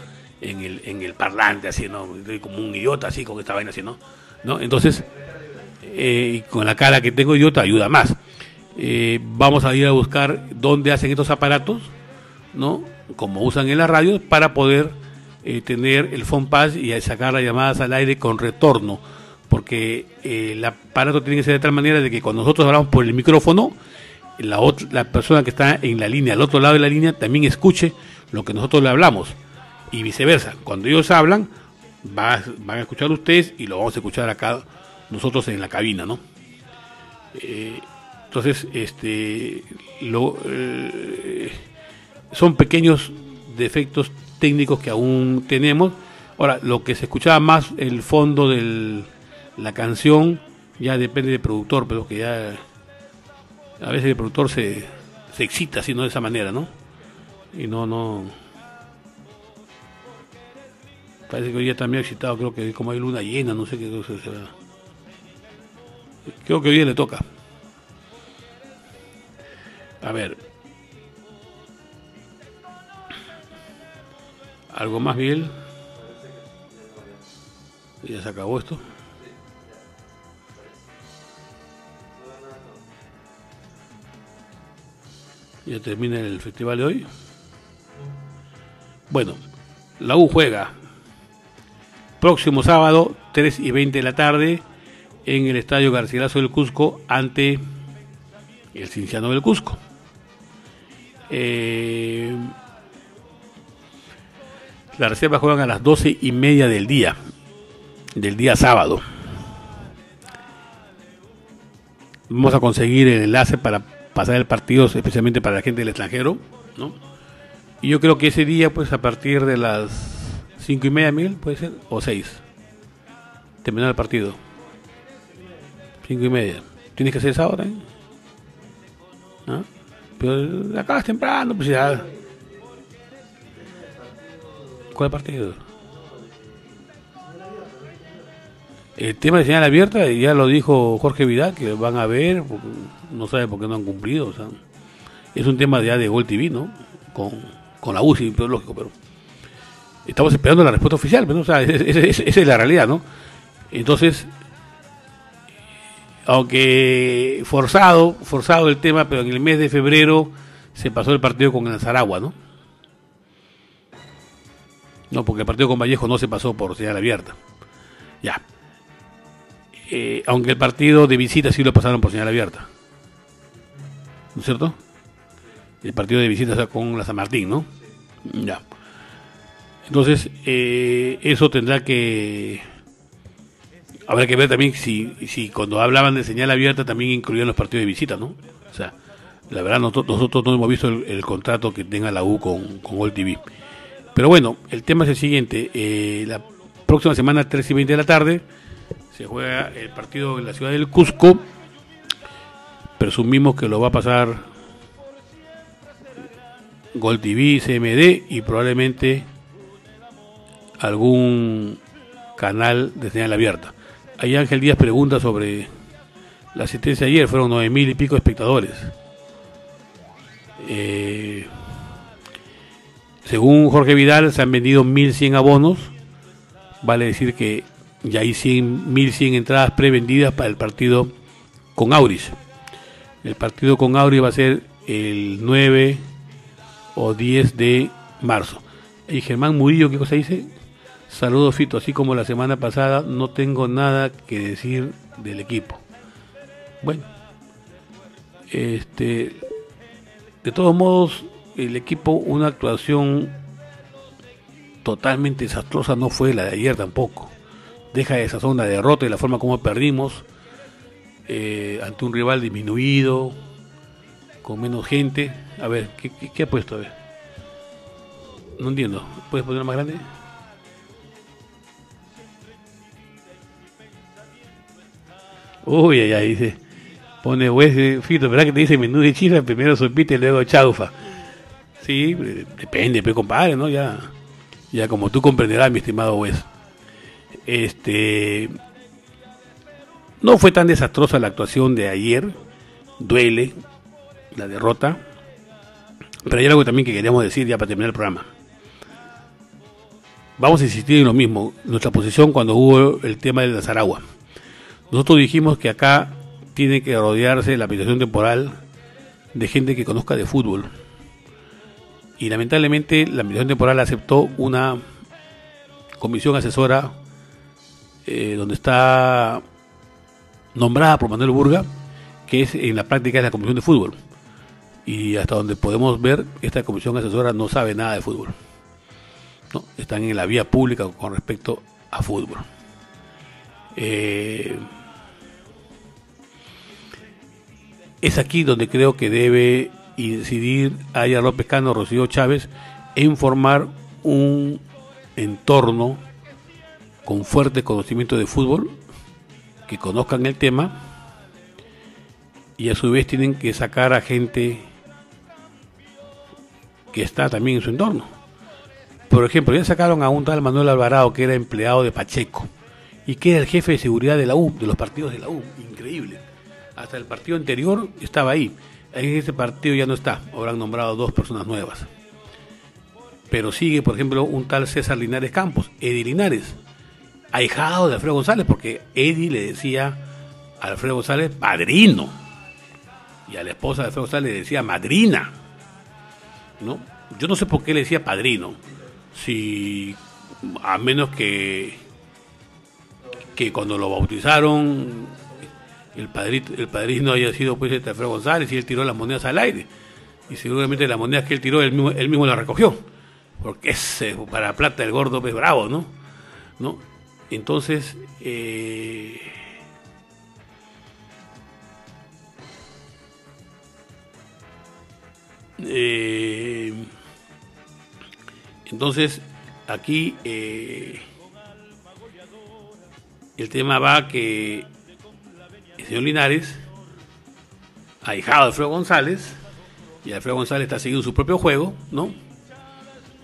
en el en el parlante, así, ¿no? Como un idiota, así, con esta vaina, así, ¿no? ¿No? Entonces, eh, con la cara que tengo idiota, ayuda más. Eh, vamos a ir a buscar dónde hacen estos aparatos, ¿no? Como usan en las radios, para poder eh, tener el phone pass y sacar las llamadas al aire con retorno. Porque eh, el aparato tiene que ser de tal manera de que cuando nosotros hablamos por el micrófono, la, otra, la persona que está en la línea, al otro lado de la línea, también escuche lo que nosotros le hablamos. Y viceversa, cuando ellos hablan, va, van a escuchar ustedes y lo vamos a escuchar acá nosotros en la cabina, ¿no? Eh, entonces, este, lo, eh, son pequeños defectos técnicos que aún tenemos. Ahora, lo que se escuchaba más el fondo del, La canción ya depende del productor, pero que ya a veces el productor se, se excita, sino de esa manera, ¿no? Y no, no... Parece que hoy ya está medio excitado, creo que como hay luna llena, no sé qué cosa será. Creo que hoy día le toca. A ver. ¿Algo más, Miguel? Ya se acabó esto. Ya termina el festival de hoy. Bueno, la U juega próximo sábado, tres y veinte de la tarde, en el Estadio Garcilaso del Cusco, ante el Cinciano del Cusco. Eh, las reservas juegan a las doce y media del día, del día sábado. Vamos a conseguir el enlace para pasar el partido, especialmente para la gente del extranjero, ¿no? Y yo creo que ese día, pues a partir de las cinco y media, Miguel, puede ser, o seis. Terminar el partido. Cinco y media. ¿Tienes que hacer esa hora, eh? ¿Ah? Pero acabas temprano, pues ya. ¿Cuál partido? El tema de señal abierta, ya lo dijo Jorge Vidal, que van a ver, no sabe por qué no han cumplido, o sea, es un tema ya de Gol T V, ¿no? Con, con la U C I, pero lógico, pero estamos esperando la respuesta oficial, ¿no? O sea, esa es la realidad, ¿no? Entonces, aunque forzado, forzado el tema, pero en el mes de febrero se pasó el partido con el Zaragua, ¿no? No, porque el partido con Vallejo no se pasó por señal abierta. Ya. Eh, aunque el partido de visita sí lo pasaron por señal abierta, ¿no es cierto? El partido de visita está con la San Martín, ¿no? Ya. Entonces, eh, eso tendrá que... Habrá que ver también si, si cuando hablaban de señal abierta también incluían los partidos de visita, ¿no? O sea, la verdad nosotros, nosotros no hemos visto el, el contrato que tenga la U con, con Gol T V. Pero bueno, el tema es el siguiente. Eh, la próxima semana, tres y veinte de la tarde, se juega el partido en la ciudad del Cusco. Presumimos que lo va a pasar Gol T V, C M D y probablemente algún canal de señal abierta. Ahí Ángel Díaz pregunta sobre la asistencia ayer, fueron nueve mil y pico espectadores. Eh, según Jorge Vidal, se han vendido mil cien abonos, vale decir que ya hay mil cien entradas prevendidas para el partido con Auris. El partido con Auris va a ser el nueve o diez de marzo. Y Germán Murillo, ¿qué cosa dice? Saludos, Fito, así como la semana pasada, no tengo nada que decir del equipo. Bueno, este, de todos modos, el equipo, una actuación totalmente desastrosa no fue la de ayer tampoco. Deja de esa zona de derrota y la forma como perdimos eh, ante un rival disminuido, con menos gente. A ver, ¿qué, qué, qué ha puesto? A ver. No entiendo, ¿puedes poner más grande? Uy, allá dice, pone juez, Fito, ¿verdad que te dice menú de chifla? Primero sopita y luego chaufa. Sí, depende, pues compadre, ¿no? Ya, ya como tú comprenderás, mi estimado juez. Este, no fue tan desastrosa la actuación de ayer, duele la derrota, pero hay algo también que queríamos decir ya para terminar el programa. Vamos a insistir en lo mismo, nuestra posición cuando hubo el tema de la Zaragua. Nosotros dijimos que acá tiene que rodearse la habitación temporal de gente que conozca de fútbol. Y lamentablemente la habitación temporal aceptó una comisión asesora eh, donde está nombrada por Manuel Burga, que es en la práctica es la comisión de fútbol. Y hasta donde podemos ver, esta comisión asesora no sabe nada de fútbol. No, están en la vía pública con respecto a fútbol. Eh, es aquí donde creo que debe incidir Ayala López Cano, Rocío Chávez, en formar un entorno con fuerte conocimiento de fútbol que conozcan el tema, y a su vez tienen que sacar a gente que está también en su entorno. Por ejemplo, ya sacaron a un tal Manuel Alvarado, que era empleado de Pacheco y que era el jefe de seguridad de la U, de los partidos de la U. Increíble. Hasta el partido anterior estaba ahí. En este partido ya no está. Habrán nombrado dos personas nuevas. Pero sigue, por ejemplo, un tal César Linares Campos, Eddie Linares, ahijado de Alfredo González, porque Eddie le decía a Alfredo González padrino, y a la esposa de Alfredo González le decía madrina, ¿no? Yo no sé por qué le decía padrino, si a menos que que cuando lo bautizaron el padrito, el padrino haya sido pues este Alfredo González, y él tiró las monedas al aire, y seguramente las monedas que él tiró él mismo, él mismo las recogió, porque ese, para plata el gordo es bravo, ¿no? ¿No? Entonces, eh, eh, entonces aquí eh, el tema va que el señor Linares, ahijado de Alfredo González, y Alfredo González está siguiendo su propio juego, ¿no?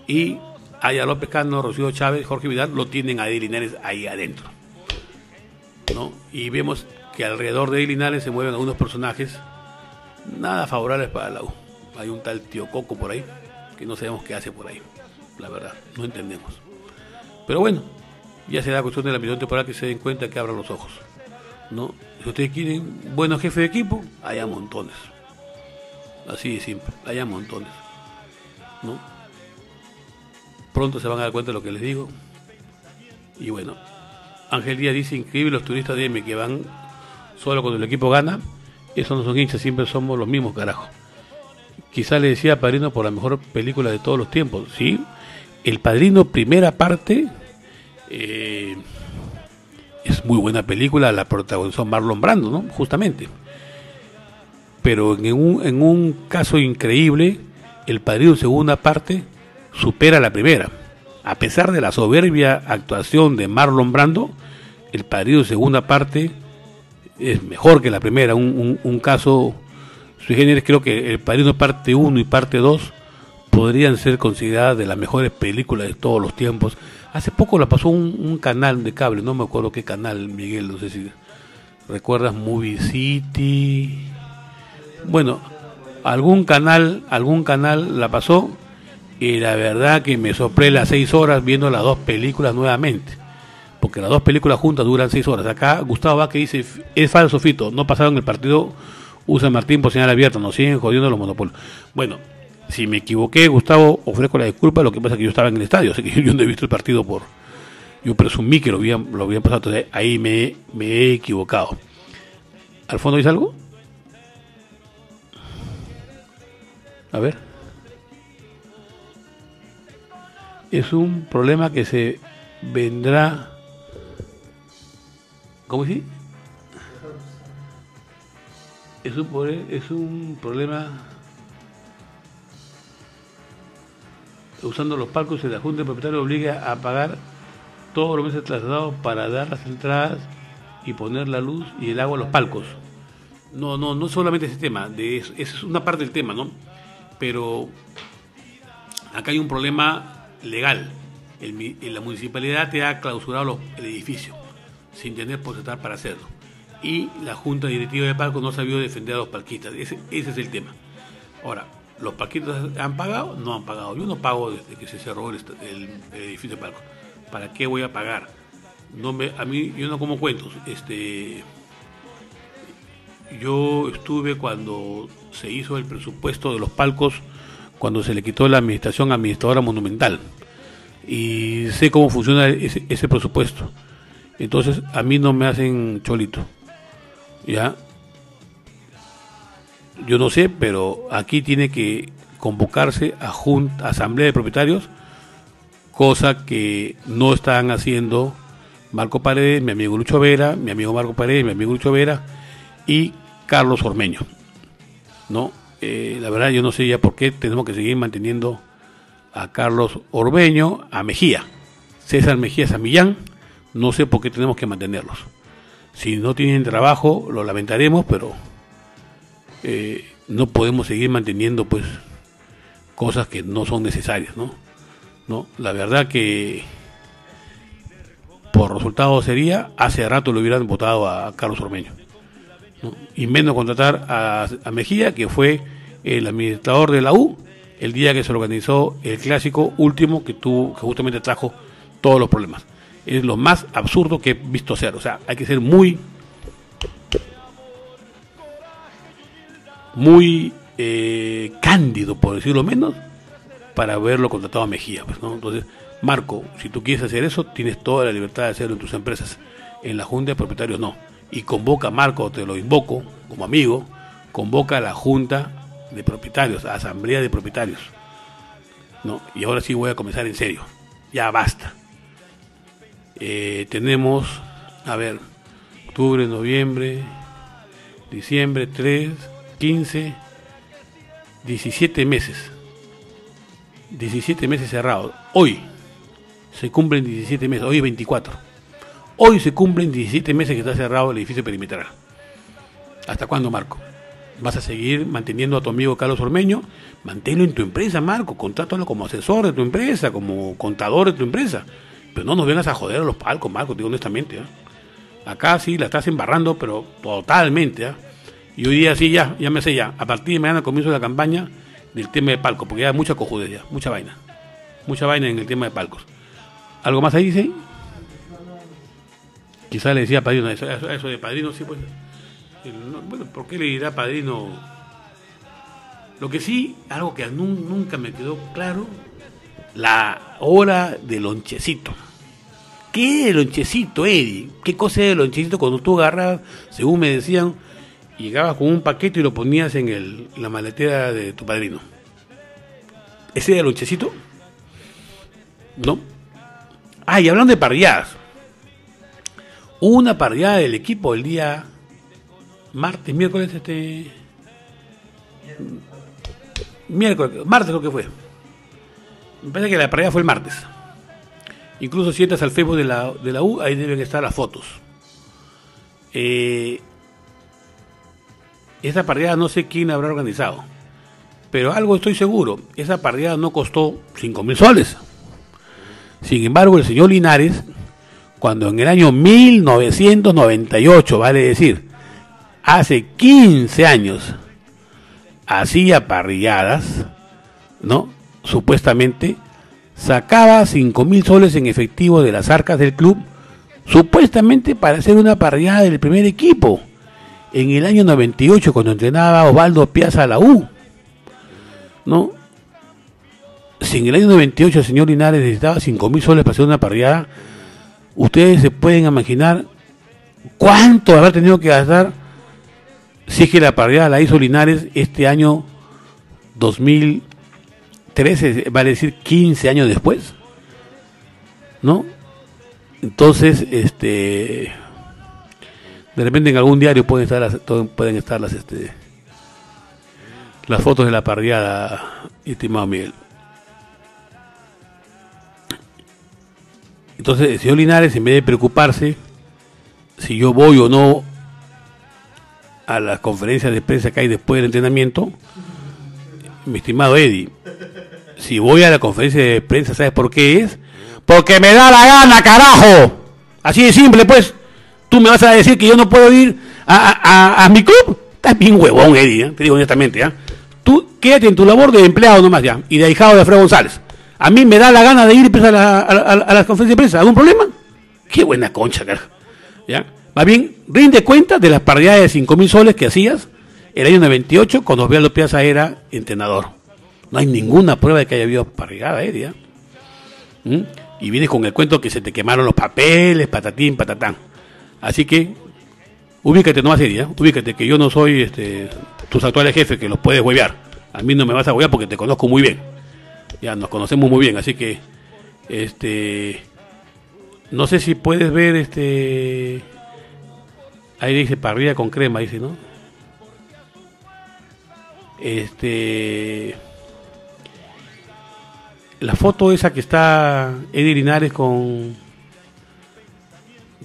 Y Ayala López Cano, Rocío Chávez, Jorge Vidal lo tienen a Eddie Linares ahí adentro, ¿no? Y vemos que alrededor de Eddie Linares se mueven algunos personajes nada favorables para la U. Hay un tal tío Coco por ahí que no sabemos qué hace por ahí, la verdad, no entendemos. Pero bueno, ya será cuestión de la primera temporada que se den cuenta, que abran los ojos, ¿no? Si ustedes quieren buenos jefes de equipo, hay a montones. Así de simple, hay a montones, ¿no? Pronto se van a dar cuenta de lo que les digo. Y bueno, Ángel Díaz dice, increíble los turistas de M que van solo cuando el equipo gana. Esos no son hinchas, siempre somos los mismos, carajo. Quizá le decía Padrino por la mejor película de todos los tiempos, ¿sí? El Padrino, primera parte, eh, es muy buena película, la protagonizó Marlon Brando, ¿no? Justamente. Pero en un, en un caso increíble, el Padrino, segunda parte, supera la primera. A pesar de la soberbia actuación de Marlon Brando, el Padrino segunda parte es mejor que la primera. Un, un, un caso sui generis. Creo que el Padrino parte uno y parte dos podrían ser consideradas de las mejores películas de todos los tiempos. Hace poco la pasó un, un canal de cable, no me acuerdo qué canal, Miguel, no sé si recuerdas, Movie City. Bueno, algún canal, algún canal la pasó. Y la verdad que me soplé las seis horas viendo las dos películas nuevamente, porque las dos películas juntas duran seis horas. Acá Gustavo Vázquez dice, es falso, Fito, no pasaron el partido U S A Martín por señal abierta, nos siguen jodiendo los monopolios. Bueno, si me equivoqué, Gustavo, ofrezco la disculpa. Lo que pasa es que yo estaba en el estadio, así que yo no he visto el partido por... Yo presumí que lo habían, lo habían pasado, entonces ahí me, me he equivocado. ¿Al fondo dice algo? A ver... Es un problema que se vendrá. ¿Cómo es? Es un poder, es un problema. Usando los palcos, la Junta de Propietarios obliga a pagar todos los meses trasladados para dar las entradas y poner la luz y el agua a los palcos. No, no, no solamente ese tema, de eso, esa es una parte del tema, ¿no? Pero acá hay un problema legal. El, la municipalidad te ha clausurado los, el edificio sin tener potestad para hacerlo, y la Junta Directiva de Palco no ha sabido defender a los palquistas. Ese, ese es el tema. Ahora, ¿los palquistas han pagado? No han pagado. Yo no pago desde que se cerró el, el, el edificio de Palco. ¿Para qué voy a pagar? No me, a mí, yo no como cuentos. Este, yo estuve cuando se hizo el presupuesto de los palcos, cuando se le quitó la administración administradora monumental, y sé cómo funciona ese, ese presupuesto. Entonces a mí no me hacen cholito, ya. Yo no sé, pero aquí tiene que convocarse a junta, asamblea de propietarios, cosa que no están haciendo Marco Paredes, mi amigo Lucho Vera, mi amigo Marco Paredes, mi amigo Lucho Vera y Carlos Ormeño, ¿no? Eh, la verdad yo no sé ya por qué tenemos que seguir manteniendo a Carlos Ormeño, a Mejía, César Mejía Samillán, no sé por qué tenemos que mantenerlos. Si no tienen trabajo, lo lamentaremos, pero eh, no podemos seguir manteniendo pues cosas que no son necesarias, ¿no? ¿No? La verdad que por resultado sería, hace rato lo hubieran votado a Carlos Ormeño, ¿no? Y menos contratar a, a Mejía, que fue el administrador de la U el día que se organizó el clásico último que tuvo, que justamente trajo todos los problemas. Es lo más absurdo que he visto ser. O sea, hay que ser muy muy eh, cándido, por decirlo menos, para haberlo contratado a Mejía, pues, ¿no? Entonces, Marco, si tú quieres hacer eso, tienes toda la libertad de hacerlo en tus empresas. En la Junta de Propietarios no. Y convoca, Marco, te lo invoco como amigo, convoca a la Junta de Propietarios, a Asamblea de Propietarios, ¿no? Y ahora sí voy a comenzar en serio. Ya basta. Eh, tenemos, a ver, octubre, noviembre, diciembre, tres, quince, diecisiete meses. diecisiete meses cerrados. Hoy se cumplen diecisiete meses, hoy es veinticuatro. Hoy se cumplen diecisiete meses que está cerrado el edificio perimetral. ¿Hasta cuándo, Marco? ¿Vas a seguir manteniendo a tu amigo Carlos Ormeño? Manténlo en tu empresa, Marco. Contrátalo como asesor de tu empresa, como contador de tu empresa. Pero no nos vengas a joder a los palcos, Marco, digo honestamente, ¿eh? Acá sí la estás embarrando, pero totalmente, ¿eh? Y hoy día sí, ya, ya me sé ya. A partir de mañana comienzo la campaña del tema de palcos, porque ya hay mucha cojudería, mucha vaina. Mucha vaina en el tema de palcos. ¿Algo más ahí dice? Quizá le decía padrino, eso, eso de padrino, sí, pues. No, bueno, ¿por qué le dirá padrino? Lo que sí, algo que nunca me quedó claro, la hora del lonchecito. ¿Qué es el lonchecito, Eddie? ¿Qué cosa es el lonchecito? Cuando tú agarras, según me decían, llegabas con un paquete y lo ponías en el, la maletera de tu padrino. ¿Ese era el lonchecito? ¿No? Ah, y hablando de parrilladas, hubo una parrillada del equipo el día martes, miércoles, este... Miércoles, martes creo que fue. Me parece que la parrillada fue el martes. Incluso si entras al Facebook de la, de la U, ahí deben estar las fotos. Eh... Esa parrillada no sé quién habrá organizado, pero algo estoy seguro, esa parrillada no costó cinco mil soles. Sin embargo, el señor Linares, cuando en el año mil novecientos noventa y ocho, vale decir, hace quince años, hacía parrilladas, ¿no? Supuestamente, sacaba cinco mil soles en efectivo de las arcas del club, supuestamente para hacer una parrillada del primer equipo. En el año noventa y ocho, cuando entrenaba Osvaldo Piazza a la U, ¿no? Si en el año noventa y ocho el señor Linares necesitaba cinco mil soles para hacer una parrillada, ustedes se pueden imaginar cuánto habrá tenido que gastar si es que la parrillada la hizo Linares este año dos mil trece, vale decir quince años después, ¿no? Entonces, este... de repente en algún diario pueden estar las, pueden estar las, este, las fotos de la parrillada, estimado Miguel. Entonces, el señor Linares, en vez de preocuparse si yo voy o no a las conferencias de prensa que hay después del entrenamiento, mi estimado Eddie, si voy a la conferencia de prensa, ¿sabes por qué es? Porque me da la gana, carajo. Así de simple, pues. ¿Tú me vas a decir que yo no puedo ir a, a, a, a mi club? Estás bien huevón, Eddie, ¿eh? Te digo honestamente, ¿eh? Tú quédate en tu labor de empleado nomás ya, y de ahijado de Alfredo González. A mí me da la gana de ir a la, a, a, a la conferencia de prensa. ¿Algún problema? Qué buena concha, carajo. ¿Ya? Más bien, rinde cuenta de las parrilladas de cinco mil soles que hacías el año noventa y ocho, cuando Osvaldo Piazza era entrenador. No hay ninguna prueba de que haya habido parrillada, Eddie, ¿eh? ¿Mm? Y vienes con el cuento que se te quemaron los papeles, patatín, patatán. Así que, ubícate nomás, Eddie, ¿eh? Ubícate, que yo no soy este, tus actuales jefes, que los puedes huevear. A mí no me vas a huevear porque te conozco muy bien. Ya nos conocemos muy bien, así que, este, no sé si puedes ver, este, ahí dice parrilla con crema, dice, ¿no? Este, la foto esa que está Eddie Linares con...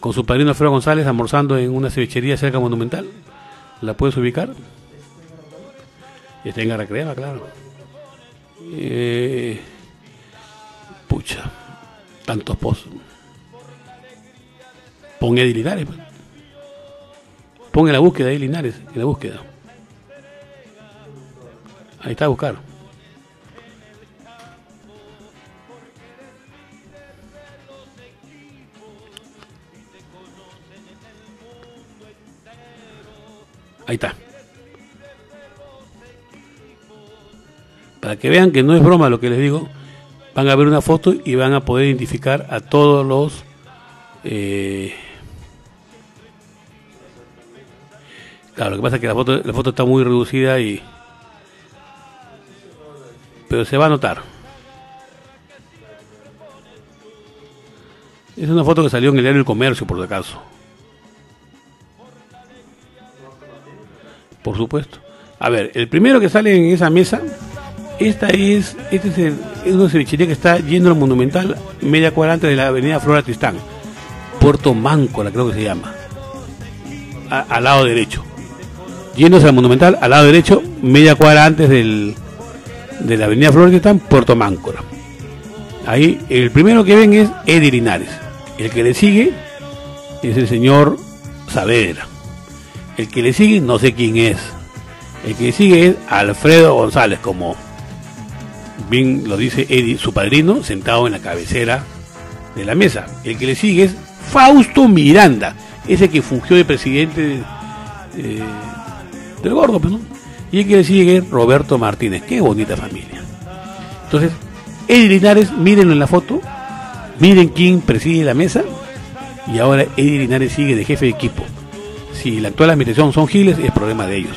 con su padrino Alfredo González almorzando en una cevichería cerca Monumental. ¿La puedes ubicar? Está en Garacrema, claro. Eh, pucha, tantos pozos. Pon Eddie Linares. Pon en la búsqueda Eddie Linares, en la búsqueda. Ahí está, a buscar. Ahí está. Para que vean que no es broma lo que les digo, van a ver una foto y van a poder identificar a todos los eh... claro, lo que pasa es que la foto, la foto está muy reducida y pero se va a notar. Es una foto que salió en el diario El Comercio, por si acaso. Por supuesto. A ver, el primero que sale en esa mesa, esta es, este es, el, es una cevichería que está yendo al Monumental, media cuadra antes de la avenida Flora Tristán, Puerto Máncora creo que se llama, a, al lado derecho, yéndose al Monumental, al lado derecho, media cuadra antes del, de la avenida Flora Tristán, Puerto Máncora. Ahí, el primero que ven es Eddie Linares, el que le sigue es el señor Saavedra. El que le sigue, no sé quién es. El que le sigue es Alfredo González, como bien lo dice Eddie, su padrino, sentado en la cabecera de la mesa. El que le sigue es Fausto Miranda, ese que fungió de presidente eh, del Gordo, ¿no? Y el que le sigue es Roberto Martínez. Qué bonita familia. Entonces, Eddie Linares, mírenlo en la foto, miren quién preside la mesa. Y ahora Eddie Linares sigue de jefe de equipo. Si la actual administración son giles, es problema de ellos.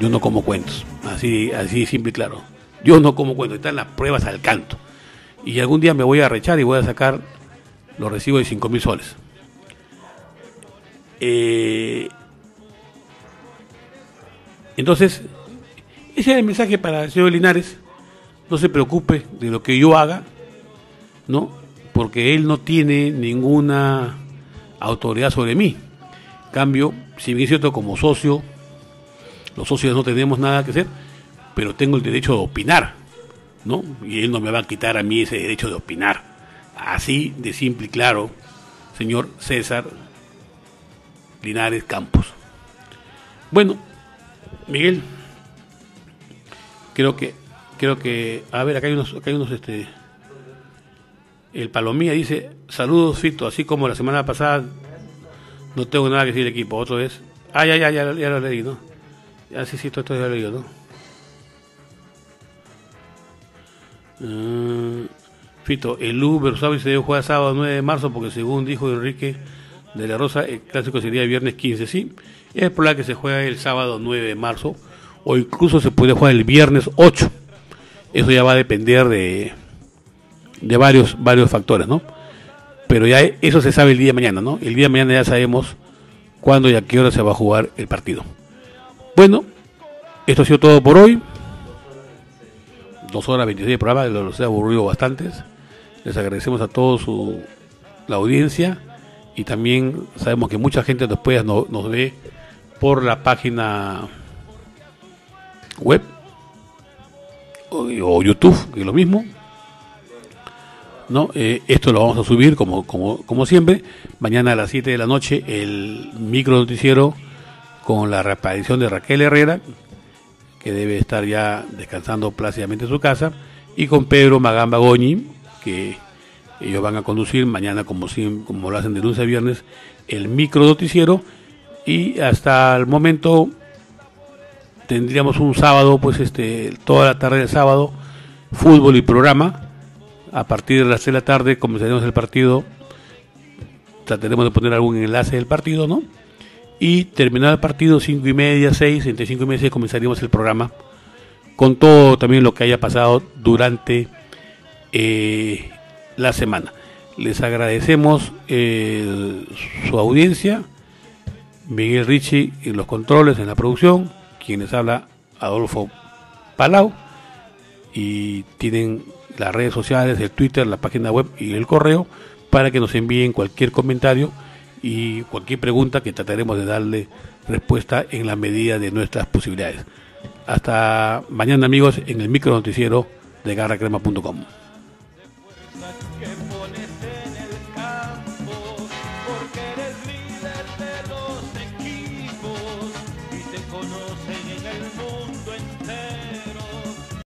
Yo no como cuentos, así, así simple y claro. Yo no como cuentos, están las pruebas al canto. Y algún día me voy a arrechar y voy a sacar los recibos de cinco mil soles. Eh, entonces, ese es el mensaje para el señor Linares. No se preocupe de lo que yo haga, ¿no? Porque él no tiene ninguna autoridad sobre mí. Cambio, si bien es cierto, como socio, los socios no tenemos nada que hacer, pero tengo el derecho de opinar, ¿no? Y él no me va a quitar a mí ese derecho de opinar. Así de simple y claro, señor César Linares Campos. Bueno, Miguel, creo que, creo que, a ver, acá hay unos, acá hay unos, este, el Palomía dice, saludos Fito, así como la semana pasada. No tengo nada que decir, equipo. Otro es. Ah, ya, ya, ya, ya lo leí, ¿no? Ya sí, sí, todo esto ya lo leí, ¿no? Uh, Fito, el U versus Avi se dio jugar sábado nueve de marzo, porque según dijo Enrique de la Rosa, el clásico sería el viernes quince, sí. Es probable que se juegue el sábado nueve de marzo, o incluso se puede jugar el viernes ocho. Eso ya va a depender de, de varios, varios factores, ¿no? Pero ya eso se sabe el día de mañana, ¿no? El día de mañana ya sabemos cuándo y a qué hora se va a jugar el partido. Bueno, esto ha sido todo por hoy. dos horas veintiséis de programa, los he aburrido bastantes. Les agradecemos a todos su, la audiencia, y también sabemos que mucha gente después no, nos ve por la página web o, o YouTube, que es lo mismo. No, eh, esto lo vamos a subir como, como, como siempre, mañana a las siete de la noche el micro noticiero con la reaparición de Raquel Herrera, que debe estar ya descansando plácidamente en su casa, y con Pedro Magamba Goñi, que ellos van a conducir mañana, como, como lo hacen de lunes a viernes, el micro noticiero. Y hasta el momento tendríamos un sábado, pues este, toda la tarde del sábado, fútbol y programa. A partir de las seis de la tarde comenzaremos el partido, trataremos de poner algún enlace del partido, ¿no? Y terminado el partido, cinco y media, seis, entre cinco y media y seis comenzaríamos el programa, con todo también lo que haya pasado durante eh, la semana. Les agradecemos eh, su audiencia. Miguel Ricci en los controles, en la producción, quien les habla, Adolfo Palau, y tienen las redes sociales, el Twitter, la página web y el correo para que nos envíen cualquier comentario y cualquier pregunta que trataremos de darle respuesta en la medida de nuestras posibilidades. Hasta mañana, amigos, en el micro noticiero de garra crema punto com. Porque eres líder de los equipos y te conoces.